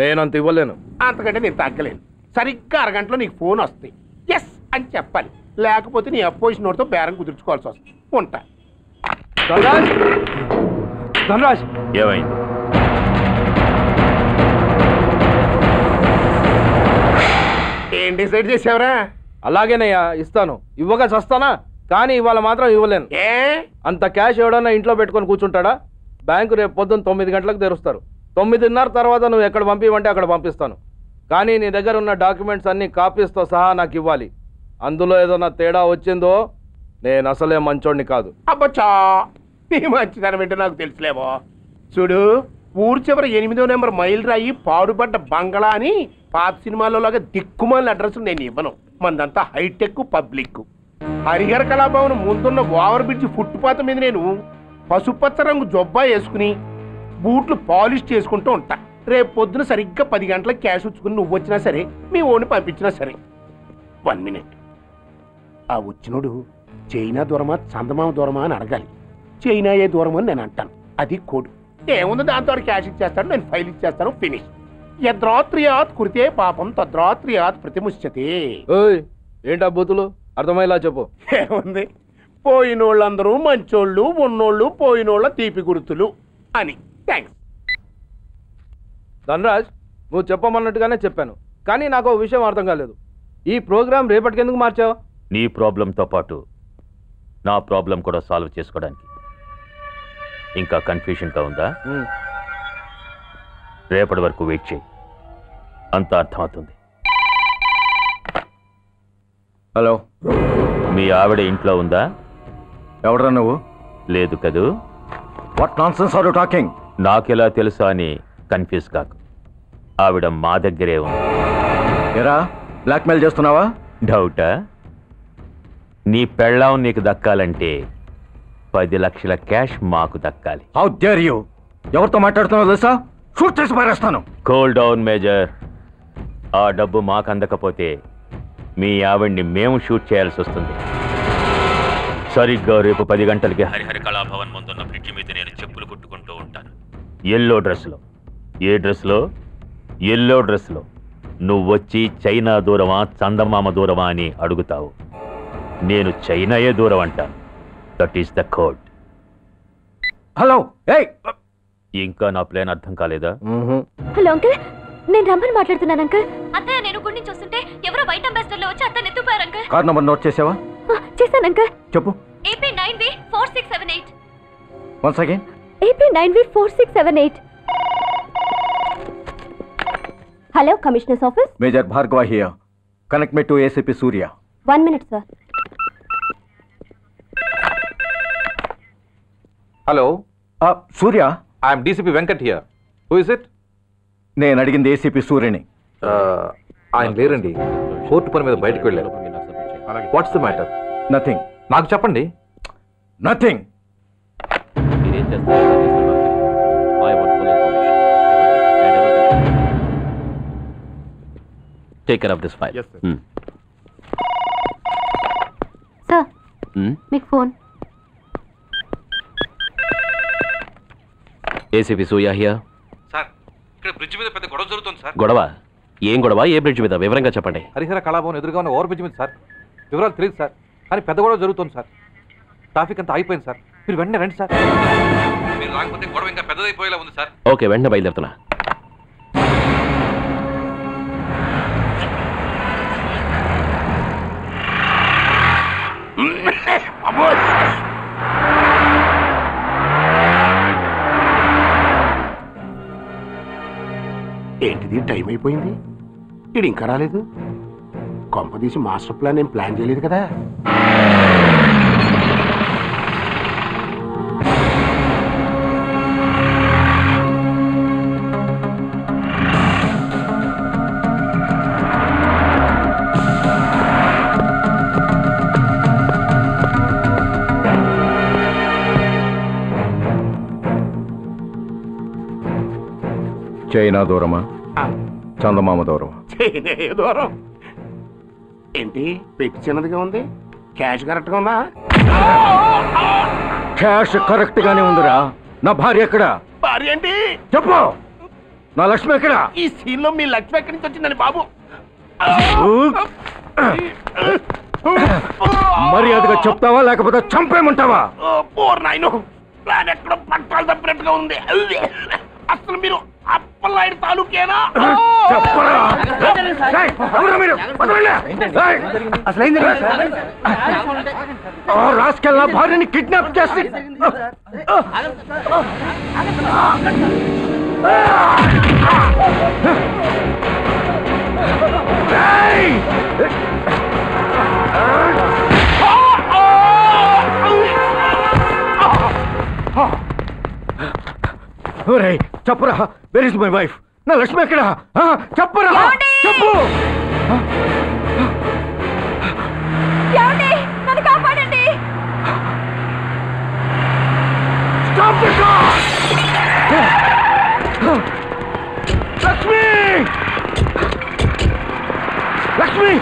నేను అంత ఇవ్వలేను, అంతకంటే నేను తగ్గలేను. సరిగ్గా అరగంటలో నీకు ఫోన్ వస్తాయి. ఎస్ అని చెప్పాలి, లేకపోతే నీ అపోజిషన్ వాడితో బేరం కుదుర్చుకోవాల్సి వస్తుంది. ఉంటా. ధనరాజ్, ఏమైంది? ఏం డిసైడ్ చేసావరా? అలాగేనయ్యా, ఇస్తాను. ఇవ్వగా చస్తానా? కానీ ఇవాళ మాత్రం ఇవ్వలేను. ఏ అంత క్యాష్ ఎవడన్నా ఇంట్లో పెట్టుకొని కూర్చుంటాడా? బ్యాంకు రేపు పొద్దున్న 9 గంటలకు తెరుస్తారు. 9:30 తర్వాత నువ్వు ఎక్కడ పంపివంటే అక్కడ పంపిస్తాను. కానీ నీ దగ్గర ఉన్న డాక్యుమెంట్స్ అన్ని కాపీస్తో సహా నాకు ఇవ్వాలి. అందులో ఏదన్నా తేడా వచ్చిందో నేను అసలే మంచోడిని కాదు. అబ్బచ్చా, నీ మంచిదనం ఏంటో నాకు తెలుసులేమో. చూడు, ఊరు చివరి 8వ నెంబర్ మైల్ రాయి పాడుబడ్డ బంగ్లా అని పాత సినిమాలలోగా దిక్కుమాల అడ్రస్ నేను ఇవ్వను. మనదంతా హైటెక్ పబ్లిక్. హరిహర కళాభవన్ ముందున్న ఓవర్ బ్రిడ్జ్ ఫుట్పాత్ మీద నేను పసుపచ్చ రంగు జొబ్బా వేసుకుని బూట్లు పాలిష్ చేసుకుంటూ ఉంటా. రేపు పొద్దున సరిగ్గా 10 గంటలకు క్యాష్ వచ్చుకుని నువ్వు వచ్చినా సరే, మీ ఓడిని పంపించినా సరే. 1 మినిట్. ఆ వచ్చినోడు చైనా దూరమా చందమామ దూరమా అని అడగాలి. చైనా ఏ దూరమా అని నేను అంటాను. అది కోడు. ఏముందో దాంతో క్యాష్ ఇచ్చేస్తాను, నేను ఫైల్ ఇచ్చేస్తాను, ఫినిష్. యద్రాత్రియాత్ కురితే పాపం తద్రాత్రియాత్ ప్రతిముష్యతే. ఏంటా బూతులు? అర్థమయ్యేలా చెప్పు. ఏముంది, పోయినోళ్ళందరూ మంచోళ్ళు, ఉన్నోళ్ళు పోయినోళ్ళ తీపి గుర్తులు అని. థ్యాంక్స్. ధనరాజ్, నువ్వు చెప్పమన్నట్టుగానే చెప్పాను, కానీ నాకు ఒక విషయం అర్థం కాలేదు. ఈ ప్రోగ్రాం రేపటికెందుకు మార్చావు? నీ ప్రాబ్లంతో పాటు నా ప్రాబ్లం కూడా సాల్వ్ చేసుకోవడానికి. ఇంకా కన్ఫ్యూషన్గా ఉందా? రేపటి వరకు వెయిట్ చేయి, అంతా అర్థమవుతుంది. హలో, మీ ఆవిడ ఇంట్లో ఉందా? ఎవడరా నువ్వు? లేదు కదూ. What nonsense are you talking? నాకెలా తెలుసా అని కన్ఫ్యూజ్ కాకు, ఆవిడ మా దగ్గరే ఉంది. ఎరా, బ్లాక్మెయిల్ చేస్తున్నావా? డౌటా? నీ పెళ్ళాం నీకు దక్కాలంటే 10 లక్షల క్యాష్ మాకు దక్కాలి. How dare you! ఎవరితో మాట్లాడుతున్నావు తెలుసా? షూట్ చేసి పారేస్తాను. Cool down major. ఆ డబ్బు మాకు అందకపోతే మీ ఆవిడ్ని మేము షూట్ చేయాల్సి వస్తుంది. సరిగ్గా రేపు 10 గంటలకి హరిహర కళాభవన్ ముందున్న బ్రిడ్జ్ మీద నేను చెప్పులు కుట్టుకుంటూ ఉంటాను. ఎల్లో డ్రెస్లో. ఏ డ్రెస్లో? ఎల్లో డ్రెస్లో నువ్వు వచ్చి చైనా దూరమా చందమామ దూరమా అని అడుగుతావు. నేను చైనాయే దూరం అంటాను. That is the code. Hello, ఇంకా నా ప్లాన్ అర్థం కాలేదా? హలో అంకుల్, నేను రమ్మని మాట్లాడుతున్నాను అంకుల్. అత్తయ్య నేను గుడి నుంచి వస్తుంటే ఎవరో వైట్ అంబాసిడర్లో వచ్చి అత్తయ్య ఎత్తుపోయారు అంకుల్. కార్ నంబర్ నోట్ చేసావా? చేశాను అంకుల్. చెప్పు. AP 9V 4678. Hello, Commissioner's office. Major Bhargava here. Connect me to ACP Surya. 1 minute, sir. Hello. Surya. I am DCP Venkat here. Who is it? నేను అడిగింది ACP సూర్యని. ఆయన లేరండి, court పని మీద బయటికి వెళ్ళారు. What's the matter? నథింగ్. నాకు చెప్పండి. నథింగ్. మీరేం చేస్తారు? I want full information. Take care of this file. Sir, మీకు phone. ACP Surya here. Bridge गोड़ जो सर गोड़वा ये ब्रिज विवरण चपंडी Harihar Kalabhavan N over bridge sir विवरा सर गोड़ जो सर ट्राफिक अंत आई सर वे सर गोड़ इंका सर ओके बैलदेना ఏంటిది టైం అయిపోయింది ఇది ఇంకా రాలేదు కంపెనీస్ మాస్టర్ ప్లాన్ ఏం ప్లాన్ చేయలేదు కదా చైనా దూరమా చందమామ దూరమా చైనా దూరం ఏంటి పెట్టి చిన్నదిగా ఉంది క్యాష్ కరెక్ట్గా ఉందా క్యాష్ కరెక్ట్గానే ఉందిరా నా భార్య ఎక్కడ భార్య ఏంటి చెప్పు నా లక్ష్మి ఎక్కడ ఈ సీన్లో మీ లక్ష్మి ఎక్కడి నుంచి వచ్చిందని బాబు మర్యాదగా చెప్తావా లేకపోతే చంపేయమంటావా పోర్ నాయనో ప్లాన్ ఎక్కడ పట్టాలు తప్పినట్టుగా ఉంది అసలు మీరు అప్పలైడ్ తాలూకేనా చెప్పరా ఏయ్ ఎవరు మీరు పదవలే ఏయ్ అసలు ఏంది సార్ ఆ రాస్కల్ నా భార్యని కిడ్నాప్ చేసి ఏయ్ ఒరేయ్ చెప్పరా where is my wife నా లక్ష్మి ఎక్కడ ఆ చెప్పరా చెప్పు యాండి నన్ను కాపాడండి stop the car Lakshmi Lakshmi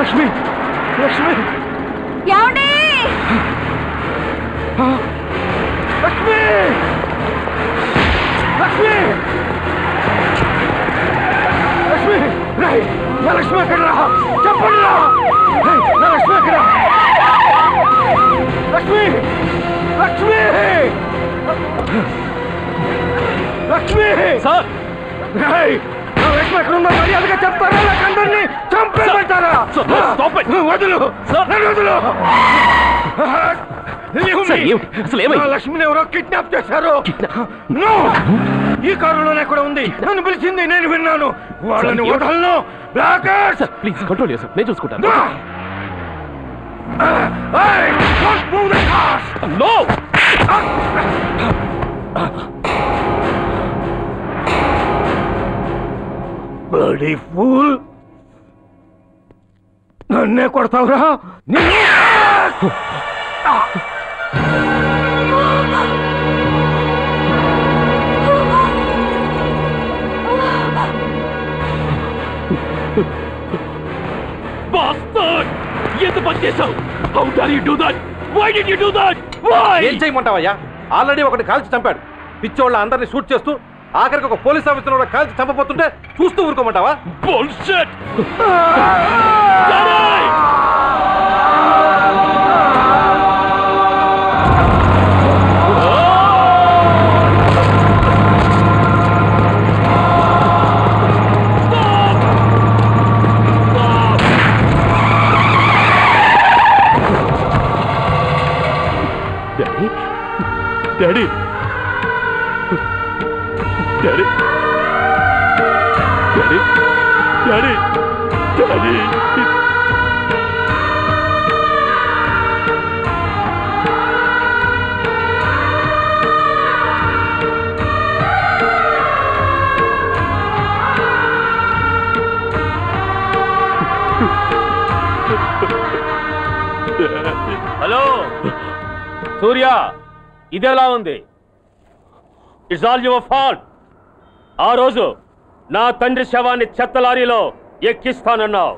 Lakshmi Lakshmi యాండి లక్ష్మి लक्ष्मी लक्ष्मी नहीं ना लक्ष्मी कर रहा चप्पल रहा नहीं ना लक्ष्मी कर रहा लक्ष्मी लक्ष्मी लक्ष्मी सर नहीं ना लक्ष्मी करूँगा मरियाद का चप्पल रहा कंधर नहीं चंपे बचा रहा स्टॉप इट वदलो सर नहीं वदलो లక్ష్మిని ఎవరో కిడ్నాప్ చేశారు ఈ కారులోనే కూడా ఉంది నన్ను పిలిచింది నేను విన్నాను వాళ్ళని వదలను బ్లాకర్స్ ప్లీజ్ కంట్రోల్ చేయండి నేను చూసుకుంటాను ఏయ్ don't move the cars nobody fool నన్నే కొడతావురా నిన్ను Bastard! ये तो बच्चे सब। How dare you do that? Why did you do that? Why? ये चाहिए मोटा वाया। Already वो कड़े काल्च चंपेर। पिच्चोला अंदर ने शूट चेस्तू। आकर को पुलिस ऑफिसर ने वो काल्च चंपा पोतुंडे। चूस तो उनको मोटा वा। Bullshit! Daddy, daddy hello Surya इदेला उंदी इट्स ऑल योर फॉल्ट आ रोज ना तंड्री शवान्नि चेत्त लारीलो ఎక్కిస్తానన్నావు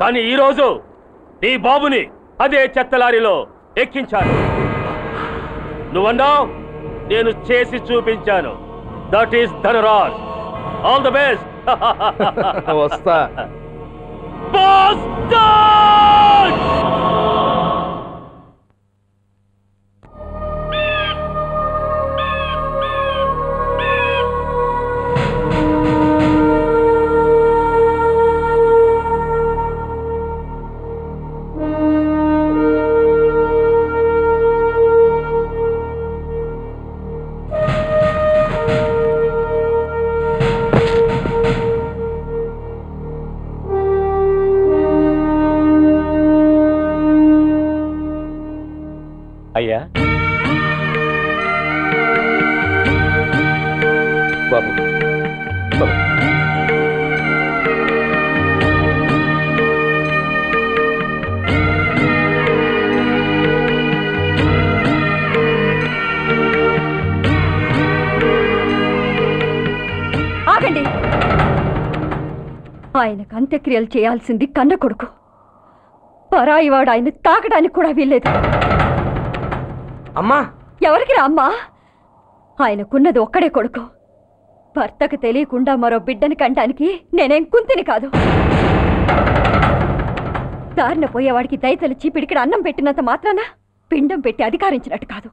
కానీ ఈ రోజు నీ బాబుని అదే చెత్త లారీలో ఎక్కించాను నువ్వన్నావు నేను చేసి చూపించాను that is Dhanraj all the best వస్తా బస్టాక్ ఆయనకు అంత్యక్రియలు చేయాల్సింది కన్న కొడుకు పరాయివాడు ఆయన తాకడానికి కూడా వీల్లేదు అమ్మా ఎవరికి రా అమ్మా ఆయనకున్నది ఒక్కడే కొడుకు భర్తకు తెలియకుండా మరో బిడ్డని కంటానికి నేనేం కుంతిని కాదు దారిన పోయేవాడికి దయతలిచి పిడికిడ అన్నం పెట్టినంత మాత్రాన పిండం పెట్టి అధికారించినట్టు కాదు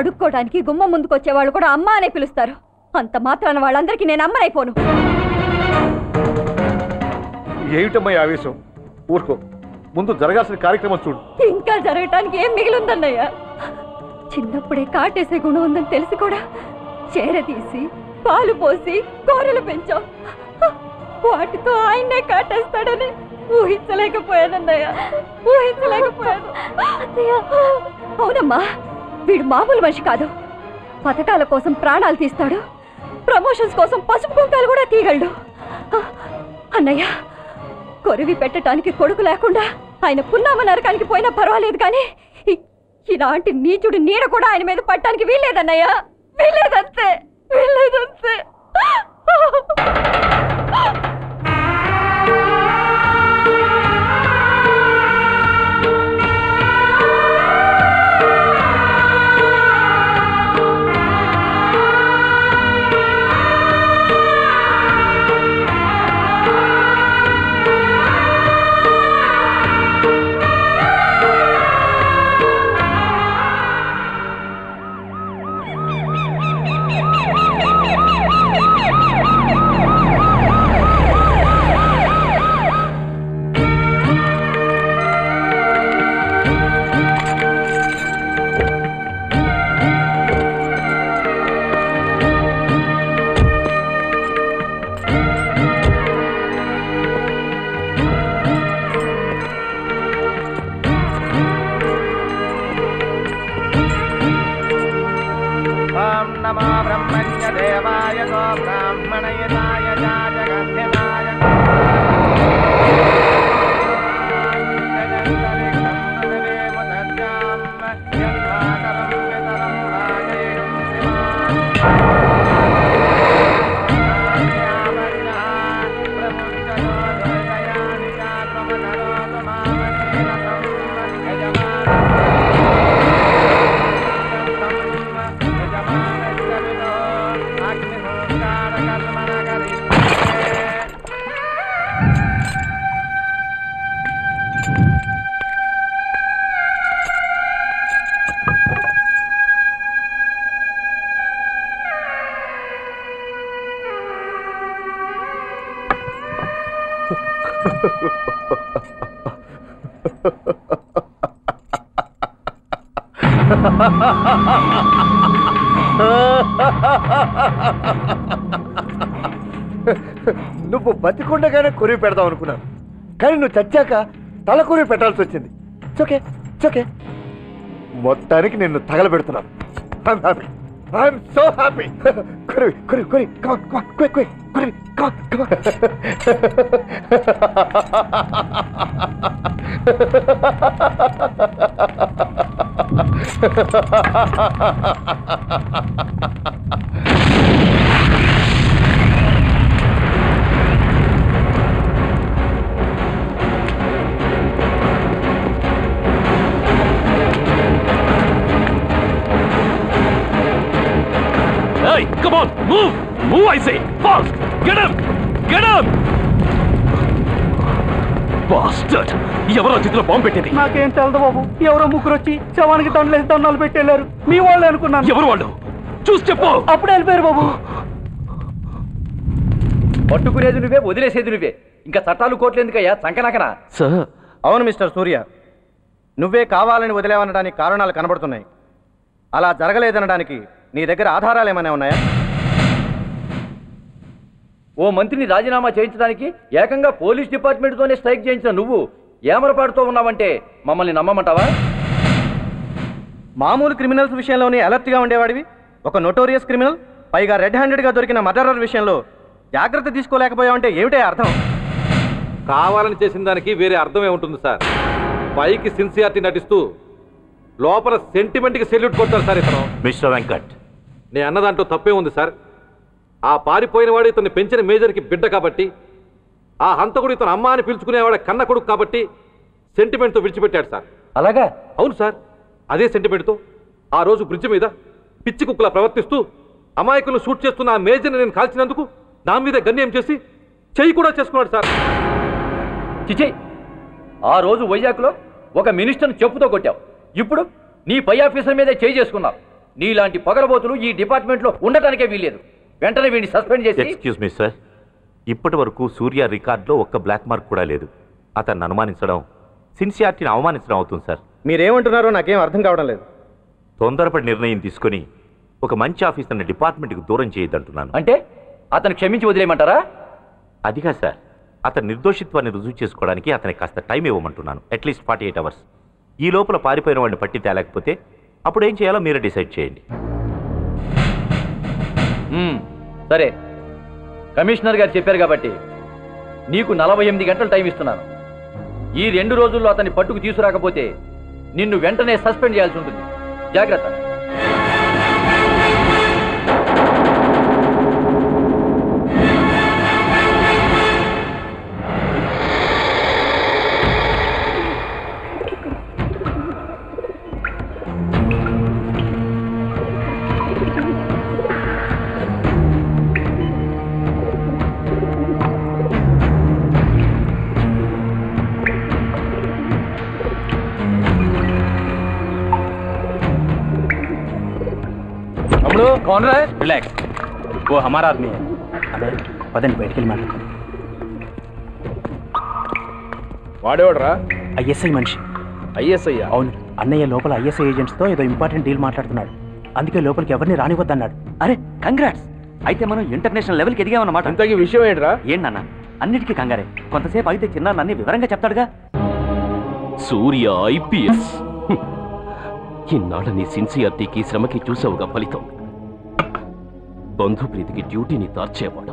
అడుక్కోవడానికి గుమ్మ ముందుకు వచ్చేవాళ్ళు కూడా అమ్మ అనే పిలుస్తారు అంత మాత్రాన వాళ్ళందరికీ నేను అమ్మనైపోను ఏమిటమ్మా ఆవేశం ఊరుకో ముందు జరగాల్సిన కార్యక్రమం చూడు ఇంకా జరగడానికి ఏం మిగిలిందన్నయ్యా చిన్నప్పుడే కాటేసే గుణం ఉందని తెలిసి కూడా చేరదీసి పాలు పోసి కూరలు పెంచాం వాటితో ఆయన్నే కాటేస్తాడని ఊహించలేకపోయానన్నయ్యా ఊహించలేకపోయాను అవునమ్మా వీడు మామూలు మనిషి కాదు పథకాల కోసం ప్రాణాలు తీస్తాడు ప్రమోషన్స్ కోసం పసుపు కుంకాలు కూడా తీయగలడు అన్నయ్య కొరివి పెట్టడానికి కొడుకు లేకుండా ఆయన పున్నామ నరకానికి పోయినా పర్వాలేదు కానీ ఇలాంటి నీచుడు నీడ కూడా ఆయన మీద పట్టడానికి వీల్లేదన్నయ్య వీల్లేదంతే వీల్లేదంతే నువ్వు బతికుండగానే కొరి పెడదాం అనుకున్నాను కానీ నువ్వు చచ్చాక తల కొరి పెట్టాల్సి వచ్చింది. It's okay it's okay. మొత్తానికి నిన్ను తగలబెడుతున్నాను. I'm happy, I'm so happy. కొరి కొరి కొరి కమ్ కమ్ క్విక్ క్విక్ కొరి come come. Hey, come on, move! Move, I say! Fast! Get him! Get him! Bastard! ఎవరో చిత్ర బాంబు పెట్టింది. నాకేం తెలదు బాబు. ఎవరో ముగ్గురు వచ్చి శవానికి దండలేసి దండాలు పెట్టేళ్ళారు. మీ వాళ్ళే అనుకున్నాను. ఎవరు వాళ్ళు చూసి చెప్పు. అప్పుడే వెళ్ళిపోయారు బాబు. పట్టుకునేది నువ్వే, వదిలేసేది నువ్వే. ఇంకా చట్టాలు కోట్లు ఎందుకయ్యా సంకనాకనా? సార్ అవును మిస్టర్ సూర్య, నువ్వే కావాలని వదిలేవనడానికి కారణాలు కనబడుతున్నాయి. అలా జరగలేదనడానికి నీ దగ్గర ఆధారాలు ఏమైనా ఉన్నాయా? ఓ మంత్రిని రాజీనామా చేయించడానికి ఏకంగా పోలీస్ డిపార్ట్మెంట్తోనే స్ట్రైక్ చేయించిన నువ్వు ఏమరపాటుతో ఉన్నావంటే మమ్మల్ని నమ్మమంటావా? మామూలు క్రిమినల్స్ విషయంలోనే అలర్ట్గా ఉండేవాడివి. ఒక నోటోరియస్ క్రిమినల్, పైగా రెడ్ హ్యాండెడ్గా దొరికిన మర్డరర్ విషయంలో జాగ్రత్త తీసుకోలేకపోయావంటే ఏమిటే అర్థం? కావాలని చేసిన దానికి వేరే అర్థం ఏముంటుంది సార్? పైకి సిన్సియారిటీ నటిస్తూ లోపల సెంటిమెంట్కి సెల్యూట్ కొట్టారు సార్ ఇతను. మిస్టర్ వెంకట్, నేను అన్న దాంట్లో తప్పే ఉంది సార్. ఆ పారిపోయిన వాడు ఇతన్ని పెంచిన మేజర్కి బిడ్డ కాబట్టి, ఆ హంతకుడు ఇతను అమ్మ అని పిలుచుకునేవాడు కన్న కొడుకు కాబట్టి సెంటిమెంట్తో విడిచిపెట్టాడు సార్. అలాగా? అవును సార్. అదే సెంటిమెంట్తో ఆ రోజు బ్రిడ్జ్ మీద పిచ్చి కుక్కలా ప్రవర్తిస్తూ అమాయకులను షూట్ చేస్తున్న ఆ మేజర్ని నేను కాల్చినందుకు నా మీద గన్యం చేసి చెయ్యి కూడా చేసుకున్నాడు సార్. చిచి, ఆ రోజు వైజాగ్లో ఒక మినిస్టర్ని చెప్పుతో కొట్టావు, ఇప్పుడు నీ పై ఆఫీసర్ మీదే చేయి చేసుకున్నావు. నీలాంటి పగలబోతులు ఈ డిపార్ట్మెంట్లో ఉండటానికే వీల్లేదు. వెంటనే వీడిని సస్పెండ్ చేసి. ఎక్స్క్యూజ్ మీ సార్, ఇప్పటి వరకు సూర్య రికార్డులో ఒక్క బ్లాక్ మార్క్ కూడా లేదు. అతన్ని అనుమానించడం సిన్సియారిటీని అవమానించడం అవుతుంది సార్. మీరేమంటున్నారో నాకేం అర్థం కావడం లేదు. తొందరపడి నిర్ణయం తీసుకుని ఒక మంచి ఆఫీసర్ని డిపార్ట్మెంట్కి దూరం చేయొద్దంటున్నాను. అంటే అతను క్షమించి వదిలేయమంటారా? అదిగా సార్, అతని నిర్దోషిత్వాన్ని రుజువు చేసుకోవడానికి అతనికి కాస్త టైం ఇవ్వమంటున్నాను. At least 48 hours. ఈ లోపల పారిపోయిన వాడిని పట్టి తేలేకపోతే అప్పుడు ఏం చేయాలో మీరే డిసైడ్ చేయండి. సరే, కమిషనర్ గారు చెప్పారు కాబట్టి నీకు 48 గంటలు టైం ఇస్తున్నాను. ఈ 2 రోజుల్లో అతన్ని పట్టుకు తీసుకురాకపోతే నిన్ను వెంటనే సస్పెండ్ చేయాల్సి ఉంటుంది. జాగ్రత్త. कौन रहा है? रिलैक्स, वो हमारा आदमी है. अरे पदन बैठ के मार. वाड़े वाड़रा ISI మనిషి. ISI? అవును అన్నయ్య, లోపల ISI ఏజెంట్స్తో ఏదో ఇంపార్టెంట్ డీల్ మాట్లాడుతున్నాడు. అందుకే లోపలికి ఎవరిని రానివద్దన్నాడు. అరే కంగ్రాట్స్, అయితే మనం ఇంటర్నేషనల్ లెవెల్కి ఎదిగామన్నమాట. అంతకీ విషయం ఏంట్రా? ఏంటన్నా అన్నిటికీ కంగారే. కొంతసేపు అయితే చిన్నాన్న అన్ని వివరంగా చెప్తాడుగా. సూర్య IPS. ఇన్నాళ్ళ నీ సిన్సియారిటీకి శ్రమకి చూసావుగా ఫలితం. బంధు ప్రీతికి డ్యూటీని తార్చేవాడా?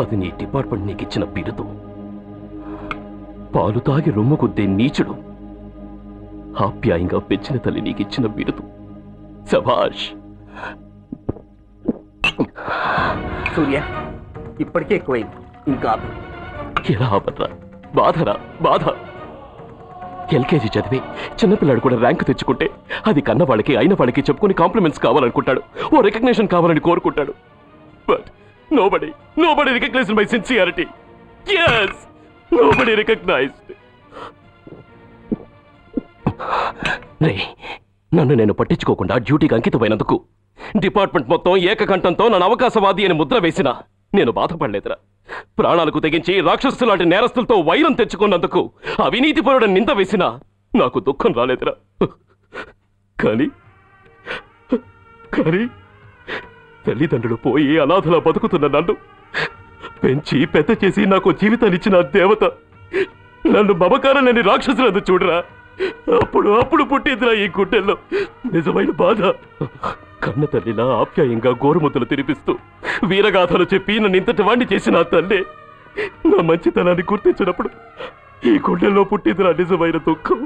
అది నీ డిపార్ట్మెంట్ నీకిచ్చిన బిరుదు. పాలు తాగి రొమ్ము కొద్దే నీచుడు. ఆప్యాయంగా పెంచిన తల్లి నీకిచ్చిన బిరుదు. సభాష్. సూర్య, ఇప్పటికే ఎక్కువైంది, ఇంకా ఎలా ఆపరా? బాధరా బాధ. LKG చదివి చిన్నపిల్లాడు కూడా ర్యాంక్ తెచ్చుకుంటే అది కన్న వాళ్ళకి అయిన వాళ్ళకి చెప్పుకుని కాంప్లిమెంట్స్ కావాలనుకుంటాడు, ఓ రికగ్నేషన్ కావాలని కోరుకుంటాడు. But nobody recognized my sincerity. yes, nobody recognized. రే, నన్ను నేను పట్టించుకోకుండా డ్యూటీకి అంకితమైనందుకు డిపార్ట్మెంట్ మొత్తం ఏకకంఠంతో నన్ను అవకాశవాది అని ముద్ర వేసినా నేను బాధపడలేదురా. ప్రాణాలకు తెగించి రాక్షసు లాంటి నేరస్తులతో వైరం తెచ్చుకున్నందుకు అవినీతి పరుడ నింద వేసినా నాకు దుఃఖం రాలేదురా. కానీ తల్లిదండ్రులు పోయి అనాథలా బతుకుతున్న నన్ను पेंची नाको जीवितानिच्चिन देवता नन्नु ममकारानि राक्षसुलनु चूडरा అప్పుడు అప్పుడు పుట్టిందిరా ఈ గుట్టెల్లో నిజమైన బాధ కన్న తల్లిలా ఆప్యాయంగా గోరుముద్దలు తినిపిస్తూ వీరగాథలు చెప్పి నన్ను ఇంతటి వాణ్ణి చేసిన ఆ తల్లి నా మంచితనాన్ని గుర్తించినప్పుడు ఈ గుట్టెల్లో పుట్టిందిరా నిజమైన దుఃఖం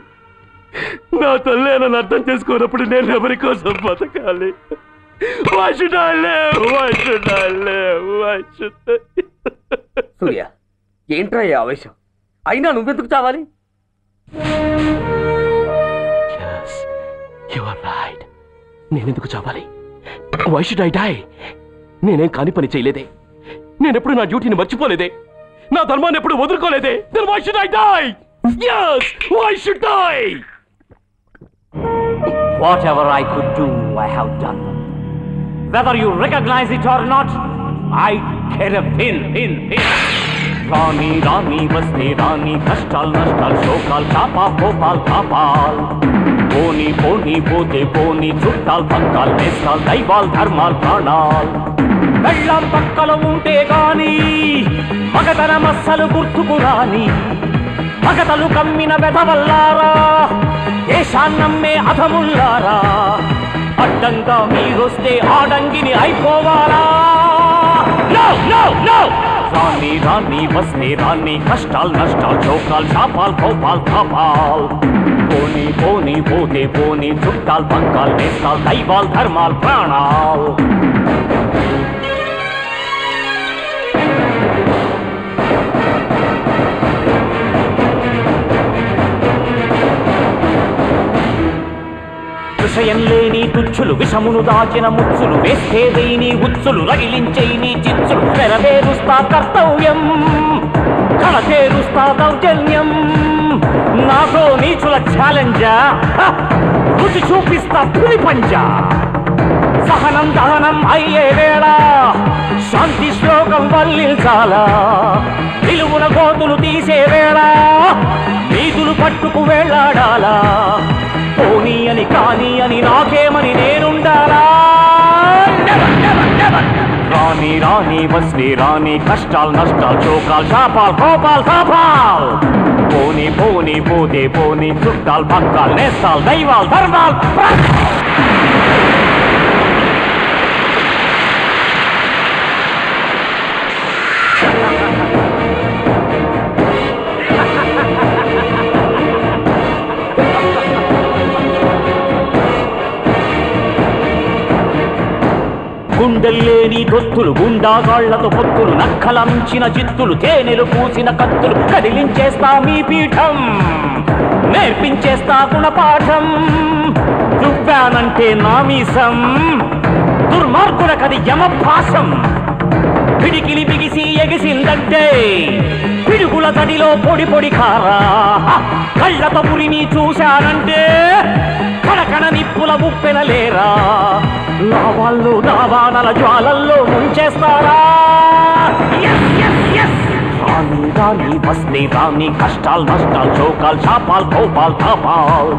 నా తల్లి నన్ను అర్థం చేసుకున్నప్పుడు నేను ఎవరి కోసం బతకాలి why should I live why should I live why should I సూర్య ఏంట్రా ఈ ఆవేశం అయినా నువ్వెందుకు చావాలి You are right. నేనెందుకు చావాలి? Why should I die? నేనేం కాని పని చేయలేదే. నేనెప్పుడు నా డ్యూటీని మర్చిపోలేదే. నా ధర్మాన్ని ఎప్పుడు వదులుకోలేదే. Then why should I die? Yes, why should I? Whatever I could do, I have done. Whether you recognize it or not, I care a pin. రాణి రాణి వస్తే రాణి కష్టాలు నష్టాలు శోకాలు పాపాలు పాపాలు పోని పోని పోతే పోని చుట్టాలు పక్కాలు వేస్తాలు దైవాలు ధర్మాలు ప్రాణాలు వెళ్ళం పక్కలు ఉంటే గాని మగతనం అస్సలు గుర్తుకు రాని మగతలు కమ్మిన వెధవల్లారా దేశాన్నమ్మే అధముల్లారా అడ్డంగా మీరొస్తే ఆడంగిని అయిపోవాలా No, no, no! రాణి రాణి వస్తే రాణి కష్టాలు నష్టాలు చౌకాలు శాపాలు కోపాలు కాపాలు పోనీ పోనీ పోతే పోనీ చుట్టాలు పంకాలు వేస్తాలు దైవాలు ధర్మాలు ప్రాణాలు విషయం లేని తుచ్చులు విషమును దాచిన ముచ్చులు వేస్తేదైని ఉచ్చులు రగిలించేని చిచ్చులు నెరవేరుస్తా కర్తవ్యం కళచేరుస్తా దౌర్జన్యం నాతో నీచుల ఛాలెంజా రుచి చూపిస్తా పులి పంజా సహనం దహనం అయ్యే వేళ శాంతి శ్లోకం వల్లించాలా నిలువున గోతులు తీసే వేళ నీతులు పట్టుకు వేళ్లాడాలా పోనీ అని కానీ అని నాకేమని నేనుండాలా రాణి రాణి వస్తే రాణి కష్టాలు నష్టాలు చోకాలు శాపాలు కోపాలు తాపాలు పోనీ పోనీ పోతే పోనీ చుట్టాలు పక్కాలు నేస్తాలు దైవాలు ధర్మాలు గుండెల్లేని దొత్తులు గుండాగాళ్లతో పొత్తులు నక్కలంచిన చిత్తులు తేనెలు పూసిన కత్తులు కదిలించేస్తా మీ పీఠం నేర్పించేస్తా గుణపాఠం దువ్వానంటే నామీసం దుర్మార్గులకది యమభాసం పిడికిలి బిగిసి ఎగిసిందంటే పిడుగుల తడిలో పొడి పొడి కారా కళ్ళతో పురిని చూశానంటే కడకణ నిప్పుల ఉప్పెనలేరా నా వాళ్ళు నా వానల జ్వాలల్లో ముంచేస్తారా రాణి రాణి వస్తే రాణి కష్టాలు నష్టాలు చోకాలు శాపాలు కోపాలు తాపాలు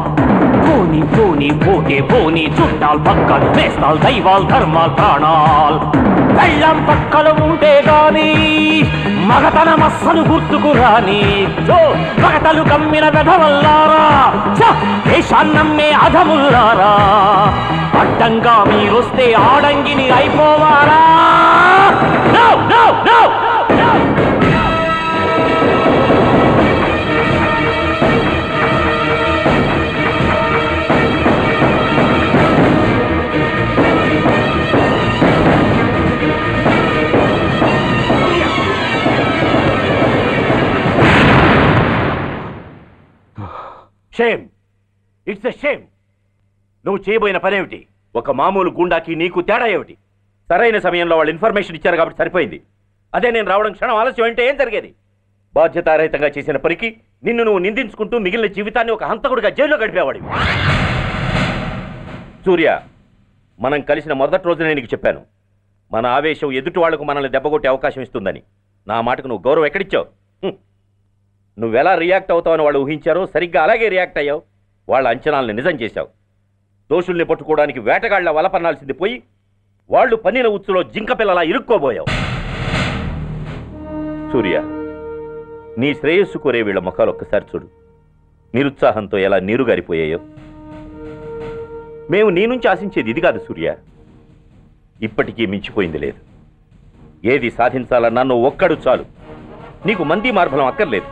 పోనీ పోనీ పోతే పోనీ చుట్టాలు పక్కలు వేస్తాలు దైవాలు ధర్మాలు ప్రాణాలు వెళ్ళం పక్కలు ఉంటే గాని మగతనం అస్సలు గుర్తుకు రాని మగతలు కమ్మిన వెధవల్లారా దేశాన్నమ్మే అధముల్లారా అడ్డంగా మీరొస్తే ఆడంగిని అయిపోవారా no no no shame it's a shame నువ్వు చేయబోయిన పనేమిటి ఒక మామూలు గుండాకి నీకు తేడా ఏమిటి సరైన సమయంలో వాళ్ళు ఇన్ఫర్మేషన్ ఇచ్చారు కాబట్టి సరిపోయింది అదే నేను రావడం క్షణం ఆలస్యం అంటే ఏం జరిగేది బాధ్యతారహితంగా చేసిన పనికి నిన్ను నువ్వు నిందించుకుంటూ మిగిలిన జీవితాన్ని ఒక హంతకుడిగా జైల్లో గడిపేవాడి సూర్య మనం కలిసిన మొదటి రోజునే నీకు చెప్పాను మన ఆవేశం ఎదుటి వాళ్లకు మనల్ని దెబ్బకొట్టే అవకాశం ఇస్తుందని నా మాటకు నువ్వు గౌరవం ఎక్కడిచ్చావు నువ్వెలా రియాక్ట్ అవుతావని వాళ్ళు ఊహించారో సరిగ్గా అలాగే రియాక్ట్ అయ్యావు వాళ్ళ అంచనాలను నిజం చేశావు దోషుల్ని పట్టుకోవడానికి వేటగాళ్ల వలపన్నాల్సింది పోయి వాళ్ళు పన్నిన ఉచ్చులో జింకపిల్లలా ఇరుక్కోబోయావు सूर्य नी श्रेयस्सु कोरे वीళ్ళ ముఖాలు ఒక్కసారి చూడు నిరుత్సాహంతో ఎలా నీరుగారిపోయాయో మేము నీ నుంచి ఆశించేది ఇది కాదు సూర్య ఇప్పటికీ మించిపోయింది లేదు ఏది సాధించాలన్నా నువ్వు ఒక్కడు చాలు నీకు మంది మార్బలం అక్కర్లేదు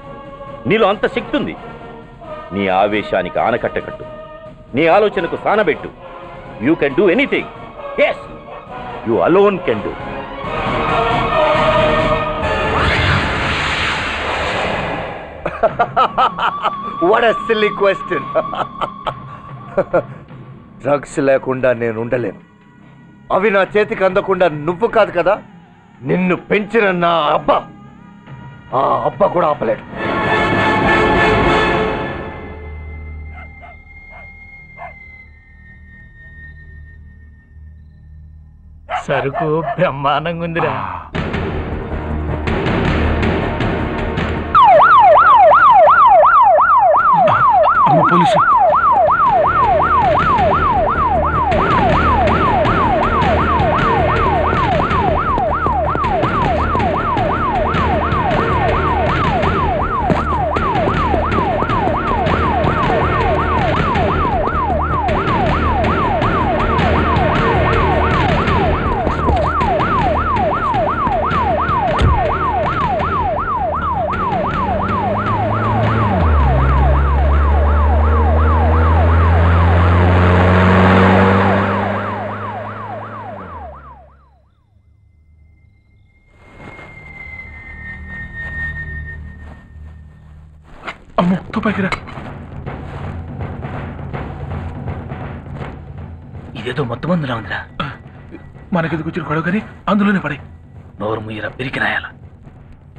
నీలో అంత శక్తి ఉంది నీ ఆవేశానికి ఆనకట్ట కట్టు నీ ఆలోచనకు సానబెట్టు you can do anything yes you alone can do what a silly question drugs lekunda nenu undalenu avi na chetiki andakunda nuvvu kaadu kada ninnu penchina na abba aa abba kuda apaledu saruku brahmananga undira police इदेदो मत्तुमंदुला उंदिरा मनकिदिकि वच्चिन गडवगनि अंदुलोने पडे नोरु मुय्यरा पिरिकिरायाला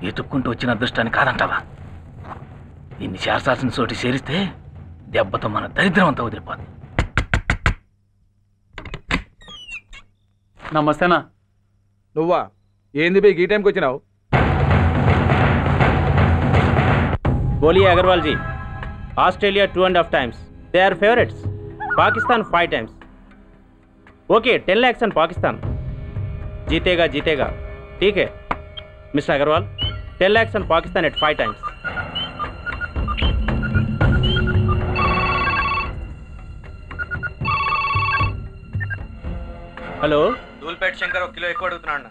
एतुक्कुंटू वच्चिन अदृष्टानि कादंटावा दीन्नि शास्त्रासन सोटी सेरिस्ते देब्बतो मन दरिद्रम अंता उदिरिपोतुंदि नमस्तेना नुव्वा एंदि बे ई टाइंकी वच्चिनावु बोलिए अग्रवाल जी Australia 2.5 times. They are favorites. Pakistan 5 times. Okay, 10 lakhs on Pakistan. जीतेगा जीतेगा. ठीक है, Mr. Agarwal. 10 lakhs on Pakistan at 5 times. Hello. Dhoolpet Shankar और किलो एकड़ उतना ना.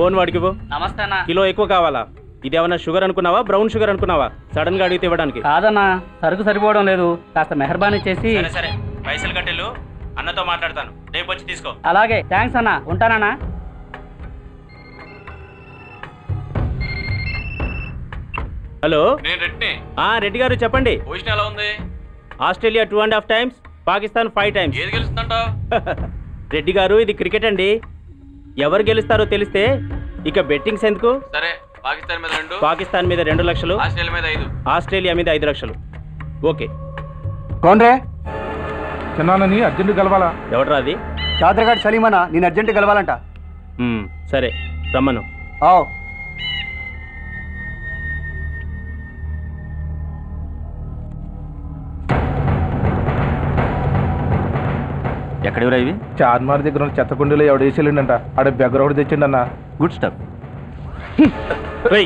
Phone वाड़ की वो. नमस्ते ना. किलो एको का वाला. इदेवना షుగర్ అనుకున్నావా బ్రౌన్ షుగర్ అనుకున్నావా సడన్ గా అడిగితే ఇవ్వడానికి కాదన్నా సరుకు సరిపోవడం లేదు కాస్త మెహర్బానీ చేసి సరే సరే పైసలు కట్టెలు అన్నతో మాట్లాడతాను రేపు వచ్చి తీసుకో అలాగే థాంక్స్ అన్న ఉంటానన్నా హలో నేను రెడ్డి ఆ రెడ్డి గారు చెప్పండి పొజిషన్ ఎలా ఉంది ఆస్ట్రేలియా 2.5 times పాకిస్తాన్ 5 times ఏది గెలుస్తుందంట రెడ్డి గారు ఇది క్రికెట్ అండి ఎవరు గెలుస్తారో తెలిస్తే ఇక బెట్టింగ్స్ ఎందుకు సరే पाकिस्तान में 2 लाख ऑस्ट्रेलिया में 5 लाख ओके कौन रे चन्नाना नी अर्जेंट गलवाला एवडरा अदी चादरगाड़ सलीमना नी अर्जेंट गलवालंटा सरे रम्मनु आओ ఎక్కడివరా ఇవి చార్మార్ దగ్గర చెత్తకుండీలో ఎవడ ఏసేలిండంట ఆడ బెగరౌడ్ తెచ్చిండన్న గుడ్ స్టాప్ రే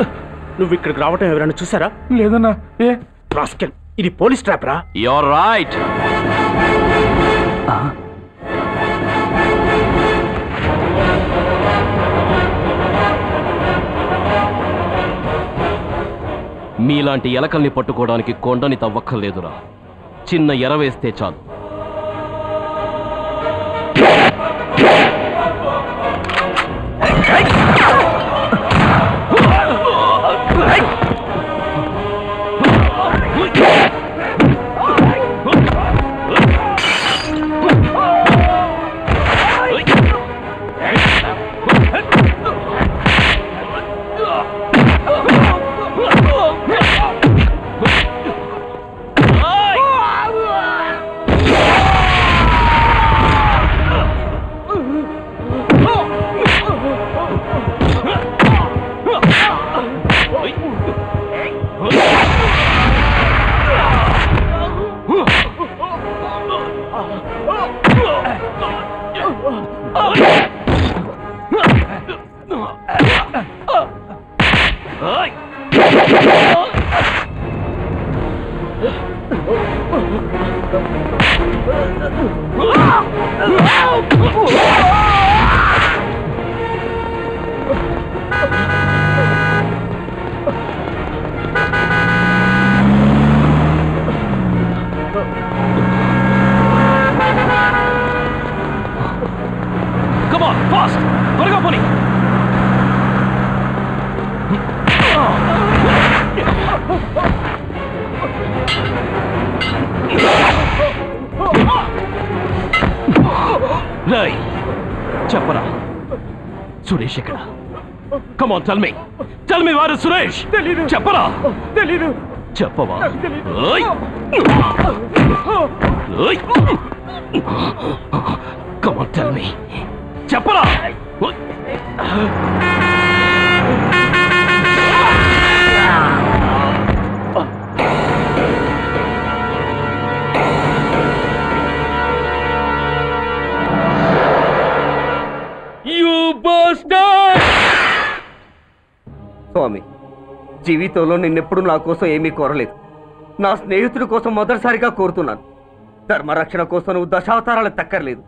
నువ్వు ఇక్కడికి రావటం ఎవరైనా చూసారా లేదన్నా ఏ రాస్కెల్ ఇది పోలీస్ ట్రాప్ రా యు ఆర్ రైట్ మీలాంటి ఎలకల్ని పట్టుకోవడానికి కొండని తవ్వక్కర్లేదురా చిన్న ఎర వేస్తే చాలు Hey! రేయ్ చెప్పరా సురేష్ ఇక్కడ come on tell me what is Suresh తెలీదు చెప్పరా తెలీదు చెప్పవా ఓయ్ ఓయ్ కమ్ ఆన్ టెల్ మీ చెప్పరా स्वामी जीवितंलो निन्नेप्पुडू ना कोसम एमी कोरलेदु ना स्नेहितुडि कोसम मोदटिसारिगा कोरुतुन्नानु धर्म रक्षण कोसम नुव्वु दशावतारालु तक्करलेदु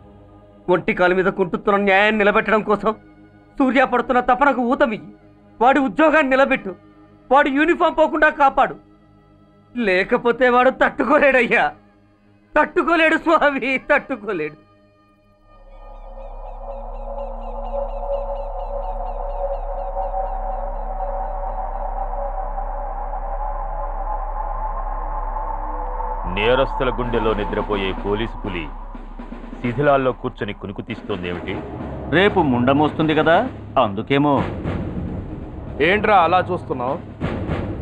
ओंटि कालु मीद कुंटुतुन्न न्यायान्नि निलबेट्टडं कोसम सूर्य पडुतुन्न तपनकु ऊतमिय्यि वाडि उद्योगान्नि निलबेट्टु वाडि यूनिफाम पोकुंडा कापाडु लेकपोते वाडु तट्टुकोलेडु अय्या तट्टुकोलेडु स्वामी तट्टुकोलेडु నేరస్తుల గుండెలో నిద్రపోయే పోలీసు పులి శిథిలాల్లో కూర్చొని కునుకు తీస్తోందేమిటి? రేపు ముండమోస్తుంది కదా అందుకేమో. ఏంట్రా అలా చూస్తున్నావు?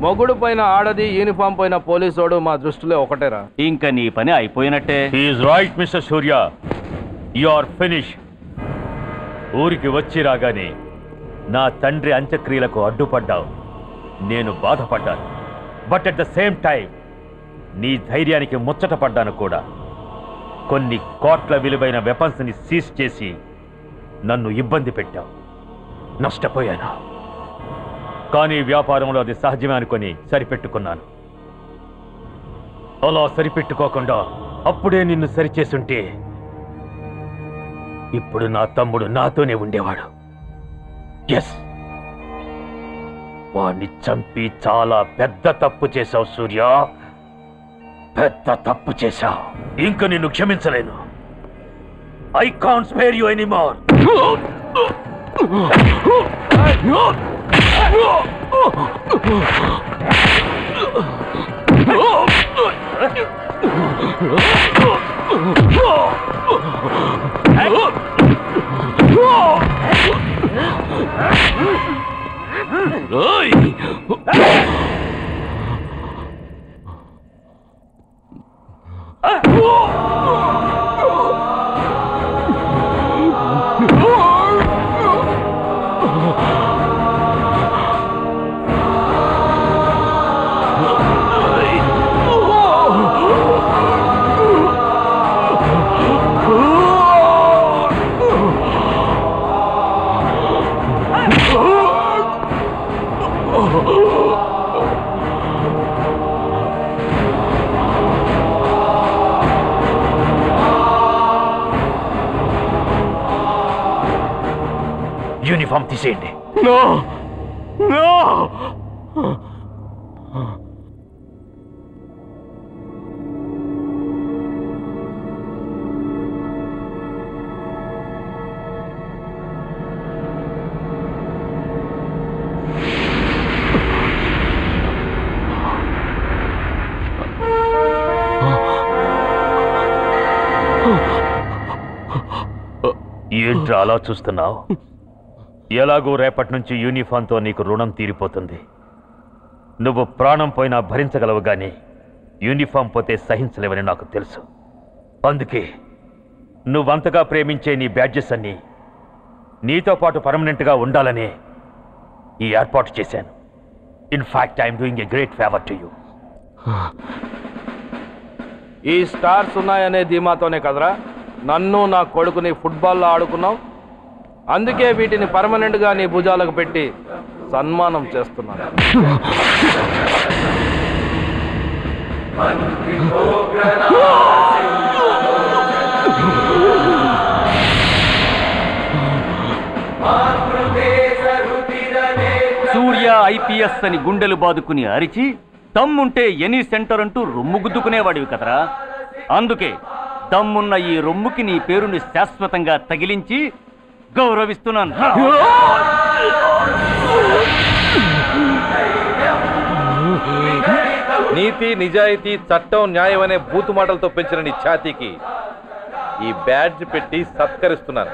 మొగుడు పైన ఆడది యూనిఫామ్ పైన పోలీసోడు మా దృష్టిలో ఒకటేరా. ఇంకా నీ పని అయిపోయినట్టే. He is right mister Surya, you are finish. ఊరికి వచ్చి రాగానే నా తండ్రి అంత్యక్రియలకు అడ్డుపడ్డావు, నేను బాధపడ్డాను. But at the same time నీ ధైర్యానికి ముచ్చట పడ్డాను కూడా. కొన్ని కోట్ల విలువైన వెపన్స్ని సీజ్ చేసి నన్ను ఇబ్బంది పెట్టావు, నష్టపోయాను. కానీ వ్యాపారంలో అది సహజమే అనుకొని సరిపెట్టుకున్నాను. అలా సరిపెట్టుకోకుండా అప్పుడే నిన్ను సరిచేసుంటే ఇప్పుడు నా తమ్ముడు నాతోనే ఉండేవాడు. ఎస్, వాణ్ణి చంపి చాలా పెద్ద తప్పు చేశావు సూర్య, పెద్ద తప్పు చేశావు. ఇంక నిన్ను క్షమించలేను. I can't spare you anymore. Uniform తీసేయండి. నో నో, ఏంట్రా అలా చూస్తున్నావు? ఎలాగో రేపటి నుంచి యూనిఫామ్తో నీకు రుణం తీరిపోతుంది. నువ్వు ప్రాణం పోయినా భరించగలవు, కానీ యూనిఫామ్ పోతే సహించలేవని నాకు తెలుసు. అందుకే నువ్వంతగా ప్రేమించే నీ బ్యాడ్జెస్ అన్నీ నీతో పాటు పర్మనెంట్గా ఉండాలని ఈ ఏర్పాటు చేశాను. In fact I'm doing a great favour to you. ఈ స్టార్స్ ఉన్నాయనే ధీమాతోనే కదరా నన్ను నా కొడుకుని ఫుట్బాల్లో ఆడుకున్నావు. అందుకే వీటిని పర్మనెంట్ గా నీ భుజాలకు పెట్టి సన్మానం చేస్తున్నాను. సూర్య ఐపీఎస్ అని గుండెలు బాదుకుని అరిచి దమ్ముంటే ఎనీ సెంటర్ అంటూ రొమ్ము గుద్దుకునేవాడివి కదరా. అందుకే దమ్మున్న ఈ రొమ్ముకి నీ పేరుని శాశ్వతంగా తగిలించి గౌరవిస్తున్నాను. नीति निजाइती चट्टं न्यायमने भूतमाटलतो पेंचिन नी छातीकी ई बैड्ज पेट्टी सत्करिस्तुन्नानु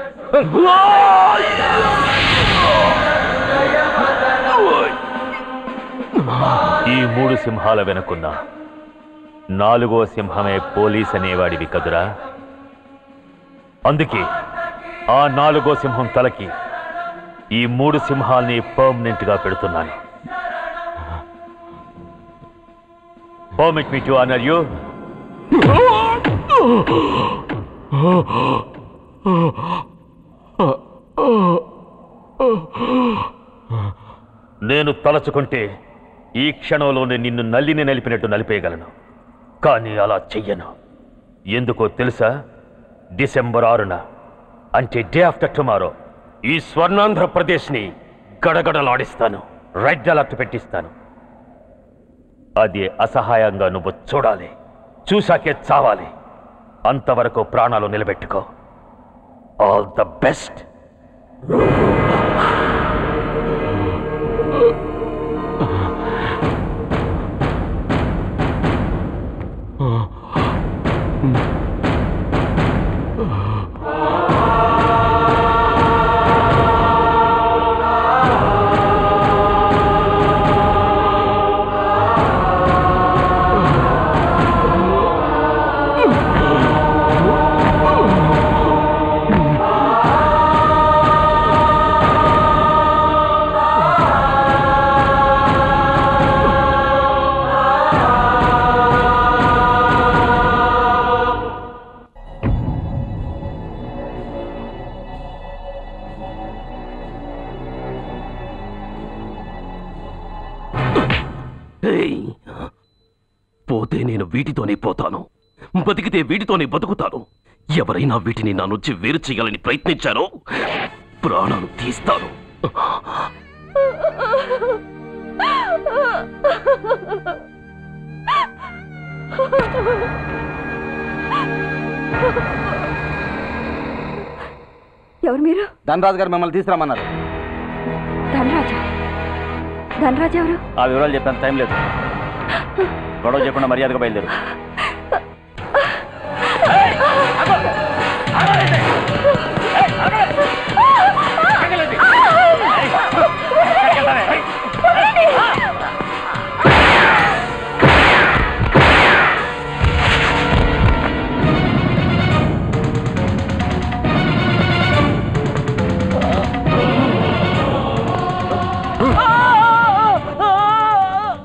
ई मूडु सिंहाल वेनुकुन्न नालुगो सिंहमे पोलीस अनेवाडिवि कदुरा अंदुके आ नालुगो सिंहं तलकी ई मूडु सिंहाल्नि पर्मनेंट गा पेडुतुन्नानु Permit me to honor you. నేను తలచుకుంటే ఈ క్షణంలోనే నిన్ను నల్లిని నలిపినట్టు నలిపేయగలను కానీ అలా చెయ్యను ఎందుకో తెలుసా డిసెంబర్ 6న అంటే డే ఆఫ్టర్ టుమారో ఈ స్వర్ణాంధ్ర ప్రదేశ్ని గడగడలాడిస్తాను రెడ్ అలర్ట్ పెట్టిస్తాను అది అసహాయంగా నువ్వు చూడాలి చూసాకే చావాలి అంతవరకు ప్రాణాలు నిలబెట్టుకో ఆల్ ది బెస్ట్ బతికితే వీటితోనే బతుకుతాను ఎవరైనా వీటిని నా నుంచి వేరు చేయాలని ప్రయత్నించారో ప్రాణాలు తీస్తాను ఎవరు మీరు ధనరాజ్ గారు మిమ్మల్ని తీసుకురామన్నారు ధనరాజ్ ఎవరు ఆ వివరాలు చెప్పడానికి టైం లేదు గొడవ చేయకుండా మర్యాదగా బయలుదేరు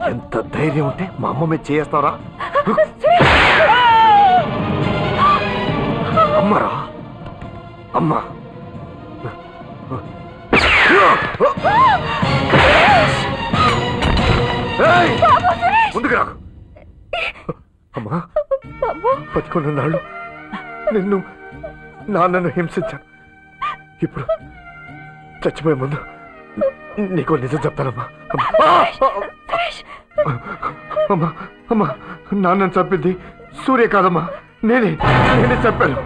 ఎంత ధైర్యం ఉంటే మా అమ్మ మీద చేస్తావరా అమ్మరా అమ్మ ముందుకు రా అమ్మా పట్టుకున్న నాళ్ళు నిన్ను నాన్నను హింసించాను ఇప్పుడు చచ్చిపోయే ముందు నీకు నిజం చెప్తానమ్మా అమ్మా అమ్మా నాన్నను చంపింది సూర్య కాదమ్మా నేనే చంపాను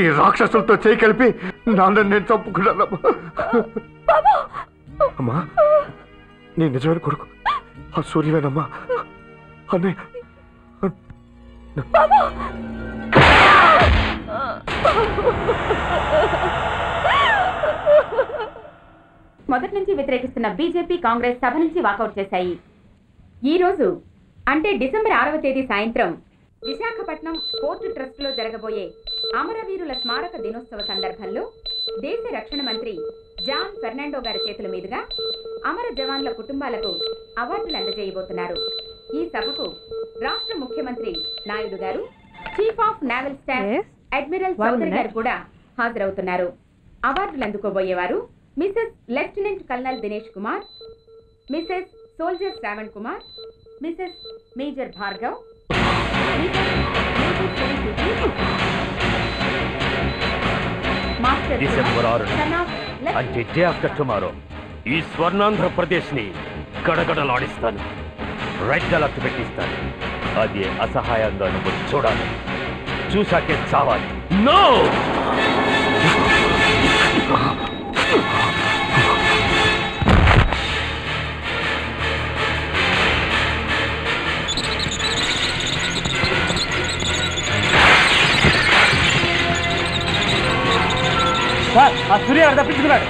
ఈ రాక్షసులతో చేయి కలిపి నాన్నని నేను చంపుకున్నానమ్మా అమ్మా నేను నిజమైన కొడుకు ఆ సూర్యవేనమ్మా అన్నయ్య మొదటి నుంచి వ్యతిరేకిస్తున్న బీజేపీ కాంగ్రెస్ సభ నుంచి వాకౌట్ చేశాయి ఈ రోజు అంటే డిసెంబర్ 6వ తేదీ సాయంత్రం విశాఖపట్నం పోర్టు ట్రస్ట్లో జరగబోయే అమరవీరుల స్మారక దినోత్సవ సందర్భంలో దేశ రక్షణ మంత్రి జాన్ ఫెర్నాండో గారి చేతుల మీదుగా అమర జవాన్ల కుటుంబాలకు అవార్డులు అందజేయబోతున్నారు ఈ సభకు రాష్ట్ర ముఖ్యమంత్రి నాయుడు గారు chief of naval staff admiral Chowdary గారు కూడా హాజరవుతున్నారు అవార్డులు అందుకోబోయేవారు Mrs lieutenant colonel Dinesh Kumar Mrs soldier Shravan Kumar Mrs major Bhargav December 6న అంటే డే ఆఫ్టర్ టుమారో ఈ స్వర్ణాంధ్ర ప్రదేశ్ని గడగడలాడిస్తాను రెడ్ అలర్ట్ పెట్టిస్తాను అది అసహాయంగా నువ్వు చూడాలి చూసాకే చావాలి నో సార్ ఆ సూర్య అక్కడ తప్పించుకున్నాడు.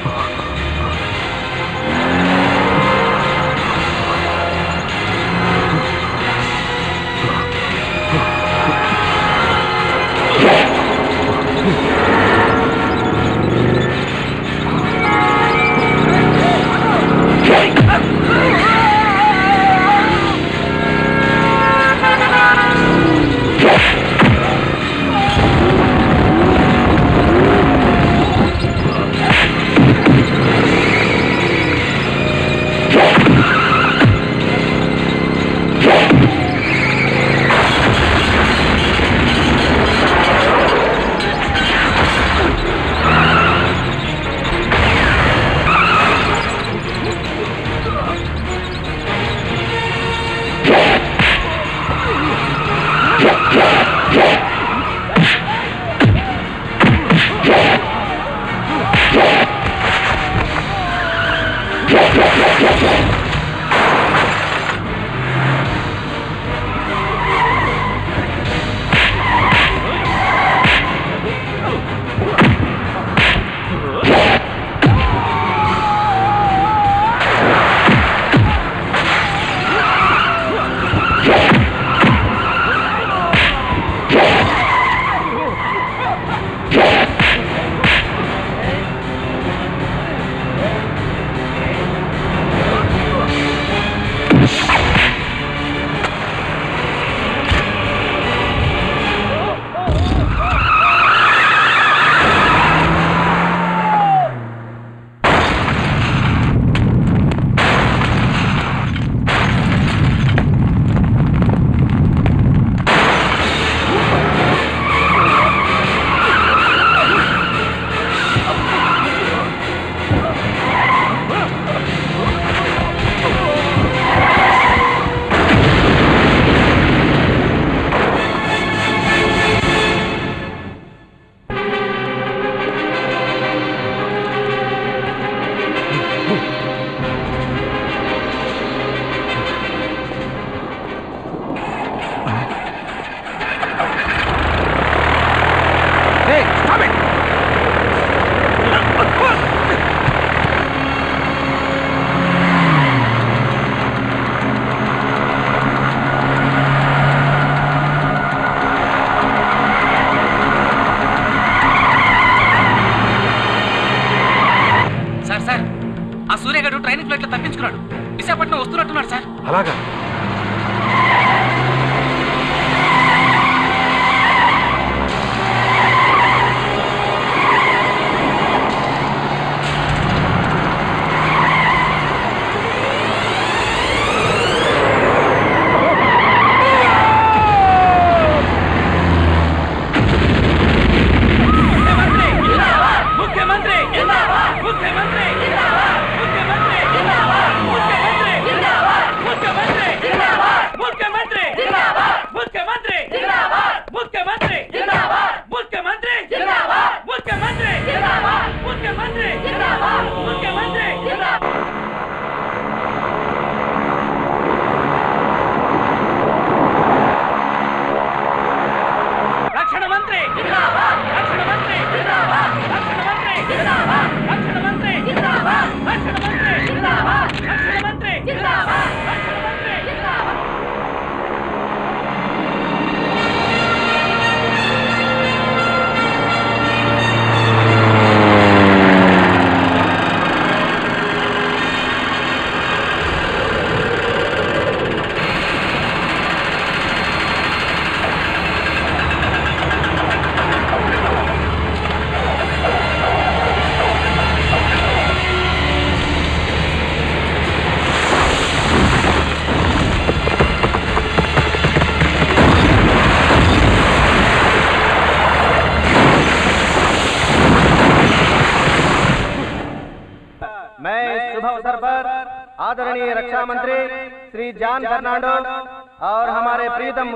और हमारे प्रीतम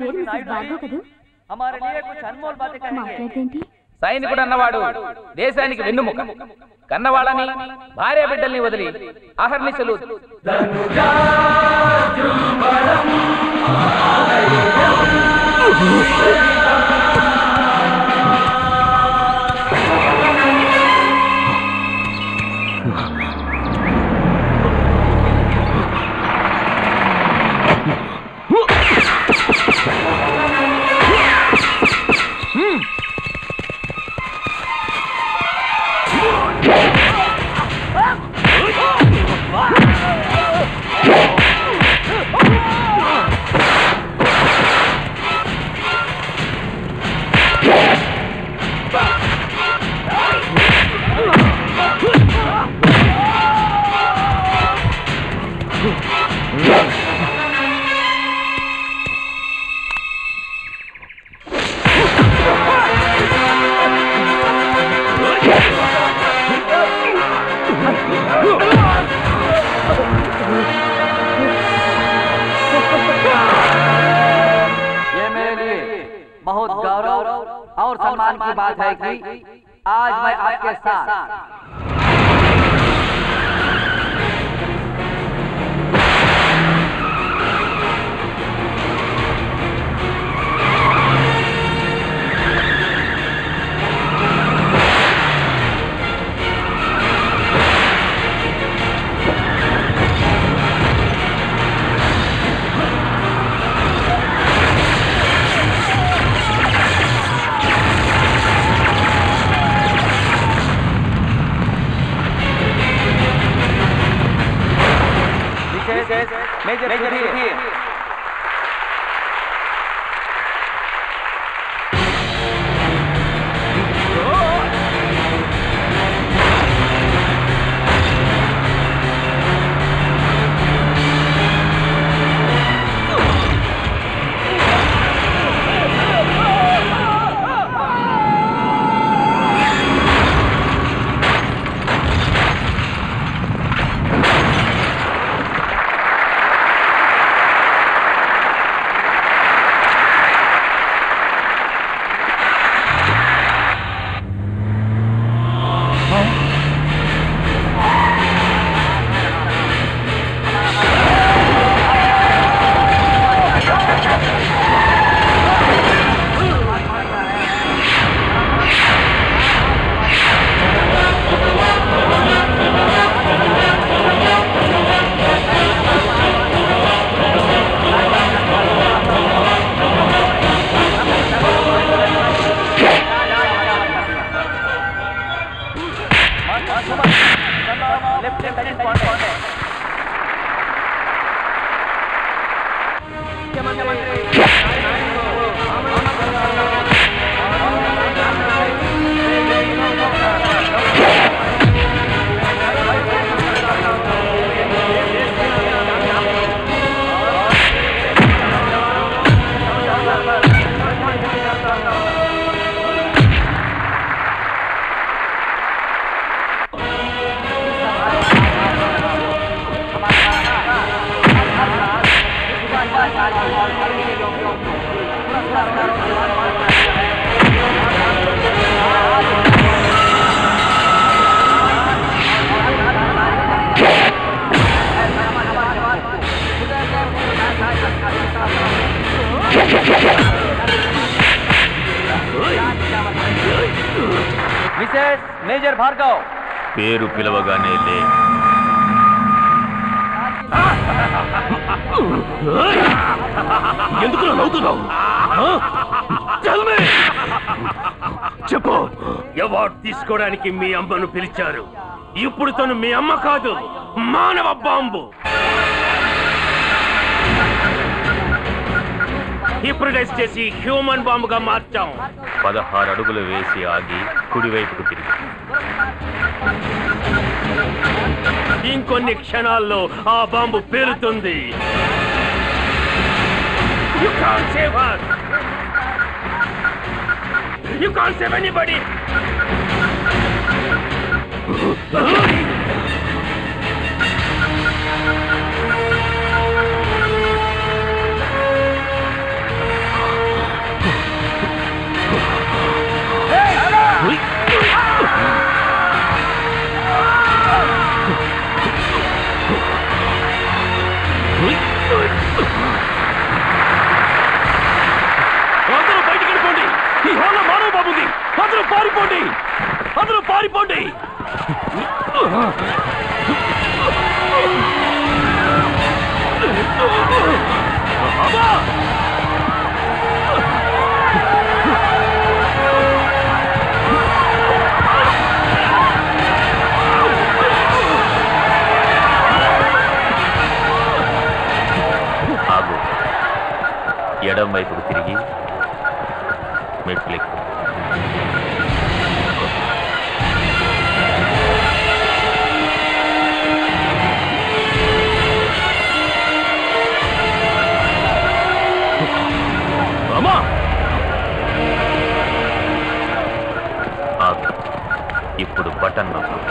हमारे लिए कुछ अनमोल बातें कहेंगे। సైనికుడు అన్నవాడు దేశానికి వెన్నుముక కన్నవాళ్ళని భార్య బిడ్డల్ని వదిలి అహర్నిశలు ధనుజాద్రుబలం की बात है कि आज मैं आपके मेजर मेजर भार्गव पेरू पिलवगाने ले చెప్పు అవార్డు తీసుకోవడానికి మీ అమ్మను పిలిచారు ఇప్పుడు తను మీ అమ్మ కాదు మానవ బాంబు హిప్రడైస్ చేసి హ్యూమన్ బాంబుగా మార్చాం 16 అడుగులు వేసి ఆగి కుడివైపుకు తిరిగి ఇంకొన్ని క్షణాల్లో ఆ బాంబు పేలుతుంది You can't save her. You can't save anybody. ఎడమ వైపుకు తిరిగి మెట్లెక్కు. ఇప్పుడు బటన్ నొక్కు.